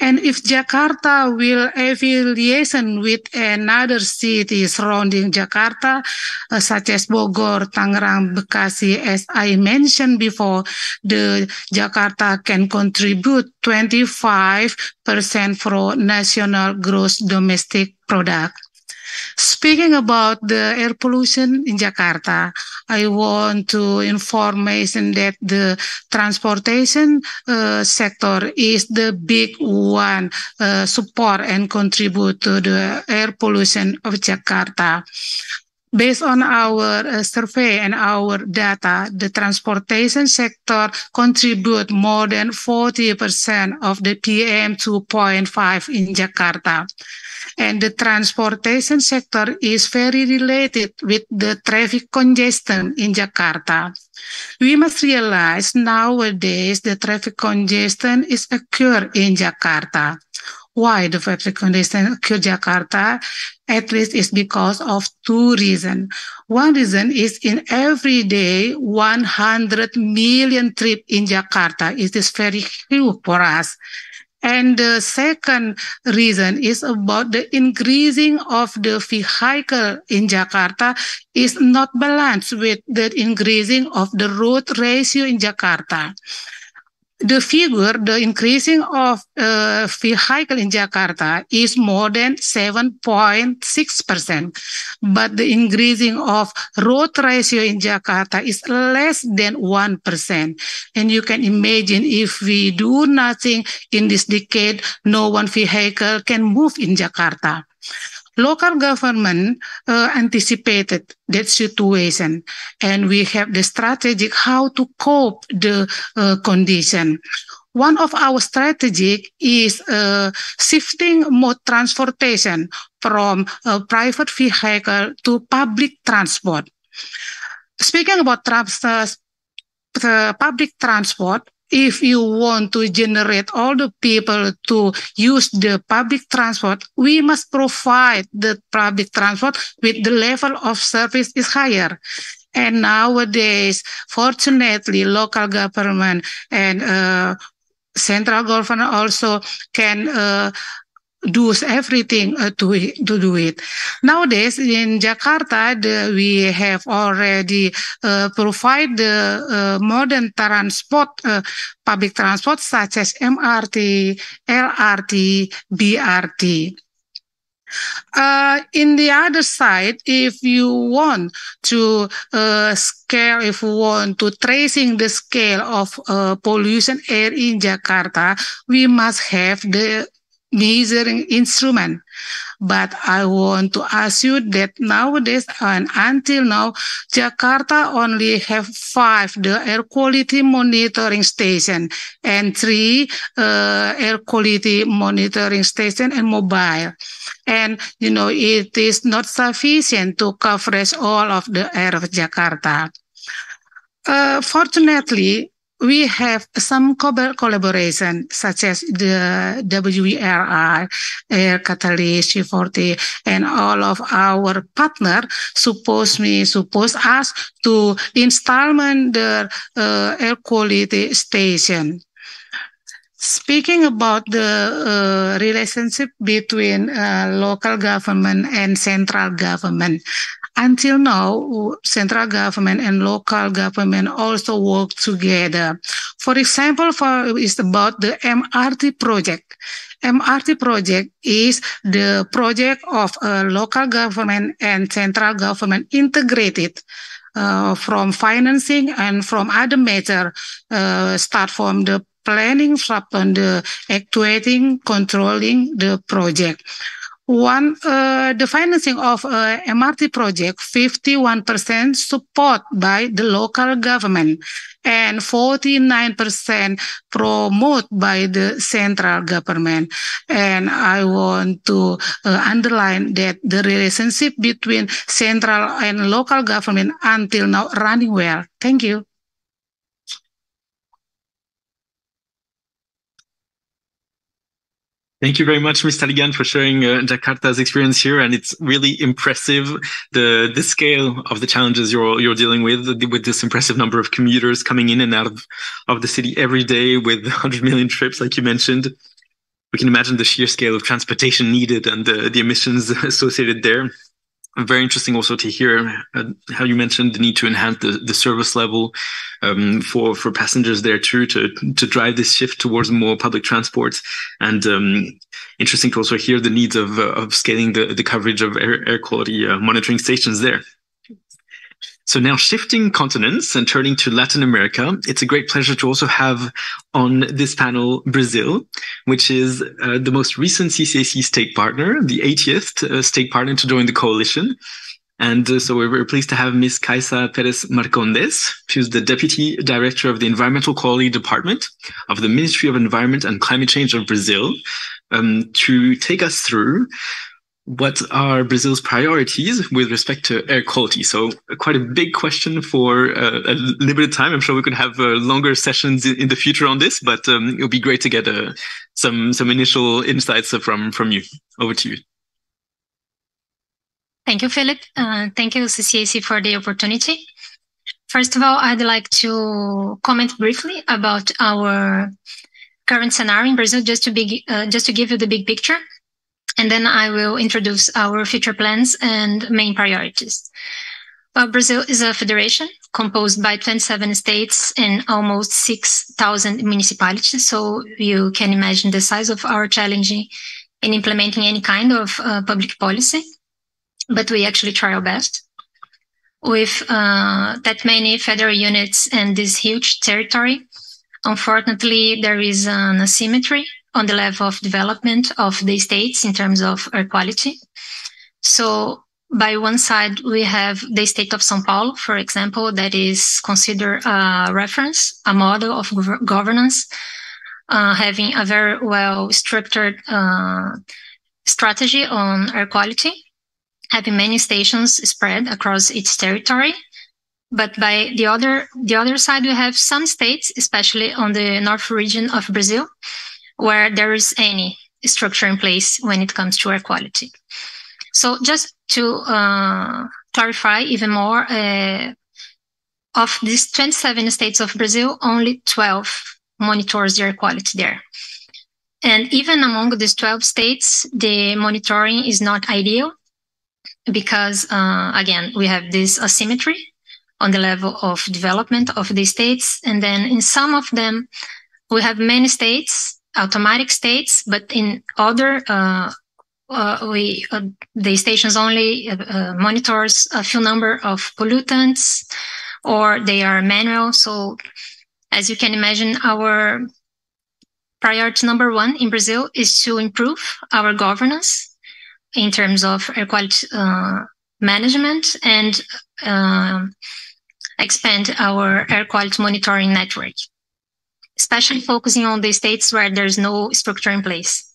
And if Jakarta will affiliation with another city surrounding Jakarta, uh, such as Bogor, Tangerang, Bekasi, as I mentioned before, the Jakarta can contribute twenty-five percent for national gross domestic product. Speaking about the air pollution in Jakarta, I want to information that the transportation uh, sector is the big one uh, support and contribute to the air pollution of Jakarta. Based on our uh, survey and our data, the transportation sector contribute more than forty percent of the P M two point five in Jakarta. And the transportation sector is very related with the traffic congestion in Jakarta. We must realize nowadays the traffic congestion is occurring in Jakarta. Why the traffic congestion occurs in Jakarta? At least it's because of two reasons. One reason is in every day, one hundred million trips in Jakarta. It is very huge for us. And the second reason is about the increasing of the vehicle in Jakarta is not balanced with the increasing of the road ratio in Jakarta. The figure, the increasing of uh, vehicle in Jakarta is more than seven point six percent, but the increasing of road ratio in Jakarta is less than one percent. And you can imagine if we do nothing in this decade, no one vehicle can move in Jakarta. Local government uh, anticipated that situation, and we have the strategy how to cope the uh, condition. One of our strategy is uh, shifting mode transportation from uh, private vehicle to public transport. Speaking about trans uh, public transport, if you want to generate all the people to use the public transport, we must provide the public transport with the level of service is higher. And nowadays, fortunately, local government and uh, central government also can uh, do everything uh, to, to do it. Nowadays, in Jakarta, the, we have already uh, provided the uh, modern transport, uh, public transport, such as M R T, L R T, B R T. Uh, in the other side, if you want to uh, scale, if you want to tracing the scale of uh, pollution air in Jakarta, we must have the measuring instrument. But I want to ask you that nowadays and until now, Jakarta only have five the air quality monitoring station and three uh, air quality monitoring station and mobile. And, you know, it is not sufficient to cover all of the air of Jakarta. Uh, fortunately, we have some collaboration, such as the W E R I, Air Catalyst, C forty, and all of our partner suppose me, suppose us to installment the uh, air quality station. Speaking about the uh, relationship between uh, local government and central government, until now, central government and local government also work together. For example, for it's about the M R T project. M R T project is the project of uh, local government and central government integrated. Uh, from financing and from other matter, uh, start from the planning, start on the actuating, controlling the project. One, uh, the financing of uh, M R T project, fifty-one percent support by the local government and forty-nine percent promote by the central government. And I want to uh, underline that the relationship between central and local government until now running well. Thank you. Thank you very much, Miz Taligan, for sharing uh, Jakarta's experience here. And it's really impressive, the the scale of the challenges you're you're dealing with, with this impressive number of commuters coming in and out of, of the city every day with one hundred million trips, like you mentioned. We can imagine the sheer scale of transportation needed and the, the emissions associated there. Very interesting also to hear uh, how you mentioned the need to enhance the, the service level um, for, for passengers there too, to, to drive this shift towards more public transport. And um, interesting to also hear the needs of, uh, of scaling the, the coverage of air, air quality uh, monitoring stations there. So now shifting continents and turning to Latin America, it's a great pleasure to also have on this panel Brazil, which is uh, the most recent C C A C state partner, the eightieth uh, state partner to join the coalition. And uh, so we're very pleased to have Miz Caixa Pérez Marcondes. She's the Deputy Director of the Environmental Quality Department of the Ministry of Environment and Climate Change of Brazil, um, to take us through what are Brazil's priorities with respect to air quality? So quite a big question for uh, a limited time. I'm sure we could have uh, longer sessions in the future on this, but um, it would be great to get uh, some some initial insights from, from you. Over to you. Thank you, Philip. Uh, thank you, C C A C, for the opportunity. First of all, I'd like to comment briefly about our current scenario in Brazil, just to, be, uh, just to give you the big picture. And then I will introduce our future plans and main priorities. Well, Brazil is a federation composed by twenty-seven states and almost six thousand municipalities. So you can imagine the size of our challenge in implementing any kind of uh, public policy. But we actually try our best. With uh, that many federal units and this huge territory, unfortunately, there is an asymmetry on the level of development of the states in terms of air quality. So by one side, we have the state of São Paulo, for example, that is considered a reference, a model of gov governance, uh, having a very well-structured uh, strategy on air quality, having many stations spread across its territory. But by the other, the other side, we have some states, especially on the north region of Brazil, where there is any structure in place when it comes to air quality. So just to uh, clarify even more, uh, of these twenty-seven states of Brazil, only twelve monitors the air quality there. And even among these twelve states, the monitoring is not ideal because, uh, again, we have this asymmetry on the level of development of the states. And then in some of them, we have many states, automatic states, but in other, uh, uh, we uh, the stations only uh, uh, monitors a few number of pollutants, or they are manual. So, as you can imagine, our Priority number one in Brazil is to improve our governance in terms of air quality uh, management and uh, expand our air quality monitoring network, especially focusing on the states where there's no structure in place.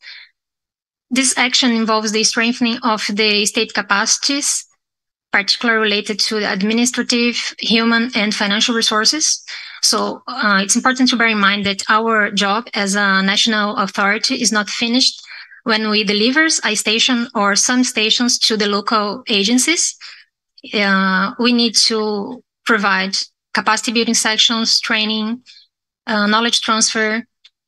This action involves the strengthening of the state capacities, particularly related to the administrative, human, and financial resources. So uh, it's important to bear in mind that our job as a national authority is not finished when we deliver a station or some stations to the local agencies. Uh, we need to provide capacity building sections, training, uh, knowledge transfer,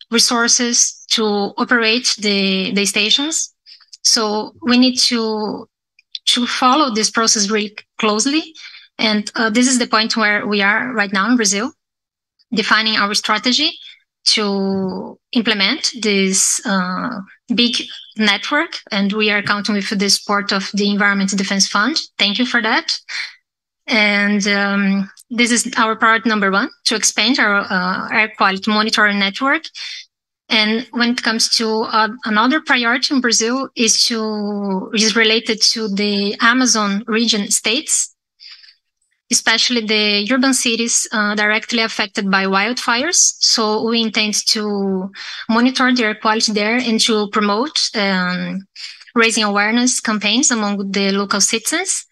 resources to operate the, the stations. So we need to, to follow this process really closely. And uh, this is the point where we are right now in Brazil, defining our strategy to implement this uh, big network. And we are counting with the support of the Environment Defense Fund. Thank you for that. And um, this is our priority number one, to expand our uh, air quality monitoring network. And when it comes to uh, another priority in Brazil is to is related to the Amazon region states, especially the urban cities uh, directly affected by wildfires. So we intend to monitor the air quality there and to promote um, raising awareness campaigns among the local citizens.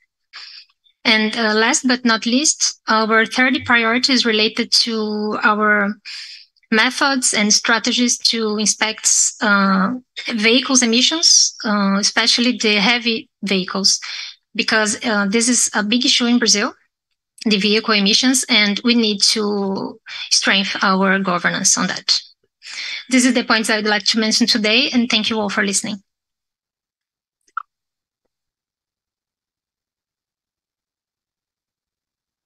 And uh, last but not least, our third priority is related to our methods and strategies to inspect uh, vehicles emissions, uh, especially the heavy vehicles, because uh, this is a big issue in Brazil, the vehicle emissions, and we need to strengthen our governance on that. This is the points I'd like to mention today, and thank you all for listening.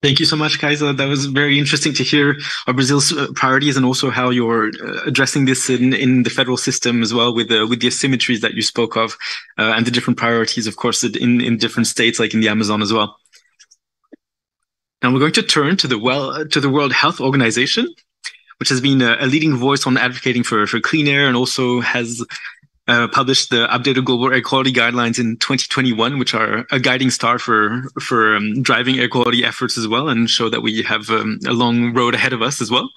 Thank you so much, Kaisa. That was very interesting to hear Brazil's priorities and also how you're addressing this in, in the federal system as well, with the, with the asymmetries that you spoke of uh, and the different priorities, of course, in, in different states, like in the Amazon as well. Now we're going to turn to the, well, to the World Health Organization, which has been a, a leading voice on advocating for, for clean air, and also has Uh, published the updated Global Air Quality Guidelines in twenty twenty-one, which are a guiding star for for um, driving air quality efforts as well, and show that we have um, a long road ahead of us as well.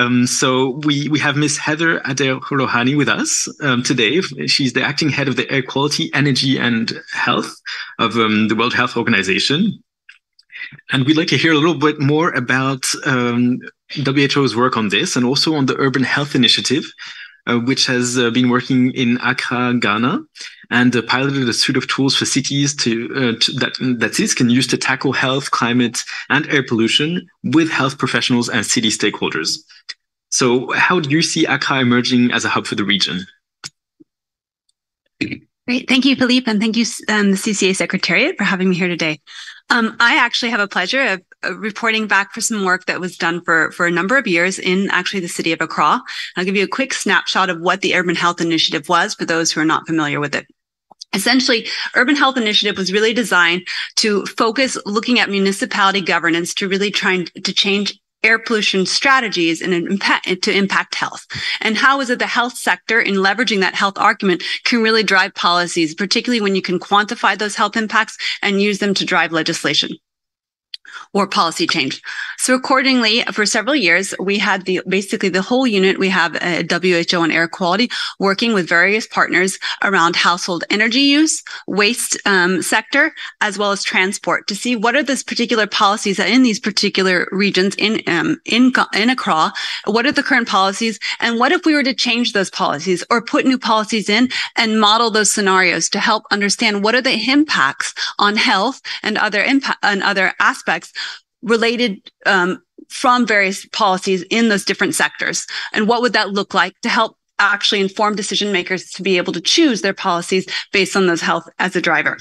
Um, so we we have Miz Heather Ader-Rouhani with us um, today. She's the acting head of the Air Quality, Energy and Health of um, the World Health Organization. And we'd like to hear a little bit more about um, W H O's work on this, and also on the Urban Health Initiative, Uh, which has uh, been working in Accra, Ghana, and uh, piloted a suite of tools for cities to, uh, to that, that cities can use to tackle health, climate, and air pollution with health professionals and city stakeholders. So how do you see Accra emerging as a hub for the region? Great. Thank you, Philippe, and thank you, um, the C C A Secretariat, for having me here today. Um, I actually have a pleasure of reporting back for some work that was done for, for a number of years in actually the city of Accra. I'll give you a quick snapshot of what the Urban Health Initiative was for those who are not familiar with it. Essentially, Urban Health Initiative was really designed to focus looking at municipality governance to really try to change air pollution strategies and impact, to impact health. And how is it the health sector, in leveraging that health argument, can really drive policies, particularly when you can quantify those health impacts and use them to drive legislation or policy change. So accordingly, for several years, we had the basically the whole unit, we have a W H O on air quality, working with various partners around household energy use, waste um, sector, as well as transport, to see what are these particular policies that in these particular regions in, um, in, in Accra, what are the current policies, and what if we were to change those policies or put new policies in and model those scenarios to help understand what are the impacts on health and other impact and other aspects related um, from various policies in those different sectors, and what would that look like to help actually inform decision makers to be able to choose their policies based on those health as a driver.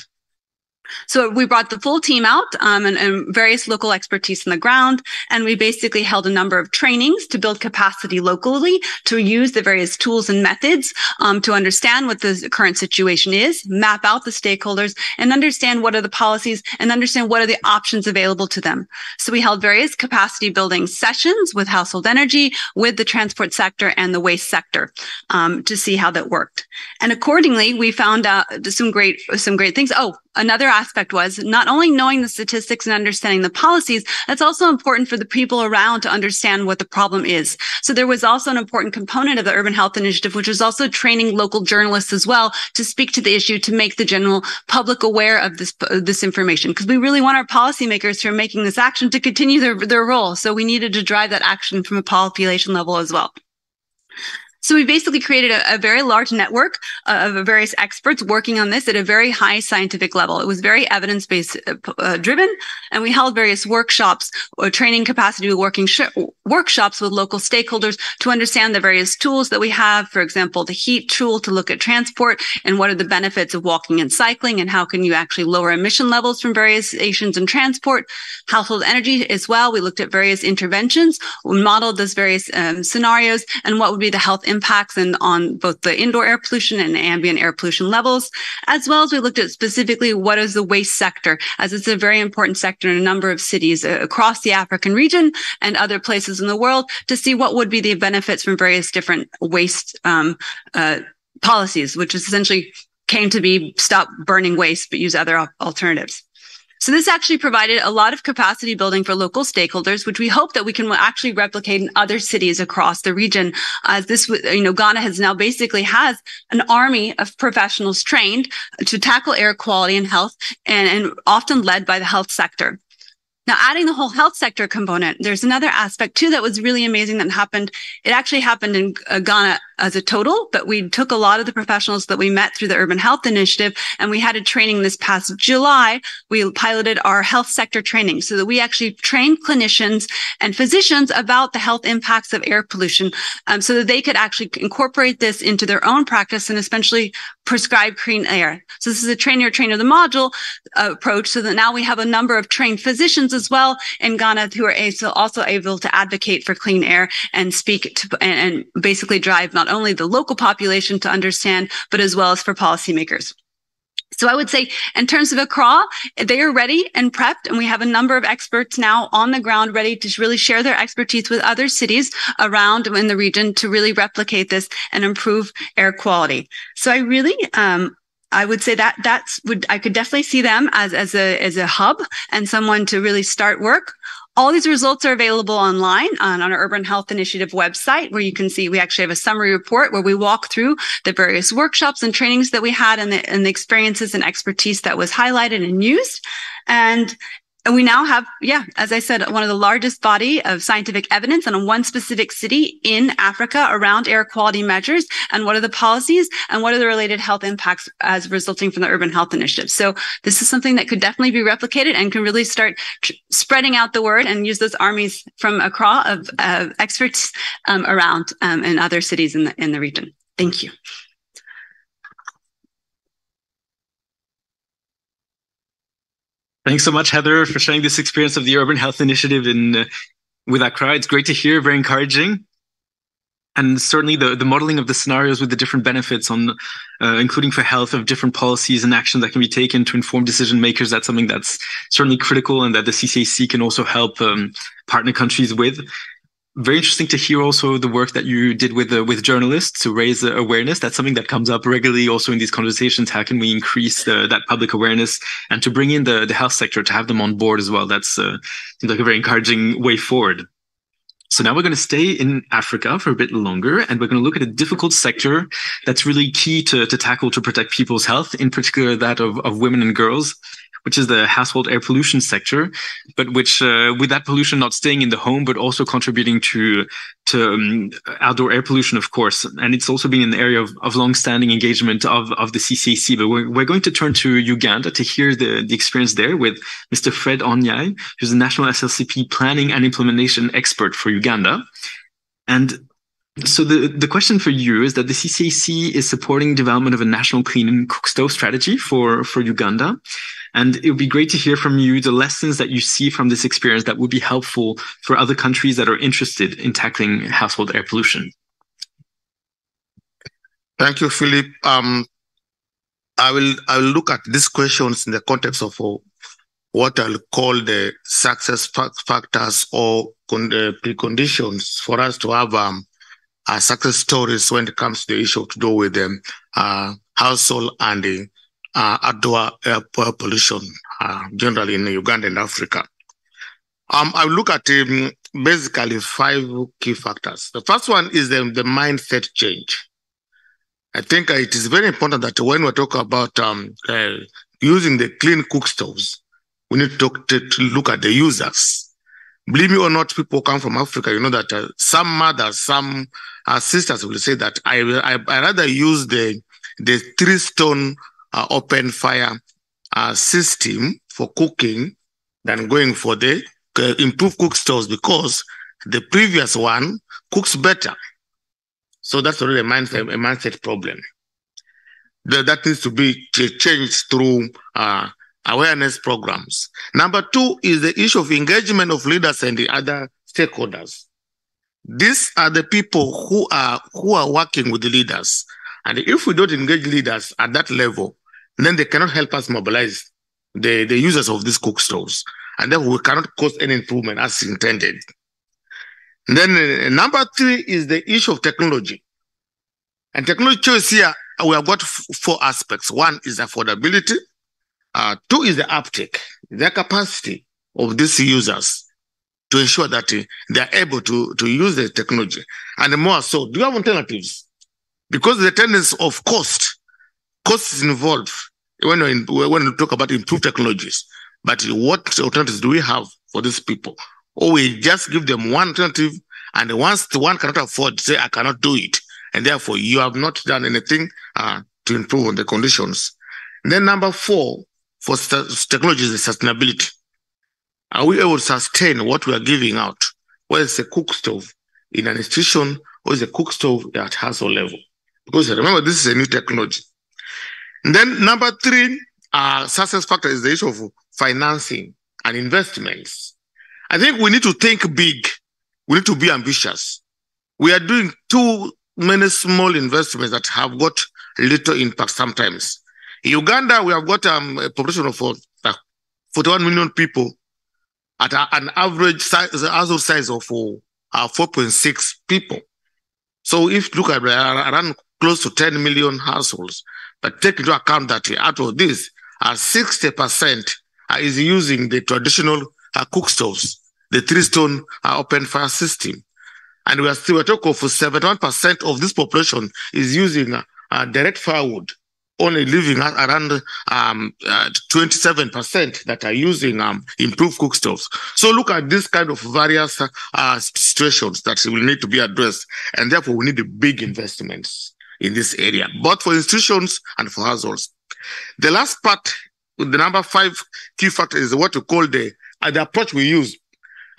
So we brought the full team out um, and, and various local expertise on the ground, and we basically held a number of trainings to build capacity locally to use the various tools and methods um, to understand what the current situation is, map out the stakeholders, and understand what are the policies and understand what are the options available to them. So we held various capacity building sessions with household energy, with the transport sector and the waste sector um, to see how that worked. And accordingly, we found out some great, some great things. Oh, another aspect was not only knowing the statistics and understanding the policies, that's also important for the people around to understand what the problem is. So there was also an important component of the Urban Health Initiative, which was also training local journalists as well to speak to the issue, to make the general public aware of this, uh, this information, because we really want our policymakers who are making this action to continue their, their role. So we needed to drive that action from a population level as well. So we basically created a, a very large network of various experts working on this at a very high scientific level. It was very evidence-based uh, driven, and we held various workshops or training capacity working sh workshops with local stakeholders to understand the various tools that we have. For example, the heat tool to look at transport and what are the benefits of walking and cycling and how can you actually lower emission levels from various stations and transport. Household energy as well. We looked at various interventions, we modeled those various um, scenarios and what would be the health impact impacts and on both the indoor air pollution and ambient air pollution levels, as well as we looked at specifically what is the waste sector, as it's a very important sector in a number of cities across the African region and other places in the world to see what would be the benefits from various different waste um, uh, policies, which is essentially came to be stop burning waste, but use other alternatives. So this actually provided a lot of capacity building for local stakeholders, which we hope that we can actually replicate in other cities across the region. As this, you know, Ghana has now basically has an army of professionals trained to tackle air quality and health, and, and often led by the health sector. Now, adding the whole health sector component, there's another aspect too that was really amazing that happened. It actually happened in Ghana as a total, but we took a lot of the professionals that we met through the Urban Health Initiative, and we had a training this past July. We piloted our health sector training so that we actually trained clinicians and physicians about the health impacts of air pollution, um, so that they could actually incorporate this into their own practice and especially prescribe clean air. So this is a train your trainer the module uh, approach, so that now we have a number of trained physicians as well in Ghana who are also able to advocate for clean air and speak to, and, and basically drive not only the local population to understand, but as well as for policymakers. So I would say in terms of ACRA, they are ready and prepped, and we have a number of experts now on the ground ready to really share their expertise with other cities around in the region to really replicate this and improve air quality. So I really, um, I would say that that's would, I could definitely see them as, as a, as a hub and someone to really start work. All these results are available online on, on our Urban Health Initiative website, where you can see we actually have a summary report where we walk through the various workshops and trainings that we had and the, and the experiences and expertise that was highlighted and used. And And we now have, yeah, as I said, one of the largest body of scientific evidence on one specific city in Africa around air quality measures and what are the policies and what are the related health impacts as resulting from the Urban Health Initiative. So this is something that could definitely be replicated and can really start spreading out the word and use those armies from ACRA of uh, experts um, around um, in other cities in the, in the region. Thank you. Thanks so much, Heather, for sharing this experience of the Urban Health Initiative in, uh, with ACRA. It's great to hear, very encouraging. And certainly the, the modeling of the scenarios with the different benefits, on, uh, including for health, of different policies and actions that can be taken to inform decision makers, that's something that's certainly critical and that the C C A C can also help um, partner countries with. Very interesting to hear also the work that you did with uh, with journalists to raise uh, awareness. That's something that comes up regularly also in these conversations. How can we increase uh, that public awareness and to bring in the, the health sector, to have them on board as well? That's uh, seems like a very encouraging way forward. So now we're going to stay in Africa for a bit longer, and we're going to look at a difficult sector that's really key to, to tackle to protect people's health, in particular that of, of women and girls, which is the household air pollution sector, but which, uh, with that pollution not staying in the home, but also contributing to to um, outdoor air pollution, of course. And it's also been an area of, of long-standing engagement of, of the C C A C. But we're, we're going to turn to Uganda to hear the, the experience there with Mister Fred Onyai, who's the National S L C P Planning and Implementation Expert for Uganda. And so the, the question for you is that the C C A C is supporting development of a national clean and cook stove strategy for, for Uganda. And it would be great to hear from you the lessons that you see from this experience that would be helpful for other countries that are interested in tackling household air pollution. Thank you, Philip. Um, I will I will look at these questions in the context of uh, what I'll call the success factors or con uh, preconditions for us to have um, uh, success stories when it comes to the issue to do with them, uh, household and uh, uh, outdoor air pollution, uh, generally in Uganda and Africa. Um, I will look at um, basically five key factors. The first one is the, the mindset change. I think it is very important that when we talk about um, uh, using the clean cook stoves, we need to, talk to, to look at the users. Believe me or not, people come from Africa. You know that uh, some mothers, some uh, sisters will say that I, I I rather use the the three stone uh, open fire uh, system for cooking than going for the uh, improved cook stoves because the previous one cooks better. So that's already a mindset, a mindset problem. The, that needs to be ch changed through uh, awareness programs. Number two is the issue of engagement of leaders and the other stakeholders. These are the people who are who are working with the leaders. And if we don't engage leaders at that level, then they cannot help us mobilize the, the users of these cook stoves. And then we cannot cause any improvement as intended. Then uh, number three is the issue of technology. And technology choice here, we have got four aspects. One is affordability. Uh, two is the uptake, the capacity of these users to ensure that uh, they are able to, to use the technology. And more so, do you have alternatives? Because the tendency of cost, cost is involved when we, when we talk about improved technologies. But what alternatives do we have for these people? Or we just give them one alternative, and once the one cannot afford, say, I cannot do it. And therefore, you have not done anything uh, to improve on the conditions. And then number four, for technology is sustainability. Are we able to sustain what we are giving out? Whether it's a cook stove in an institution or it's a cook stove at household level. Because remember, this is a new technology. And then number three, uh, success factor is the issue of financing and investments. I think we need to think big. We need to be ambitious. We are doing too many small investments that have got little impact sometimes. In Uganda, we have got um, a population of uh, forty-one million people at uh, an average size, household size of uh, four point six people. So if you look at uh, around close to ten million households, but take into account that out of this, uh, sixty percent is using the traditional Uh, cook stoves, the three-stone uh, open fire system. And we are still talking for seventy-one percent of this population is using uh, uh, direct firewood, only leaving uh, around um, uh, twenty-seven percent that are using um, improved cook stoves. So look at this kind of various uh, uh, situations that will need to be addressed. And therefore, we need big investments in this area, both for institutions and for households. The last part, the number five key factor is what we call the the approach we use.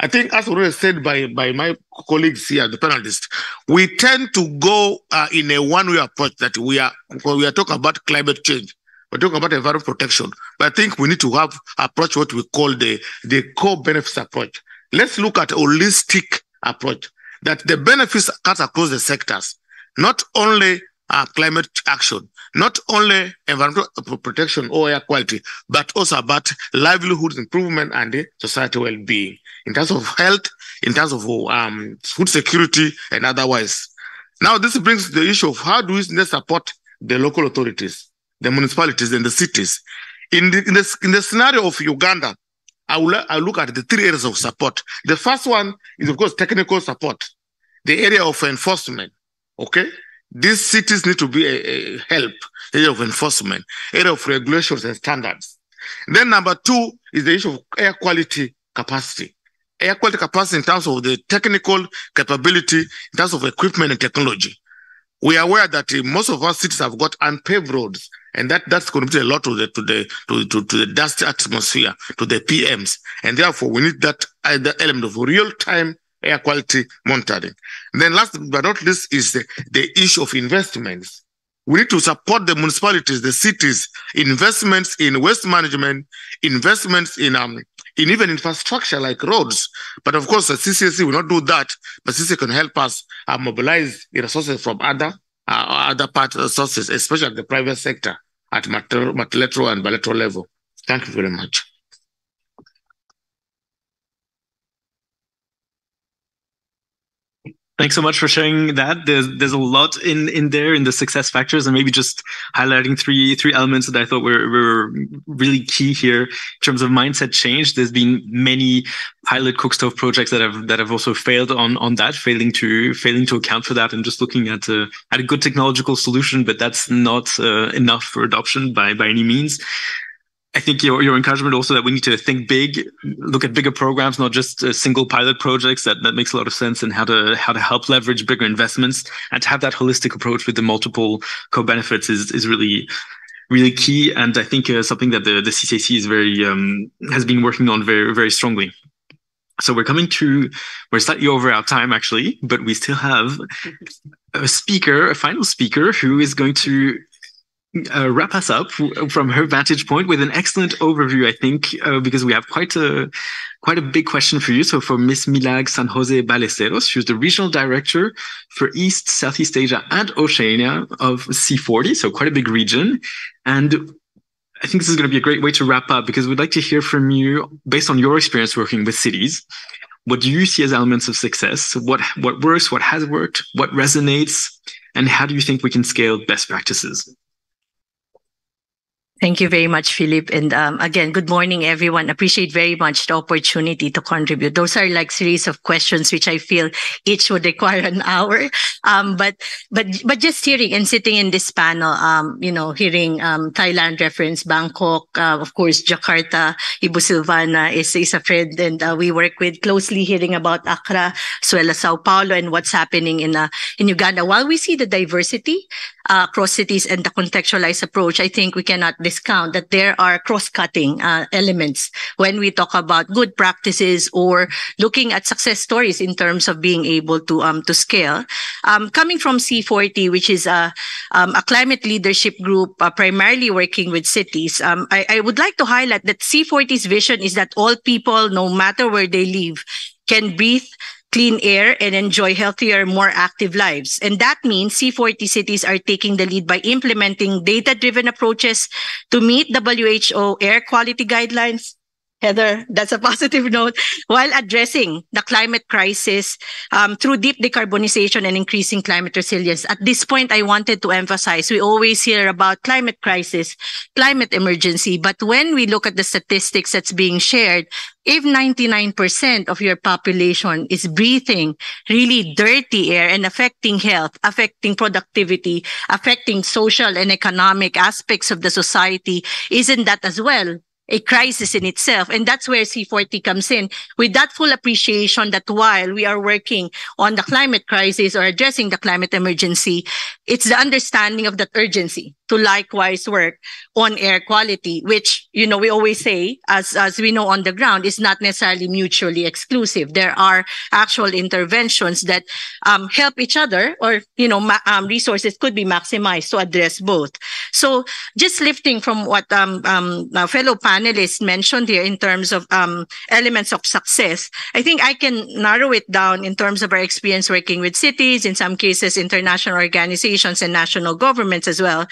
I think, as already said by, by my colleagues here, the panelists, we tend to go uh, in a one-way approach that we are we are talking about climate change, we're talking about environment protection. But I think we need to have approach what we call the, the co-benefits approach. Let's look at a holistic approach that the benefits cut across the sectors, not only uh, climate action, not only environmental protection or air quality, but also about livelihood improvement and uh, societal well-being in terms of health, in terms of um, food security and otherwise. Now, this brings the issue of how do we support the local authorities, the municipalities and the cities. In the, in the, in the scenario of Uganda, I will I'll look at the three areas of support. The first one is, of course, technical support, the area of enforcement, okay? These cities need to be a, a help, area of enforcement, area of regulations and standards. Then number two is the issue of air quality capacity. Air quality capacity in terms of the technical capability, in terms of equipment and technology. We are aware that uh, most of our cities have got unpaved roads, and that, that's contributed a lot to the, to, the, to, to, to the dusty atmosphere, to the P Ms. And therefore, we need that other element of real-time air quality monitoring. And then last but not least is the, the issue of investments We need to support the municipalities, the cities, investments in waste management, investments in um, in even infrastructure like roads. But of course, the C C A C will not do that, but C C A C can help us uh, mobilize resources from other uh, other part sources, especially the private sector at multilateral and bilateral level. Thank you very much. Thanks so much for sharing that. There's there's a lot in, in there in the success factors, and maybe just highlighting three three elements that I thought were were really key here in terms of mindset change. There's been many pilot cookstove projects that have that have also failed on on that, failing to failing to account for that, and just looking at a, at a good technological solution, but that's not uh, enough for adoption by by any means. I think your, your encouragement also that we need to think big, look at bigger programs, not just uh, single pilot projects. That, that makes a lot of sense, and how to how to help leverage bigger investments and to have that holistic approach with the multiple co-benefits is is really really key. And I think uh, something that the the C C A C is very um, has been working on very very strongly. So we're coming to we're slightly over our time actually, but we still have a speaker, a final speaker, who is going to Uh, wrap us up from her vantage point with an excellent overview, I think, uh, because we have quite a quite a big question for you. So for Miz Milag San Jose Ballesteros, she's the Regional Director for East, Southeast Asia and Oceania of C forty, so quite a big region. And I think this is going to be a great way to wrap up, because we'd like to hear from you, based on your experience working with cities, what do you see as elements of success? What, what works? What has worked? What resonates? And how do you think we can scale best practices? Thank you very much, Philip. And um, again, good morning, everyone. Appreciate very much the opportunity to contribute. Those are like series of questions, which I feel each would require an hour. Um, but, but, but just hearing and sitting in this panel, um, you know, hearing, um, Thailand reference, Bangkok, uh, of course, Jakarta, Ibu Silvana is, is a friend and uh, we work with closely, hearing about Accra, as well as Sao Paulo and what's happening in, uh, in Uganda. While we see the diversity, uh, across cities and the contextualized approach, I think we cannot discount that there are cross-cutting uh, elements when we talk about good practices or looking at success stories in terms of being able to um to scale. Um, coming from C forty, which is a um, a climate leadership group uh, primarily working with cities, um, I, I would like to highlight that C forty's vision is that all people, no matter where they live, can breathe clean air and enjoy healthier, more active lives. And that means C forty cities are taking the lead by implementing data-driven approaches to meet W H O air quality guidelines. Heather, that's a positive note, while addressing the climate crisis um, through deep decarbonization and increasing climate resilience. At this point, I wanted to emphasize, we always hear about climate crisis, climate emergency, but when we look at the statistics that's being shared, if ninety-nine percent of your population is breathing really dirty air and affecting health, affecting productivity, affecting social and economic aspects of the society, isn't that as well a crisis in itself? And that's where C forty comes in, with that full appreciation that while we are working on the climate crisis or addressing the climate emergency, it's the understanding of that urgency to likewise work on air quality, which, you know, we always say, as, as we know on the ground, is not necessarily mutually exclusive. There are actual interventions that um, help each other, or, you know, ma um, resources could be maximized to address both. So just lifting from what um, um, our fellow panelists mentioned here in terms of um, elements of success, I think I can narrow it down in terms of our experience working with cities, in some cases, international organizations and national governments as well.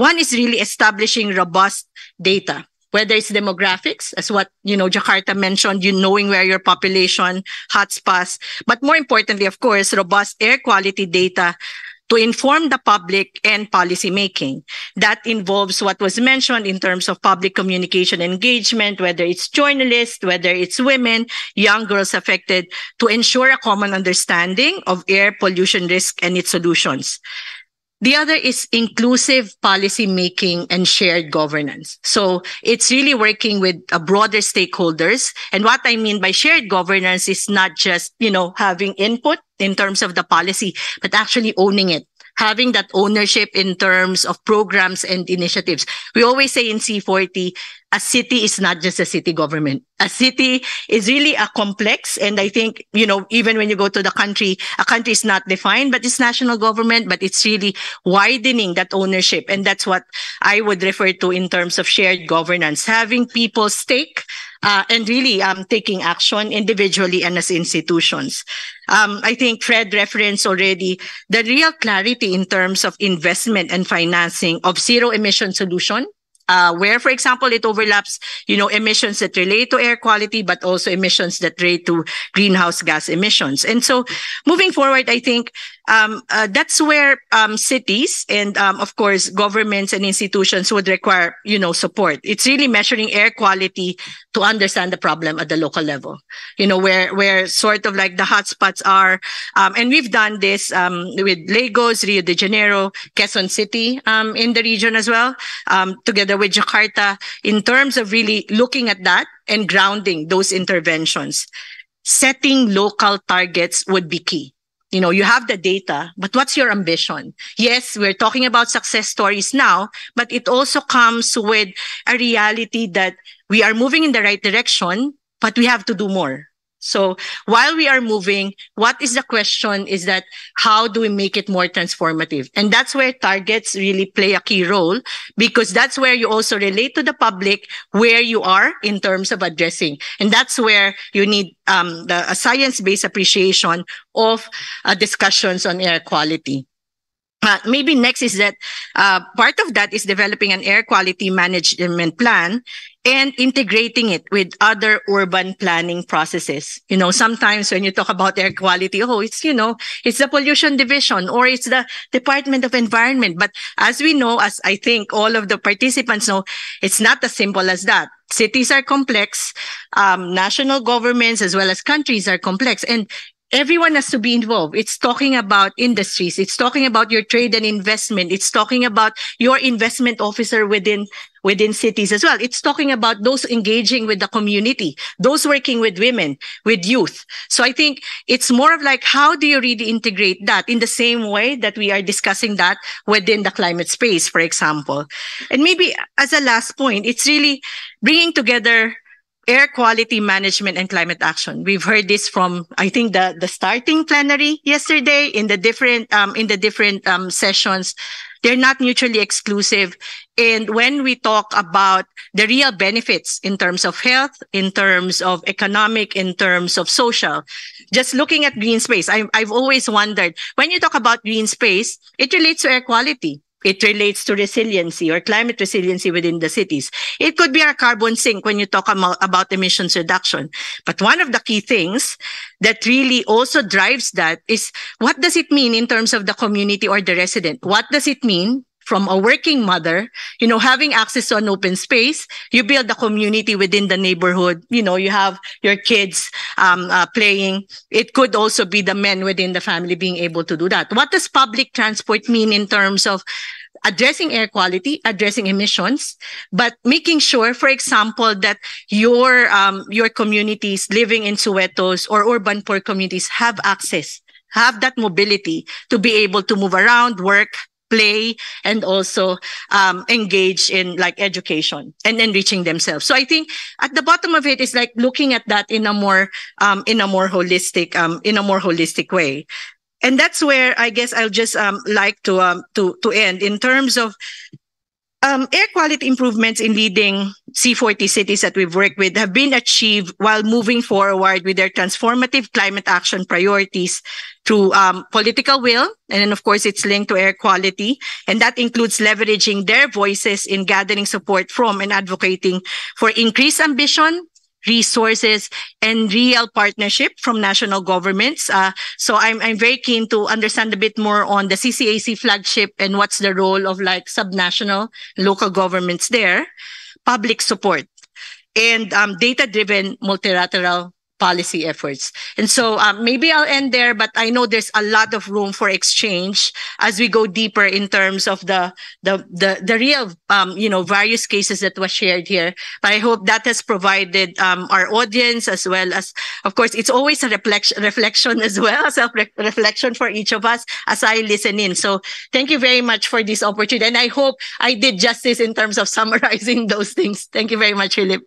One is really establishing robust data, whether it's demographics, as what, you know, Jakarta mentioned, you knowing where your population, hotspots, but more importantly, of course, robust air quality data to inform the public and policy making. That involves what was mentioned in terms of public communication engagement, whether it's journalists, whether it's women, young girls affected, to ensure a common understanding of air pollution risk and its solutions. The other is inclusive policy making and shared governance. So it's really working with a broader stakeholders. And what I mean by shared governance is not just, you know, having input in terms of the policy, but actually owning it, having that ownership in terms of programs and initiatives. We always say in C forty, a city is not just a city government. A city is really a complex. And I think, you know, even when you go to the country, a country is not defined, but it's national government, but it's really widening that ownership. And that's what I would refer to in terms of shared governance, having people's stake uh, and really um, taking action individually and as institutions. Um, I think Fred referenced already the real clarity in terms of investment and financing of zero emission solution. Uh, where, for example, it overlaps, you know, emissions that relate to air quality, but also emissions that relate to greenhouse gas emissions. And so moving forward, I think um, uh, that's where um, cities and, um, of course, governments and institutions would require, you know, support. It's really measuring air quality to understand the problem at the local level, you know, where, where sort of like the hotspots are. Um, and we've done this um, with Lagos, Rio de Janeiro, Quezon City um, in the region as well, um, together with Jakarta, in terms of really looking at that and grounding those interventions. Setting local targets would be key. You know, you have the data, but what's your ambition? Yes, we're talking about success stories now, but it also comes with a reality that we are moving in the right direction, but we have to do more. So while we are moving, what is the question is that how do we make it more transformative? And that's where targets really play a key role, because that's where you also relate to the public where you are in terms of addressing. And that's where you need um, the, a science-based appreciation of uh, discussions on air quality. Uh, maybe next is that uh, part of that is developing an air quality management plan and integrating it with other urban planning processes. You know, sometimes when you talk about air quality, oh, it's, you know, it's the pollution division or it's the Department of Environment. But as we know, as I think all of the participants know, it's not as simple as that. Cities are complex. Um, national governments as well as countries are complex. And everyone has to be involved. It's talking about industries. It's talking about your trade and investment. It's talking about your investment officer within within cities as well. It's talking about those engaging with the community, those working with women, with youth. So I think it's more of like, how do you really integrate that in the same way that we are discussing that within the climate space, for example? And maybe as a last point, it's really bringing together air quality management and climate action. We've heard this from, I think, the, the starting plenary yesterday in the different, um, in the different um, sessions. They're not mutually exclusive. And when we talk about the real benefits in terms of health, in terms of economic, in terms of social, just looking at green space, I, I've always wondered, when you talk about green space, it relates to air quality. It relates to resiliency or climate resiliency within the cities. It could be a carbon sink when you talk about emissions reduction. But one of the key things that really also drives that is, what does it mean in terms of the community or the resident? What does it mean from a working mother, you know, having access to an open space? You build the community within the neighborhood. You know, you have your kids um, uh, playing. It could also be the men within the family being able to do that. What does public transport mean in terms of addressing air quality, addressing emissions, but making sure, for example, that your um, your communities living in Suetos or urban poor communities have access, have that mobility to be able to move around, work, play, and also um, engage in like education and enriching themselves. So I think at the bottom of it is like looking at that in a more um, in a more holistic um, in a more holistic way. And that's where I guess I'll just um, like to um, to to end in terms of um, air quality improvements in leading C forty cities that we've worked with have been achieved while moving forward with their transformative climate action priorities through um, political will. And then, of course, it's linked to air quality. And that includes leveraging their voices in gathering support from and advocating for increased ambition, resources, and real partnership from national governments. Uh, so I'm, I'm very keen to understand a bit more on the C C A C flagship and what's the role of like subnational local governments there, public support, and um, data-driven multilateral policy efforts. And so um, maybe I'll end there, but I know there's a lot of room for exchange as we go deeper in terms of the the the, the real um, you know various cases that was shared here. But I hope that has provided um, our audience, as well as, of course, it's always a reflection reflection as well, self-reflection for each of us as I listen in. So thank you very much for this opportunity, and I hope I did justice in terms of summarizing those things. Thank you very much, Philip.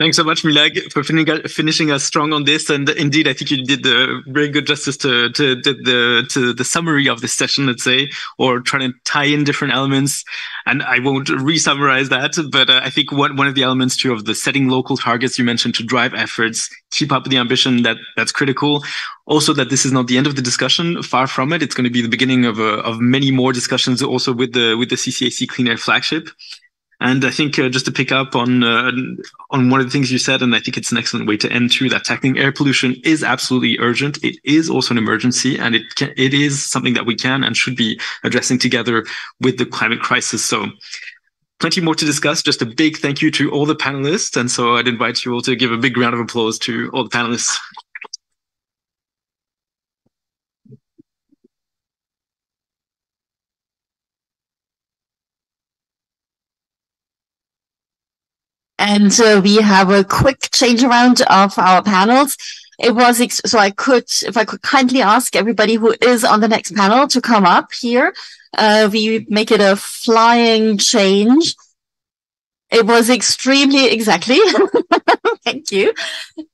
Thanks so much, Milag, for finishing us strong on this. And indeed, I think you did uh, very good justice to, to, to, the, to the summary of this session, let's say, or trying to tie in different elements. And I won't re-summarize that, but uh, I think one, one of the elements too of the setting local targets you mentioned to drive efforts, keep up the ambition, that that's critical. Also, that this is not the end of the discussion. Far from it. It's going to be the beginning of, uh, of many more discussions also with the, with the C C A C Clean Air Flagship. And I think uh, just to pick up on uh, on one of the things you said, and I think it's an excellent way to end too, that tackling air pollution is absolutely urgent. It is also an emergency, and it can, it is something that we can and should be addressing together with the climate crisis. So plenty more to discuss. Just a big thank you to all the panelists. And so I'd invite you all to give a big round of applause to all the panelists. And uh, we have a quick change around of our panels. It was, ex so I could, if I could kindly ask everybody who is on the next panel to come up here. Uh, we make it a flying change. It was extremely, exactly. Thank you.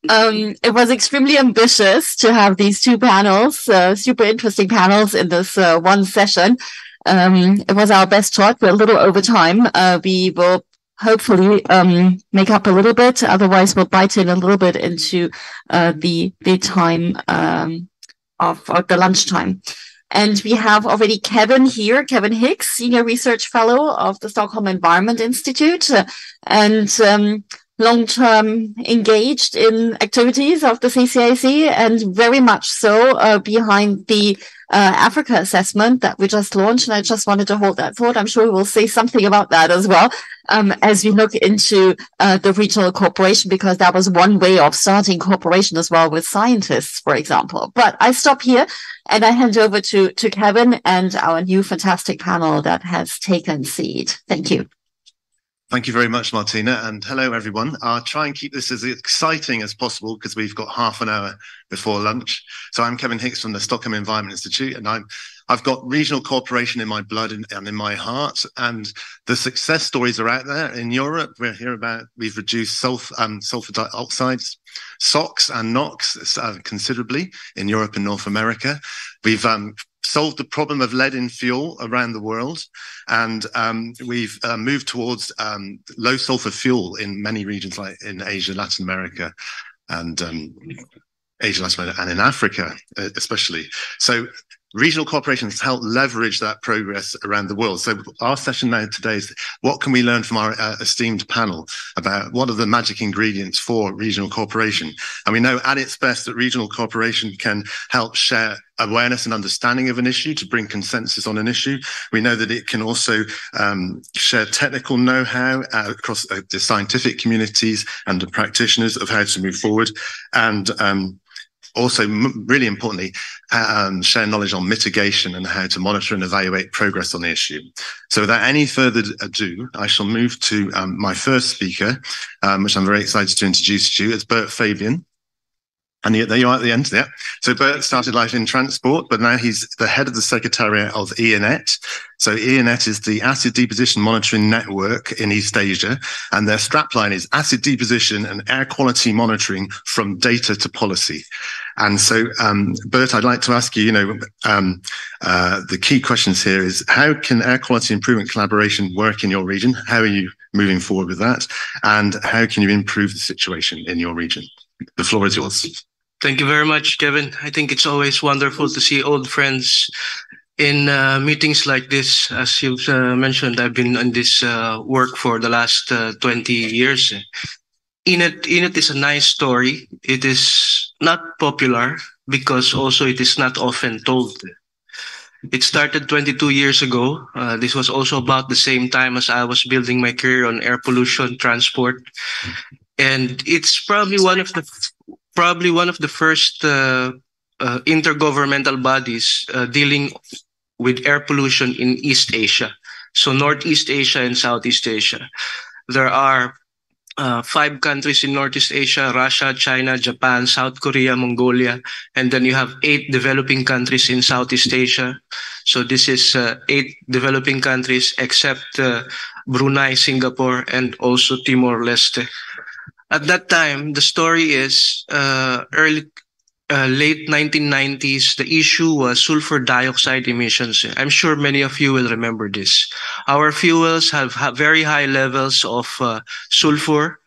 Um, it was extremely ambitious to have these two panels, uh, super interesting panels in this uh, one session. Um, it was our best shot. We're a little over time. Uh, we will hopefully um make up a little bit, otherwise we'll bite in a little bit into uh the the time um of, of the lunchtime. And we have already Kevin here, Kevin Hicks, Senior Research Fellow of the Stockholm Environment Institute, uh, and um long-term engaged in activities of the C C A C, and very much so uh, behind the uh, Africa assessment that we just launched. And I just wanted to hold that thought. I'm sure we'll say something about that as well um, as we look into uh, the regional cooperation, because that was one way of starting cooperation as well with scientists, for example. But I stop here and I hand over to, to Kevin and our new fantastic panel that has taken seat. Thank you. Thank you very much, Martina, and hello, everyone. I'll try and keep this as exciting as possible because we've got half an hour before lunch. So I'm Kevin Hicks from the Stockholm Environment Institute, and I'm, I've got regional cooperation in my blood and, and in my heart, and the success stories are out there. In Europe, we're here about, we've reduced sulf, um, sulfur dioxides, S O X and NOx uh, considerably in Europe and North America. We've um, solved the problem of lead in fuel around the world, and um, we've uh, moved towards um, low sulfur fuel in many regions like in Asia, Latin America, and um, Asia, Latin America, and in Africa especially. So regional cooperation has helped leverage that progress around the world. So our session now today is what can we learn from our uh, esteemed panel about what are the magic ingredients for regional cooperation. And we know at its best that regional cooperation can help share awareness and understanding of an issue to bring consensus on an issue. We know that it can also um, share technical know-how uh, across uh, the scientific communities and the practitioners of how to move forward. And um, also, m really importantly, um, share knowledge on mitigation and how to monitor and evaluate progress on the issue. So without any further ado, I shall move to um, my first speaker, um, which I'm very excited to introduce to you. It's Bert Fabian. And there you are at the end, yeah. So Bert started life in transport, but now he's the head of the Secretariat of EANET. So EANET is the Acid Deposition Monitoring Network in East Asia, and their strapline is acid deposition and air quality monitoring from data to policy. And so, um, Bert, I'd like to ask you, you know, um, uh, the key questions here is how can air quality improvement collaboration work in your region? How are you moving forward with that? And how can you improve the situation in your region? The floor is yours. Thank you very much, Kevin. I think it's always wonderful to see old friends in uh, meetings like this. As you've uh, mentioned, I've been in this uh, work for the last uh, twenty years. EANET, EANET is a nice story. It is not popular because also it is not often told. It started twenty-two years ago. Uh, this was also about the same time as I was building my career on air pollution transport. And it's probably one of the probably one of the first uh, uh, intergovernmental bodies uh, dealing with air pollution in East Asia. So Northeast Asia and Southeast Asia. There are uh, five countries in Northeast Asia: Russia, China, Japan, South Korea, Mongolia, and then you have eight developing countries in Southeast Asia. So this is uh, eight developing countries except uh, Brunei, Singapore, and also Timor-Leste. At that time, the story is uh, early, uh, late nineteen nineties, the issue was sulfur dioxide emissions. I'm sure many of you will remember this. Our fuels have, have very high levels of uh, sulfur.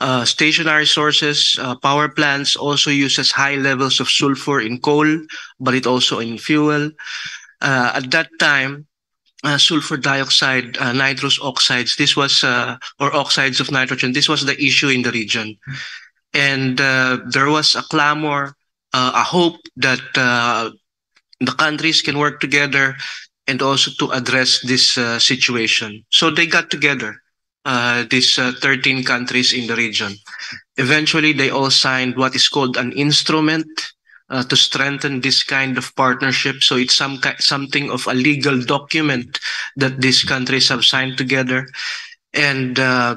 Uh, stationary sources, uh, power plants also uses high levels of sulfur in coal, but it also in fuel. Uh, at that time, Uh, sulfur dioxide, uh, nitrous oxides, this was, uh, or oxides of nitrogen, this was the issue in the region. And uh, there was a clamor, uh, a hope that uh, the countries can work together and also to address this uh, situation. So they got together, uh, these uh, thirteen countries in the region. Eventually, they all signed what is called an instrument Uh, to strengthen this kind of partnership. So it's some something of a legal document that these countries have signed together. And uh,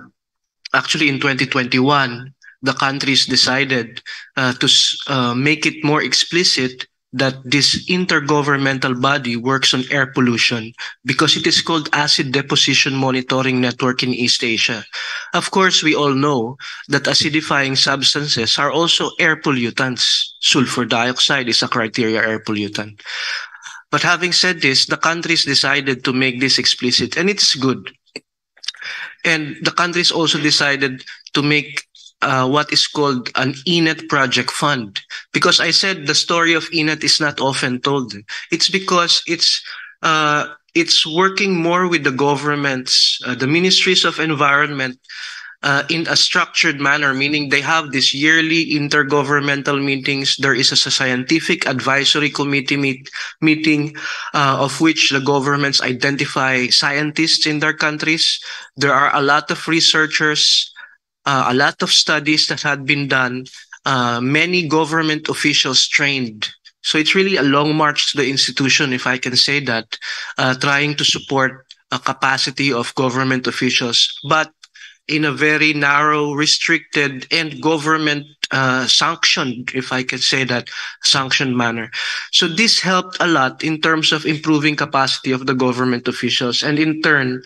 actually in twenty twenty-one, the countries decided uh, to uh, make it more explicit that this intergovernmental body works on air pollution because it is called Acid Deposition Monitoring Network in East Asia. Of course, we all know that acidifying substances are also air pollutants. Sulfur dioxide is a criteria air pollutant. But having said this, the countries decided to make this explicit, and it's good. And the countries also decided to make Uh, what is called an E A N E T project fund. Because I said the story of E A N E T is not often told. It's because it's uh, it's working more with the governments, uh, the ministries of environment uh, in a structured manner, meaning they have these yearly intergovernmental meetings. There is a scientific advisory committee meet, meeting uh, of which the governments identify scientists in their countries. There are a lot of researchers, Uh, a lot of studies that had been done, uh, many government officials trained. So it's really a long march to the institution, if I can say that, uh, trying to support a capacity of government officials, but in a very narrow, restricted, and government uh, sanctioned, if I can say that, sanctioned manner. So this helped a lot in terms of improving capacity of the government officials and in turn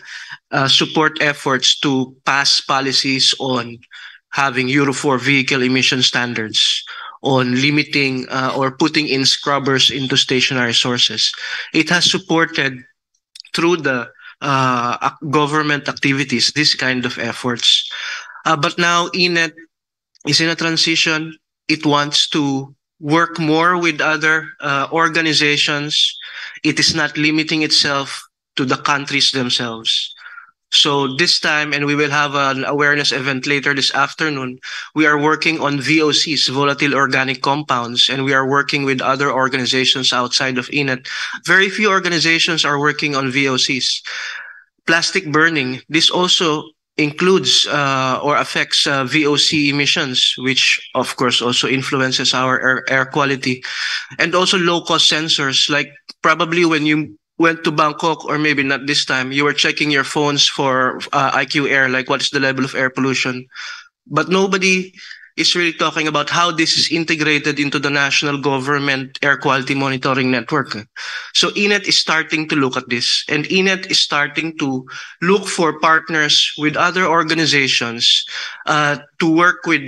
uh, support efforts to pass policies on having Euro four vehicle emission standards, on limiting uh, or putting in scrubbers into stationary sources. It has supported through the Uh, government activities, this kind of efforts. Uh, but now E A N E T is in a transition. It wants to work more with other uh, organizations. It is not limiting itself to the countries themselves. So this time, and we will have an awareness event later this afternoon, we are working on V O Cs, volatile organic compounds, and we are working with other organizations outside of E A N E T. Very few organizations are working on V O Cs. Plastic burning, this also includes uh, or affects uh, V O C emissions, which of course also influences our air, air quality. And also low-cost sensors, like probably when you went to Bangkok, or maybe not this time, you were checking your phones for uh, I Q air, like what's the level of air pollution. But nobody is really talking about how this is integrated into the national government air quality monitoring network. So E A N E T is starting to look at this, and E A N E T is starting to look for partners with other organizations uh, to work with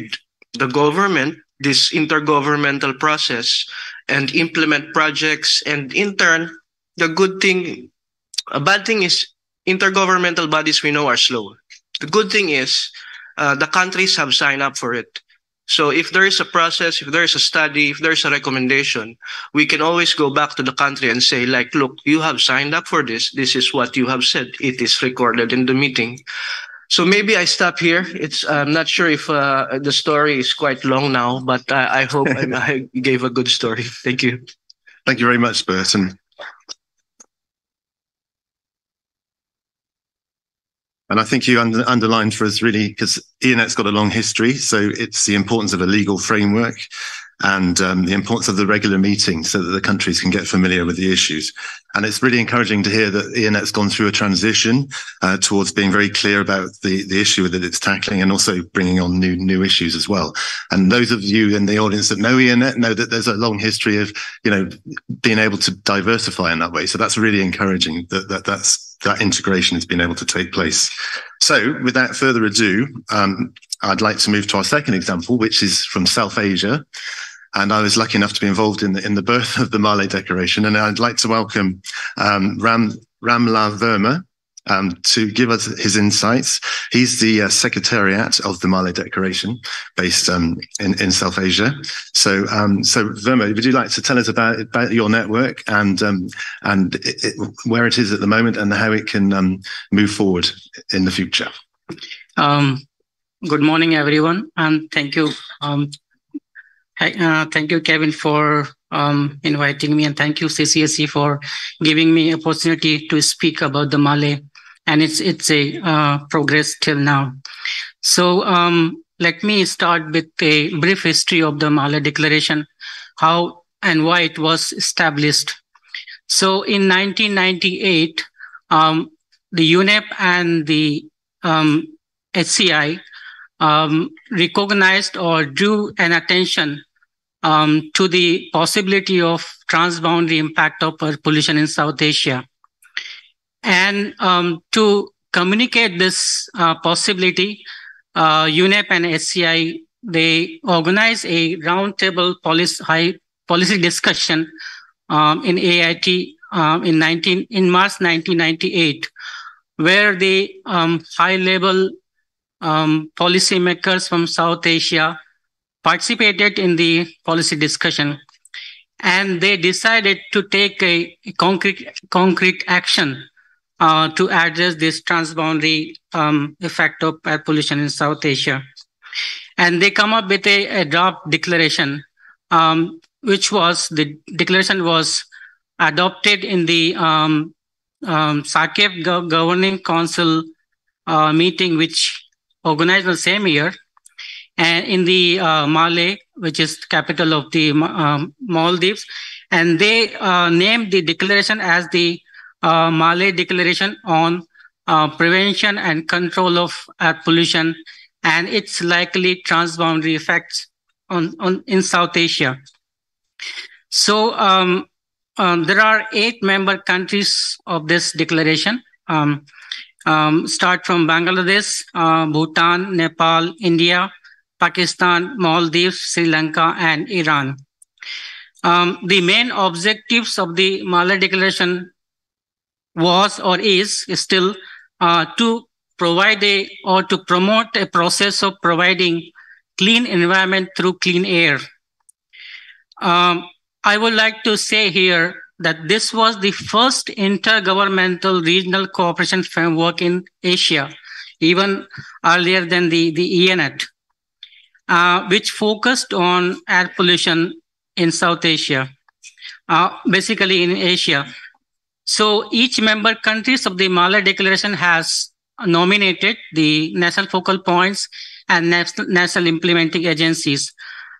the government, this intergovernmental process, and implement projects, and in turn, the good thing, a bad thing is intergovernmental bodies we know are slow. The good thing is uh, the countries have signed up for it. So if there is a process, if there is a study, if there is a recommendation, we can always go back to the country and say, like, look, you have signed up for this. This is what you have said. It is recorded in the meeting. So maybe I stop here. It's, I'm not sure if uh, the story is quite long now, but I, I hope I, I gave a good story. Thank you. Thank you very much, Burton. And I think you under, underlined for us really, because EANET's got a long history, so it's the importance of a legal framework and um, the importance of the regular meetings so that the countries can get familiar with the issues. And it's really encouraging to hear that EANET's gone through a transition uh, towards being very clear about the, the issue that it's tackling and also bringing on new new issues as well. And those of you in the audience that know EANET know that there's a long history of, you know, being able to diversify in that way. So that's really encouraging that, that that's that integration has been able to take place. So without further ado, um, I'd like to move to our second example, which is from South Asia. And I was lucky enough to be involved in the, in the birth of the Malé Declaration. And I'd like to welcome um, Ram, Ramla Verma um, to give us his insights. He's the uh, Secretariat of the Malé Declaration based um, in, in South Asia. So, um, so Verma, would you like to tell us about, about your network and, um, and it, it, where it is at the moment and how it can um, move forward in the future? Um, good morning, everyone, and thank you. Um, Hi, uh, thank you, Kevin, for um, inviting me, and thank you, C C A C, for giving me opportunity to speak about the Malé, and it's it's a uh, progress till now. So um, let me start with a brief history of the Malé Declaration, how and why it was established. So in nineteen ninety-eight, um, the UNEP and the um, H C I um, recognized or drew an attention Um, to the possibility of transboundary impact of air pollution in South Asia. And um, to communicate this uh, possibility, uh, UNEP and H C I, they organized a roundtable policy, high policy discussion um, in A I T um, in, nineteen, in March nineteen ninety-eight, where the um, high-level um, policymakers from South Asia participated in the policy discussion, and they decided to take a concrete concrete action uh, to address this transboundary um, effect of air pollution in South Asia. And they come up with a, a draft declaration, um, which was, the declaration was adopted in the um, um, S A C E P Go Governing Council uh, meeting, which organized the same year. And in the uh, Malé, which is capital of the um, Maldives, and they uh, named the declaration as the uh, Malé Declaration on uh, Prevention and Control of Air Pollution and its likely transboundary effects on, on in South Asia. So um, um, there are eight member countries of this declaration. Um, um, start from Bangladesh, uh, Bhutan, Nepal, India, Pakistan, Maldives, Sri Lanka, and Iran. Um, the main objectives of the Malé Declaration was or is, is still uh, to provide a, or to promote a process of providing clean environment through clean air. Um, I would like to say here that this was the first intergovernmental regional cooperation framework in Asia, even earlier than the, the EANET. Uh, which focused on air pollution in South Asia, uh, basically in Asia. So each member countries of the Malé Declaration has nominated the national focal points and national, national implementing agencies.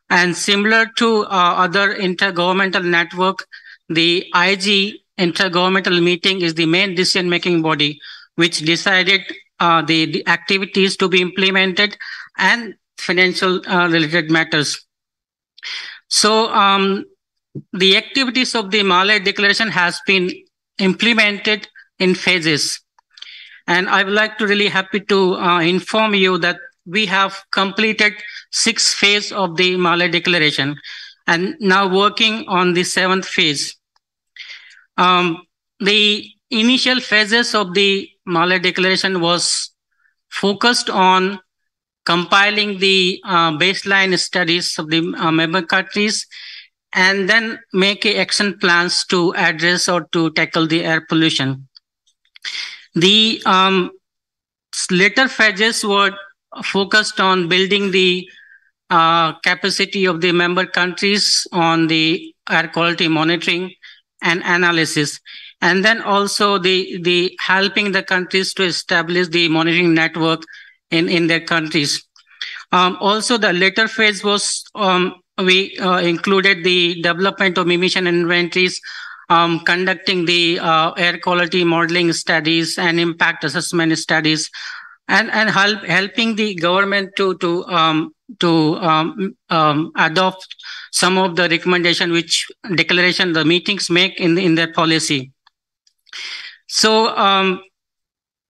And similar to uh, other intergovernmental network, the I G intergovernmental meeting is the main decision-making body, which decided uh, the, the activities to be implemented and financial uh, related matters. So um, the activities of the Malé Declaration has been implemented in phases. And I would like to really happy to uh, inform you that we have completed six phase of the Malé Declaration and now working on the seventh phase. Um, the initial phases of the Malé Declaration was focused on compiling the uh, baseline studies of the uh, member countries, and then make action plans to address or to tackle the air pollution. The um, later phases were focused on building the uh, capacity of the member countries on the air quality monitoring and analysis. And then also the, the helping the countries to establish the monitoring network in, in their countries. Um, also the later phase was, um, we uh, included the development of emission inventories, um, conducting the uh, air quality modeling studies and impact assessment studies, and, and help, helping the government to, to, um, to um, um, adopt some of the recommendation which declaration the meetings make in, in their policy. So, um,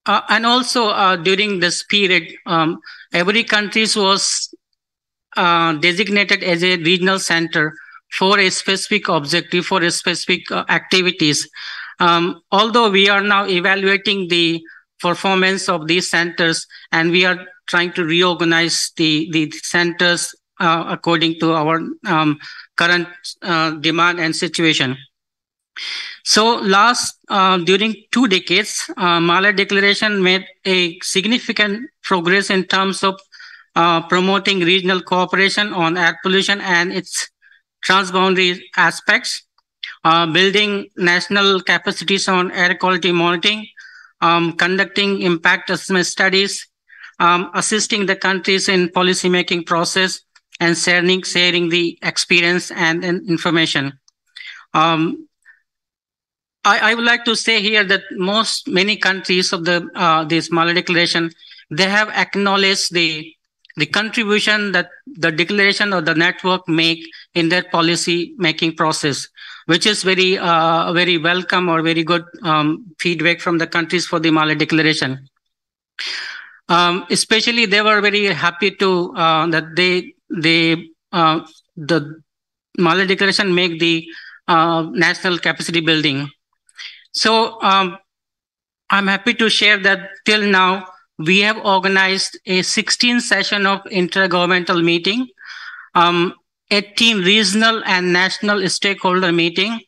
uh, and also uh, during this period, um, every country was uh, designated as a regional center for a specific objective, for a specific uh, activities. Um, although we are now evaluating the performance of these centers, and we are trying to reorganize the, the centers uh, according to our um, current uh, demand and situation. So last, uh, during two decades, uh, Malé Declaration made a significant progress in terms of uh, promoting regional cooperation on air pollution and its transboundary aspects, uh, building national capacities on air quality monitoring, um, conducting impact assessment studies, um, assisting the countries in policymaking process, and sharing, sharing the experience and, and information. Um, I, I would like to say here that most many countries of the uh, this Malé Declaration, they have acknowledged the the contribution that the declaration or the network make in their policy making process, which is very uh, very welcome or very good um, feedback from the countries for the Malé Declaration. Um, especially, they were very happy to uh, that they they uh, the Malé Declaration make the uh, national capacity building. So um, I'm happy to share that till now, we have organized a sixteen session of intergovernmental meeting, um, eighteen regional and national stakeholder meeting,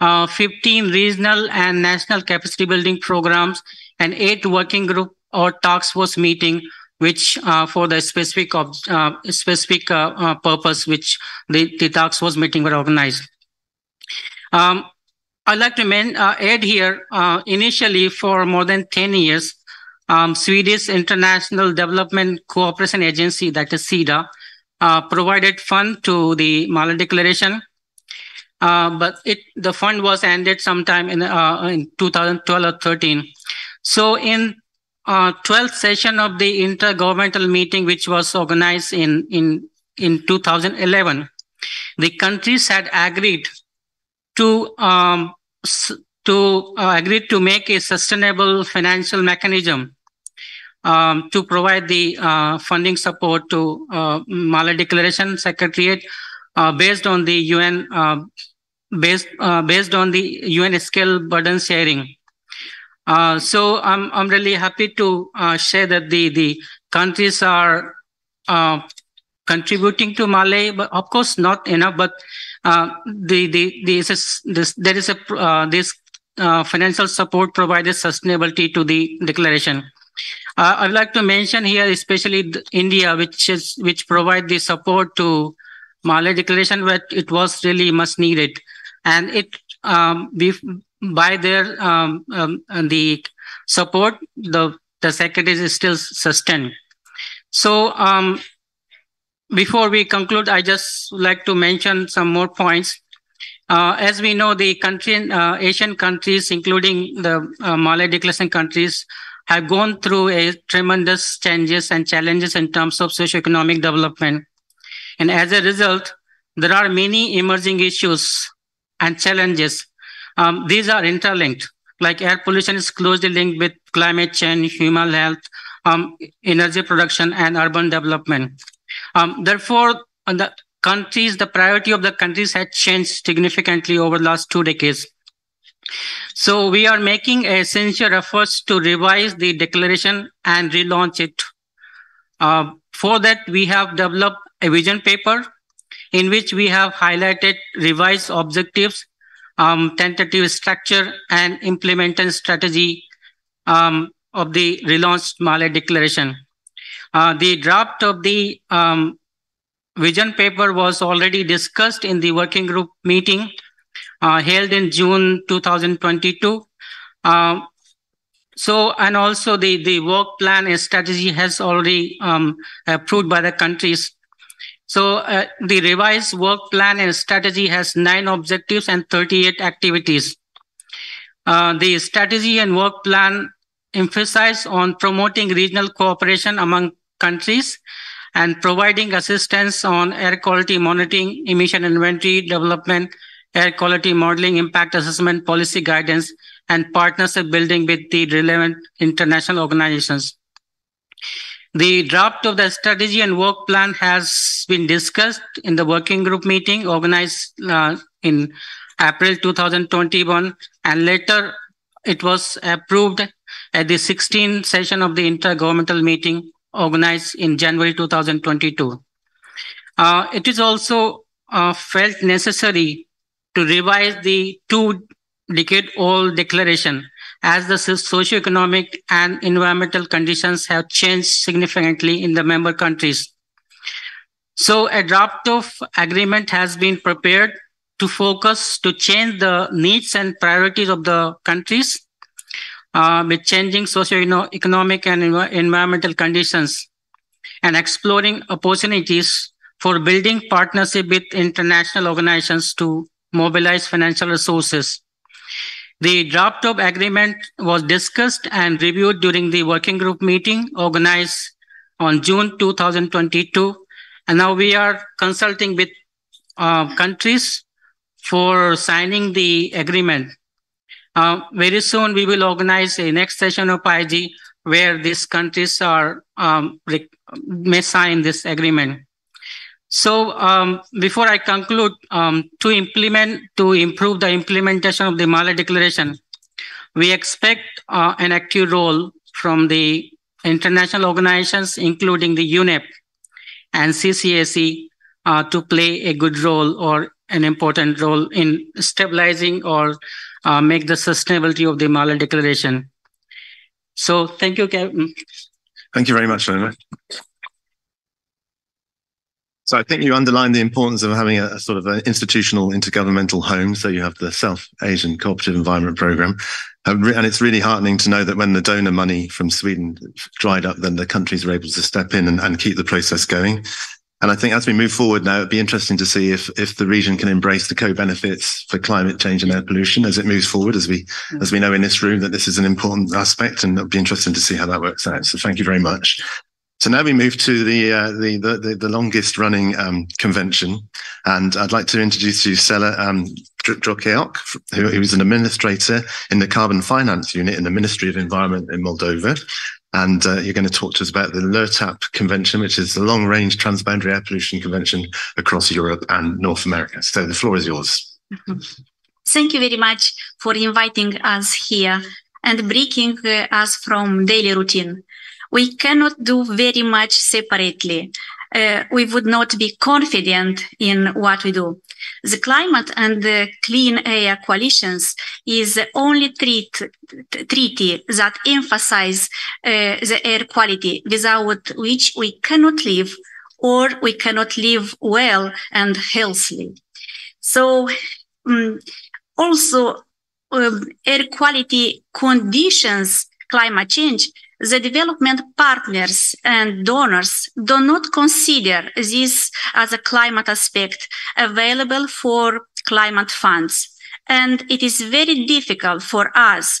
uh, fifteen regional and national capacity building programs, and eight working group or task force meeting, which uh, for the specific of, uh, specific uh, uh, purpose, which the, the task force meeting were organized. Um, I'd like to men, uh, add here, uh, initially for more than ten years, um, Swedish International Development Cooperation Agency, that is SIDA, uh, provided fund to the Malé Declaration. Uh, but it, the fund was ended sometime in, uh, in two thousand twelve or thirteen. So in, uh, twelfth session of the intergovernmental meeting, which was organized in, in, in two thousand eleven, the countries had agreed to, um, to uh, agree to make a sustainable financial mechanism um, to provide the uh, funding support to uh, Malé Declaration Secretariat uh, based on the U N uh, based uh, based on the U N scale burden sharing. Uh, so I'm I'm really happy to uh, share that the the countries are uh, contributing to Malé, but of course not enough. But uh, the the this this there is a uh, this uh, financial support provided sustainability to the declaration. Uh, I'd like to mention here, especially India, which is which provide the support to Malé Declaration, where it was really much needed, and it um, we by their um, um, and the support the the secretary is still sustained. So. Um, Before we conclude, I just like to mention some more points. Uh, as we know, the country, uh, Asian countries, including the uh, Malé Declaration countries, have gone through a tremendous changes and challenges in terms of socioeconomic development. And as a result, there are many emerging issues and challenges. Um, these are interlinked, like air pollution is closely linked with climate change, human health, um, energy production, and urban development. Um, therefore, the countries, the priority of the countries had changed significantly over the last two decades. So we are making essential efforts to revise the declaration and relaunch it. Uh, for that, we have developed a vision paper in which we have highlighted revised objectives, um, tentative structure, and implementation strategy um, of the relaunched Malé Declaration. Uh, the draft of the um, vision paper was already discussed in the working group meeting. uh, held in June two thousand twenty-two. Uh, so, and also the, the work plan and strategy has already um, approved by the countries. So uh, the revised work plan and strategy has nine objectives and thirty-eight activities. Uh, the strategy and work plan emphasize on promoting regional cooperation among countries and providing assistance on air quality monitoring, emission inventory development, air quality modeling, impact assessment, policy guidance, and partnership building with the relevant international organizations. The draft of the strategy and work plan has been discussed in the working group meeting organized uh, in April two thousand twenty-one, and later it was approved at the sixteenth session of the intergovernmental meeting organized in January two thousand twenty-two. Uh, it is also uh, felt necessary to revise the two-decade-old declaration as the socioeconomic and environmental conditions have changed significantly in the member countries. So a draft of agreement has been prepared to focus to change the needs and priorities of the countries uh, with changing socioeconomic and env environmental conditions and exploring opportunities for building partnership with international organizations to mobilize financial resources. The draft of agreement was discussed and reviewed during the working group meeting organized on June two thousand twenty-two. And now we are consulting with uh, countries for signing the agreement. Uh, very soon we will organize a next session of I G where these countries are um, may sign this agreement. So um, before I conclude, um, to implement, to improve the implementation of the Malé Declaration, we expect uh, an active role from the international organizations, including the U N E P and C C A C, uh, to play a good role or an important role in stabilizing or uh, make the sustainability of the Malé Declaration. So thank you, Kevin. Thank you very much, Lena. So I think you underlined the importance of having a, a sort of an institutional intergovernmental home. So you have the South Asian Cooperative Environment Programme. And, and it's really heartening to know that when the donor money from Sweden dried up, then the countries were able to step in and, and keep the process going. And I think as we move forward now, it'd be interesting to see if, if the region can embrace the co-benefits for climate change and air pollution as it moves forward, as we, as we know in this room that this is an important aspect, and it'll be interesting to see how that works out. So thank you very much. So now we move to the uh, the, the the longest running um, convention, and I'd like to introduce you Sela um, Drokeok, who, who is an administrator in the Carbon Finance Unit in the Ministry of Environment in Moldova, and uh, you're going to talk to us about the L R T A P convention, which is the long-range transboundary air pollution convention across Europe and North America. So the floor is yours. Mm-hmm. Thank you very much for inviting us here and breaking uh, us from daily routine. We cannot do very much separately. Uh, we would not be confident in what we do. The climate and the clean air coalitions is the only treat, treaty that emphasizes uh, the air quality, without which we cannot live, or we cannot live well and healthily. So um, also um, air quality conditions climate change. The development partners and donors do not consider this as a climate aspect available for climate funds. And it is very difficult for us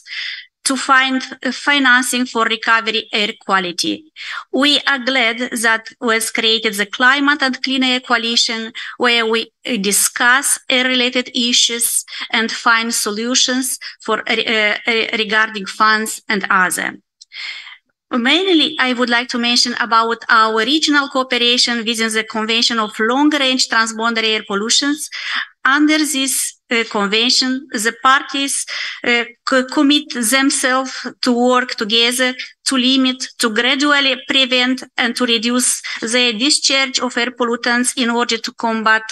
to find financing for recovery air quality. We are glad that was created the Climate and Clean Air Coalition, where we discuss air-related issues and find solutions for uh, regarding funds and other. Mainly, I would like to mention about our regional cooperation within the Convention of Long-Range Transboundary Air Pollutions. Under this uh, convention, the parties uh, commit themselves to work together to limit, to gradually prevent, and to reduce the discharge of air pollutants in order to combat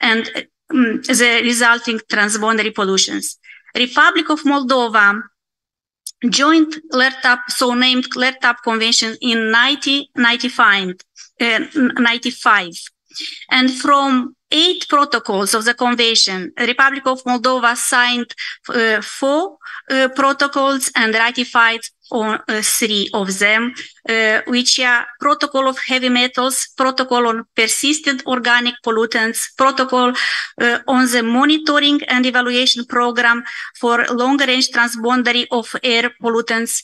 and um, the resulting transboundary pollutions. Republic of Moldova joined L R T A P, so named L R T A P Convention in nineteen ninety-five, uh, and from eight protocols of the Convention. The Republic of Moldova signed uh, four uh, protocols and ratified on uh, three of them, uh, which are Protocol of Heavy Metals, Protocol on Persistent Organic Pollutants, Protocol uh, on the Monitoring and Evaluation Program for Long-Range Transboundary of Air Pollutants.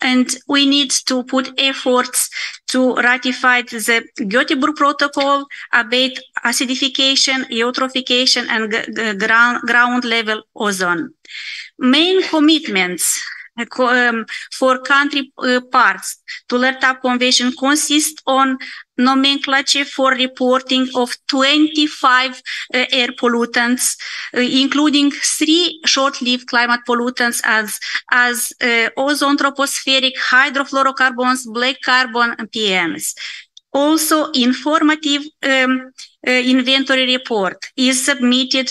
And we need to put efforts to ratify the Göteborg Protocol, abate acidification, eutrophication, and ground, ground level ozone. Main commitments um, for country uh, parts to LRTAP Convention consist on nomenclature for reporting of twenty-five uh, air pollutants, uh, including three short-lived climate pollutants as, as uh, ozone, tropospheric, hydrofluorocarbons, black carbon, and P Ms. Also, informative um, uh, inventory report is submitted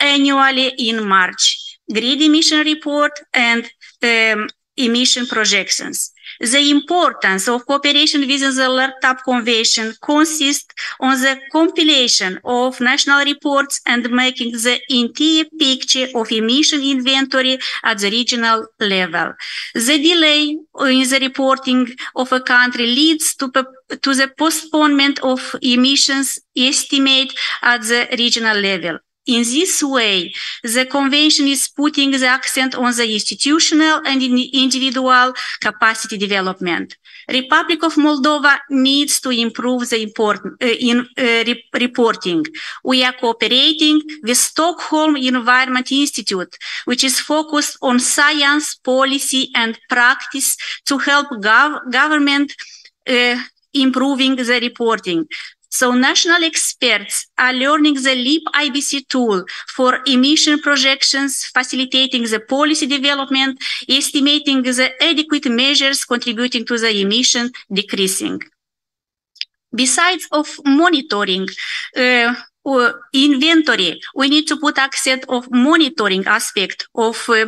annually in March. Grid emission report and um, emission projections. The importance of cooperation within the LRTAP Convention consists on the compilation of national reports and making the entire picture of emission inventory at the regional level. The delay in the reporting of a country leads to, to the postponement of emissions estimate at the regional level. In this way, the Convention is putting the accent on the institutional and individual capacity development. Republic of Moldova needs to improve the important, uh, in, uh, re reporting. We are cooperating with Stockholm Environment Institute, which is focused on science, policy, and practice to help gov government uh, improving the reporting. So national experts are learning the LEAP I B C tool for emission projections, facilitating the policy development, estimating the adequate measures contributing to the emission decreasing. Besides of monitoring, uh, Uh, inventory, we need to put accent of monitoring aspect of uh,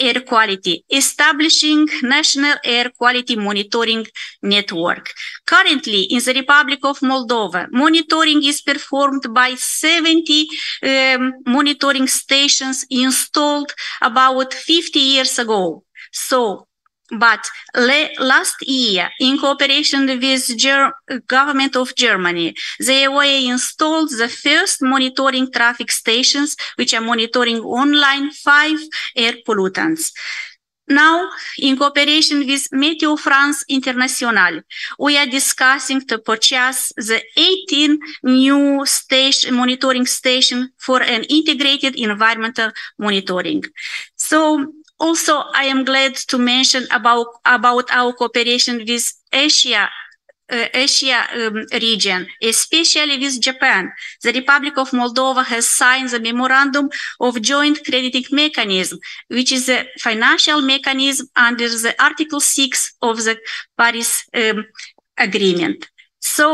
air quality, establishing national air quality monitoring network. Currently, in the Republic of Moldova, monitoring is performed by seventy um, monitoring stations installed about fifty years ago. So, But last year, in cooperation with Ger government of Germany, the E A installed the first monitoring traffic stations, which are monitoring online five air pollutants. Now, in cooperation with Meteo France International, we are discussing to purchase the eighteen new station, monitoring stations for an integrated environmental monitoring. So, also, I am glad to mention about, about our cooperation with Asia, uh, Asia um, region, especially with Japan. The Republic of Moldova has signed the Memorandum of Joint Crediting Mechanism, which is a financial mechanism under the Article six of the Paris um, Agreement. So,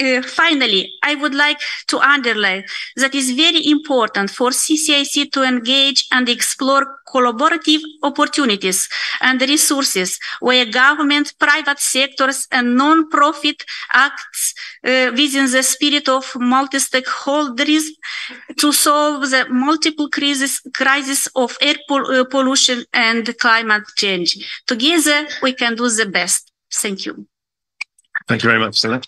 Uh, finally, I would like to underline that it's very important for C C A C to engage and explore collaborative opportunities and resources where government, private sectors, and non-profit acts uh, within the spirit of multi-stakeholderism to solve the multiple crises, crises of air pol uh, pollution and climate change. Together, we can do the best. Thank you. Thank you very much, Sina.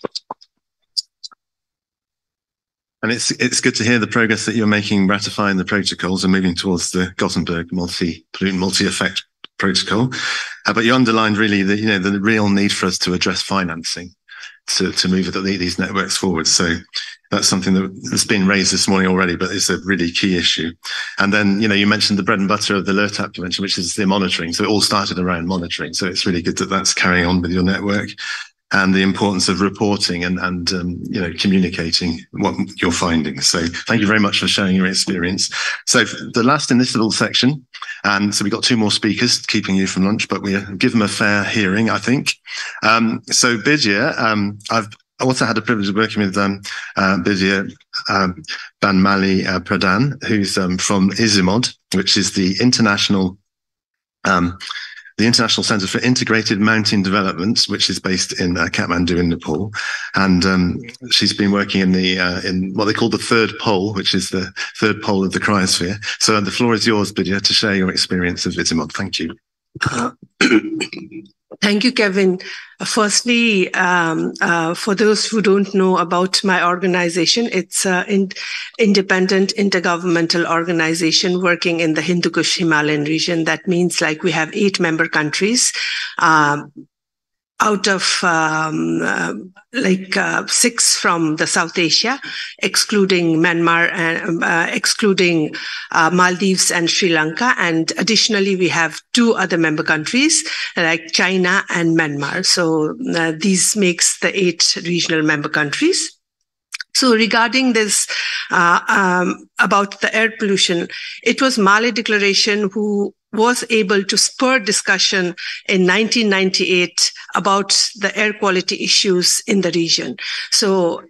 And it's it's good to hear the progress that you're making ratifying the protocols and moving towards the Gothenburg multi multi effect protocol. Uh, but you underlined really the you know the real need for us to address financing to to move the, these networks forward. So that's something that has been raised this morning already, but it's a really key issue. And then you know you mentioned the bread and butter of the LRTAP Convention, which is the monitoring. So it all started around monitoring. So it's really good that that's carrying on with your network. And the importance of reporting and, and um, you know, communicating what you're finding. So thank you very much for sharing your experience. So the last in this little section, and so we've got two more speakers keeping you from lunch, but we give them a fair hearing, I think. Um, so Bidya, um, I've also had the privilege of working with um, uh, Bidya um, Banmali uh, Pradhan, who's um, from ICIMOD, which is the International... Um, the International Centre for Integrated Mountain Development, which is based in uh, Kathmandu in Nepal. And um, she's been working in the uh, in what they call the third pole, which is the third pole of the cryosphere. So the floor is yours, Bidya, to share your experience of ICIMOD. Thank you. Uh, Thank you, Kevin. Firstly, um, uh, for those who don't know about my organization, it's an in independent intergovernmental organization working in the Hindu Kush Himalayan region. That means like we have eight member countries. Um, out of um, uh, like uh, six from the South Asia, excluding Myanmar and uh, excluding uh, Maldives and Sri Lanka. And additionally, we have two other member countries like China and Myanmar. So uh, these makes the eight regional member countries. So regarding this, uh, um, about the air pollution, it was Malé Declaration who was able to spur discussion in nineteen ninety-eight about the air quality issues in the region. So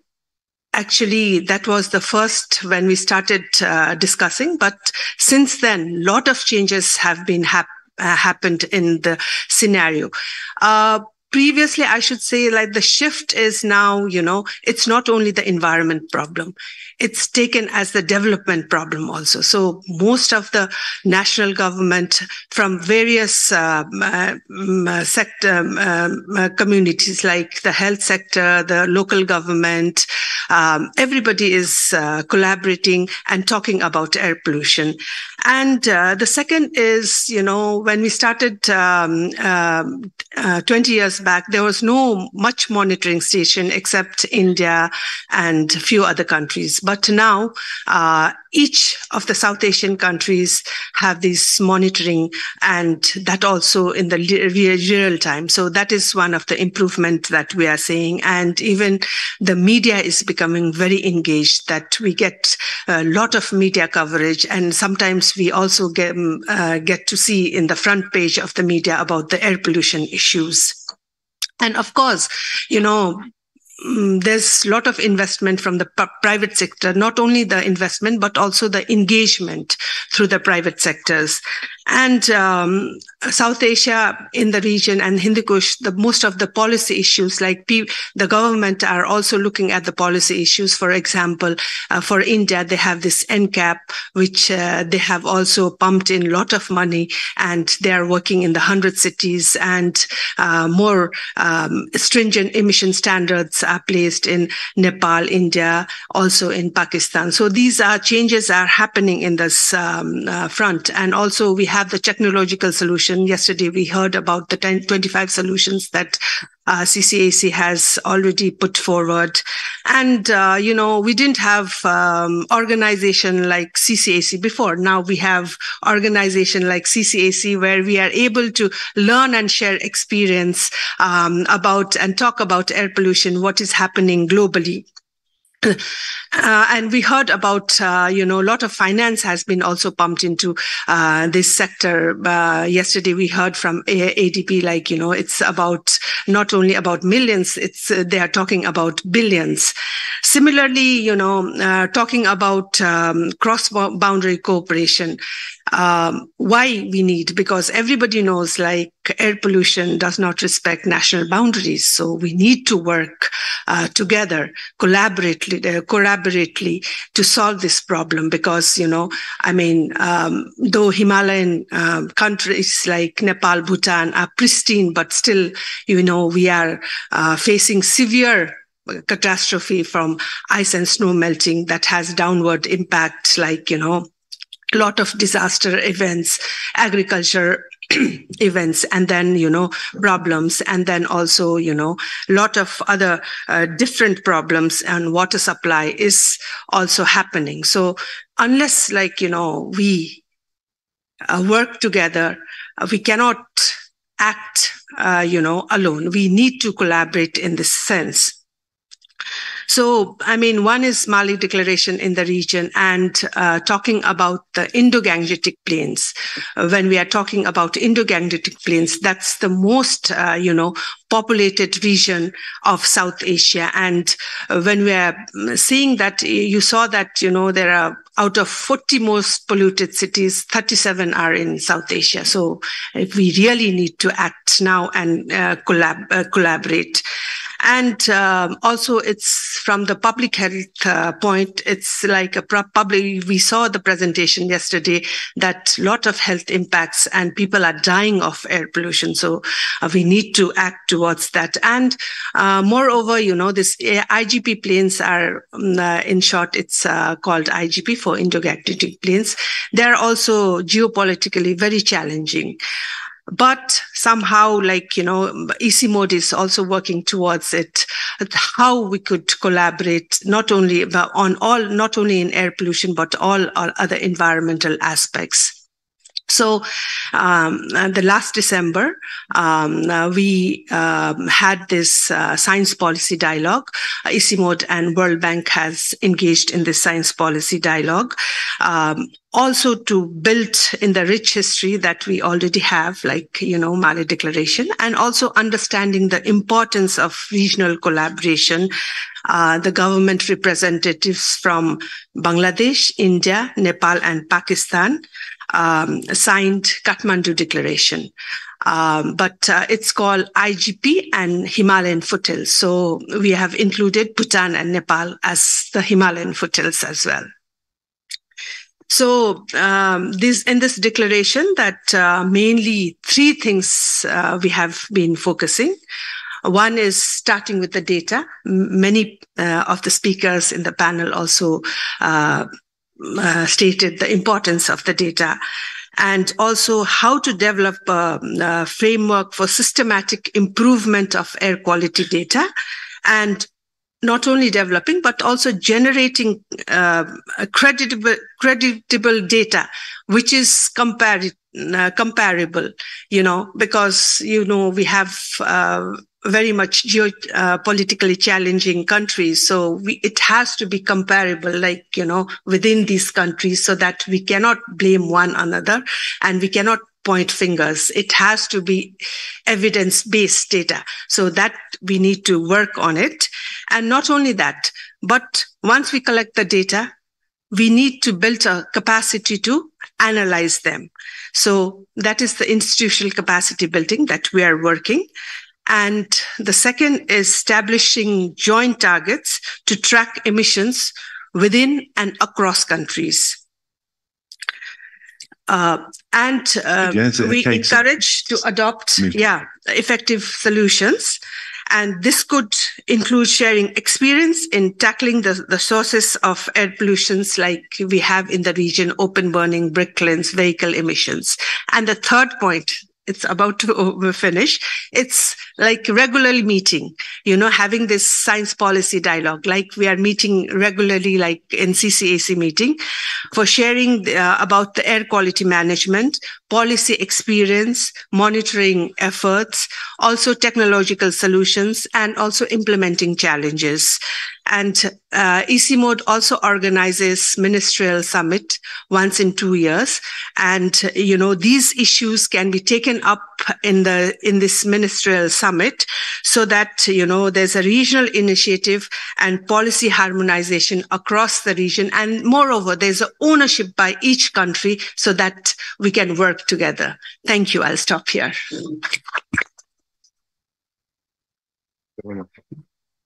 actually, that was the first when we started uh, discussing. But since then, a lot of changes have been hap uh, happened in the scenario. Uh, Previously, I should say, like the shift is now, you know, it's not only the environment problem. It's taken as the development problem also. So most of the national government from various uh, uh, sector um, uh, communities, like the health sector, the local government, um, everybody is uh, collaborating and talking about air pollution. And uh, the second is, you know, when we started um, uh, uh, twenty years back, there was no much monitoring station except India and a few other countries. But now, uh, each of the South Asian countries have this monitoring, and that also in the real time. So that is one of the improvement that we are seeing. And even the media is becoming very engaged, that we get a lot of media coverage. And sometimes we also get, uh, get to see in the front page of the media about the air pollution issues. And of course, you know, there's a lot of investment from the private sector, not only the investment, but also the engagement through the private sectors. And um, South Asia in the region and Hindu Kush, the most of the policy issues, like P the government are also looking at the policy issues. For example, uh, for India, they have this N CAP, which uh, they have also pumped in a lot of money, and they are working in the hundred cities, and uh, more um, stringent emission standards are placed in Nepal, India, also in Pakistan. So these are changes are happening in this um, uh, front. And also we have the technological solution. Yesterday, we heard about the ten, twenty-five solutions that uh, C C A C has already put forward. And, uh, you know, we didn't have um, organization like C C A C before. Now we have organization like C C A C, where we are able to learn and share experience um, about and talk about air pollution, what is happening globally. Uh, and we heard about, uh, you know, a lot of finance has been also pumped into uh, this sector. Uh, yesterday, we heard from A D P, like, you know, it's about not only about millions, it's uh, they are talking about billions. Similarly, you know, uh, talking about um, cross-boundary cooperation. Um, why we need, because everybody knows like air pollution does not respect national boundaries. So we need to work uh, together, collaboratively, uh, collaboratively to solve this problem. Because, you know, I mean, um, though Himalayan uh, countries like Nepal, Bhutan are pristine, but still, you know, we are uh, facing severe catastrophe from ice and snow melting that has downward impact, like, you know, lot of disaster events, agriculture events, and then, you know, problems. And then also, you know, a lot of other uh, different problems, and water supply is also happening. So unless, like, you know, we uh, work together, uh, we cannot act, uh, you know, alone. We need to collaborate in this sense. So, I mean, one is Malé Declaration in the region, and uh, talking about the Indo-Gangetic plains. Uh, when we are talking about Indo-Gangetic plains, that's the most, uh, you know, populated region of South Asia. And uh, when we are seeing that, you saw that, you know, there are out of forty most polluted cities, thirty-seven are in South Asia. So we really need to act now and uh, collab uh, collaborate. And um, also, it's from the public health uh, point, it's like a probably we saw the presentation yesterday that a lot of health impacts and people are dying of air pollution. So uh, we need to act towards that. And uh, moreover, you know, this I G P planes are, um, uh, in short, it's uh, called I G P for Indo-Gangetic Plains. They're also geopolitically very challenging. But somehow, like, you know, ICIMOD is also working towards it, how we could collaborate not only on all, not only in air pollution, but all, all other environmental aspects. So um, the last December, um, uh, we um, had this uh, science policy dialogue. ICIMOD and World Bank has engaged in this science policy dialogue. Um, also to build in the rich history that we already have, like, you know, Malé Declaration, and also understanding the importance of regional collaboration. Uh, the government representatives from Bangladesh, India, Nepal, and Pakistan um, signed Kathmandu Declaration. Um, but uh, it's called I G P and Himalayan Foothills. So we have included Bhutan and Nepal as the Himalayan foothills as well. So um, this, in this declaration, that uh, mainly three things uh, we have been focusing. One is starting with the data. Many uh, of the speakers in the panel also uh, uh, stated the importance of the data, and also how to develop a, a framework for systematic improvement of air quality data, and not only developing, but also generating uh, creditable, creditable data, which is compar uh, comparable, you know, because, you know, we have uh, very much geopolitically uh, challenging countries. So we, it has to be comparable, like, you know, within these countries, so that we cannot blame one another and we cannot point fingers. It has to be evidence-based data. So that we need to work on it. And not only that, but once we collect the data, we need to build a capacity to analyze them. So that is the institutional capacity building that we are working. And the second is establishing joint targets to track emissions within and across countries. Uh, and uh, yes, we encourage to adopt yeah, effective solutions. And this could include sharing experience in tackling the, the sources of air pollutions, like we have in the region, open burning, brick kilns, vehicle emissions. And the third point, it's about to finish. It's like regularly meeting, you know, having this science policy dialogue, like we are meeting regularly, like in C C A C meeting, for sharing the, uh, about the air quality management, policy experience, monitoring efforts, also technological solutions, and also implementing challenges. And uh, ICIMOD also organizes ministerial summit once in two years. And, you know, these issues can be taken up in the, in this ministerial summit, so that, you know, there's a regional initiative and policy harmonization across the region. And moreover, there's an ownership by each country so that we can work together. Thank you. I'll stop here.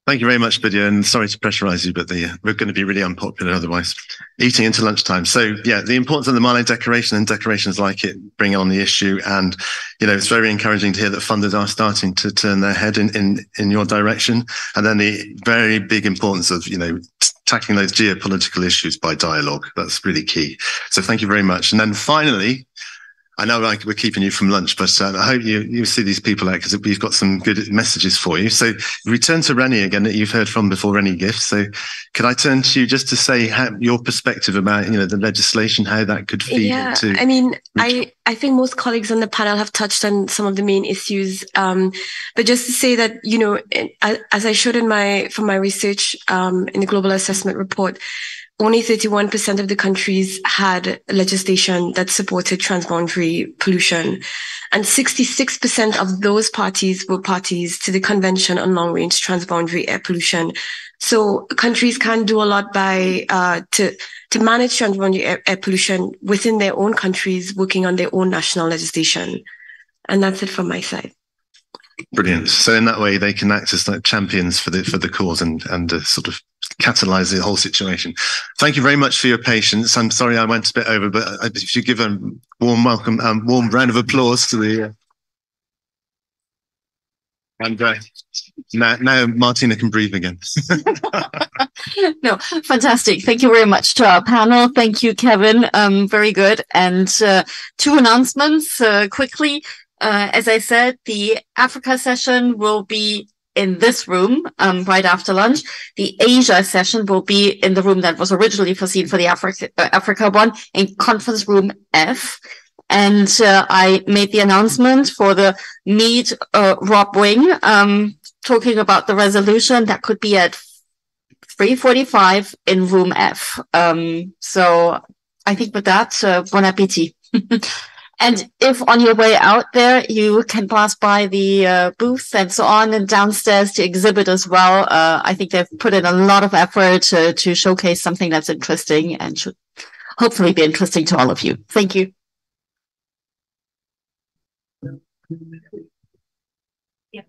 Thank you very much, Vidya, and sorry to pressurize you, but the, we're going to be really unpopular otherwise. Eating into lunchtime. So, yeah, the importance of the Malé Declaration and declarations like it bring on the issue. And, you know, it's very encouraging to hear that funders are starting to turn their head in, in, in your direction. And then the very big importance of, you know, tackling those geopolitical issues by dialogue. That's really key. So thank you very much. And then finally, I know like we're keeping you from lunch, but uh, I hope you, you see these people out, because we've got some good messages for you. So return to Rennie again, that you've heard from before, Rennie Gift. So could I turn to you just to say how, your perspective about, you know, the legislation, how that could feed yeah, into... I mean, I, I think most colleagues on the panel have touched on some of the main issues. Um, but just to say that, you know, it, as I showed in my, from my research um, in the Global Assessment Report, only thirty-one percent of the countries had legislation that supported transboundary pollution. And sixty-six percent of those parties were parties to the Convention on Long-Range Transboundary Air Pollution So countries can do a lot by uh, to to manage transboundary air, air pollution within their own countries, working on their own national legislation. And that's it from my side. Brilliant. So in that way, they can act as like champions for the for the cause and and uh, sort of catalyse the whole situation. Thank you very much for your patience. I'm sorry I went a bit over, but if you give a warm welcome, um, warm round of applause to the. Uh, And uh, now, now Martina can breathe again. No, fantastic. Thank you very much to our panel. Thank you, Kevin. Um, very good. And uh, two announcements uh, quickly. Uh, as I said, the Africa session will be in this room um, right after lunch. The Asia session will be in the room that was originally foreseen for the Africa, uh, Africa one, in conference room F. And uh, I made the announcement for the meet uh, Rob Wing um, talking about the resolution that could be at three forty-five in room F. Um, so I think with that, uh, bon appétit. And if on your way out there, you can pass by the uh, booths and so on, and downstairs the exhibit as well. Uh, I think they've put in a lot of effort uh, to showcase something that's interesting and should hopefully be interesting to all of you. Thank you. Yeah.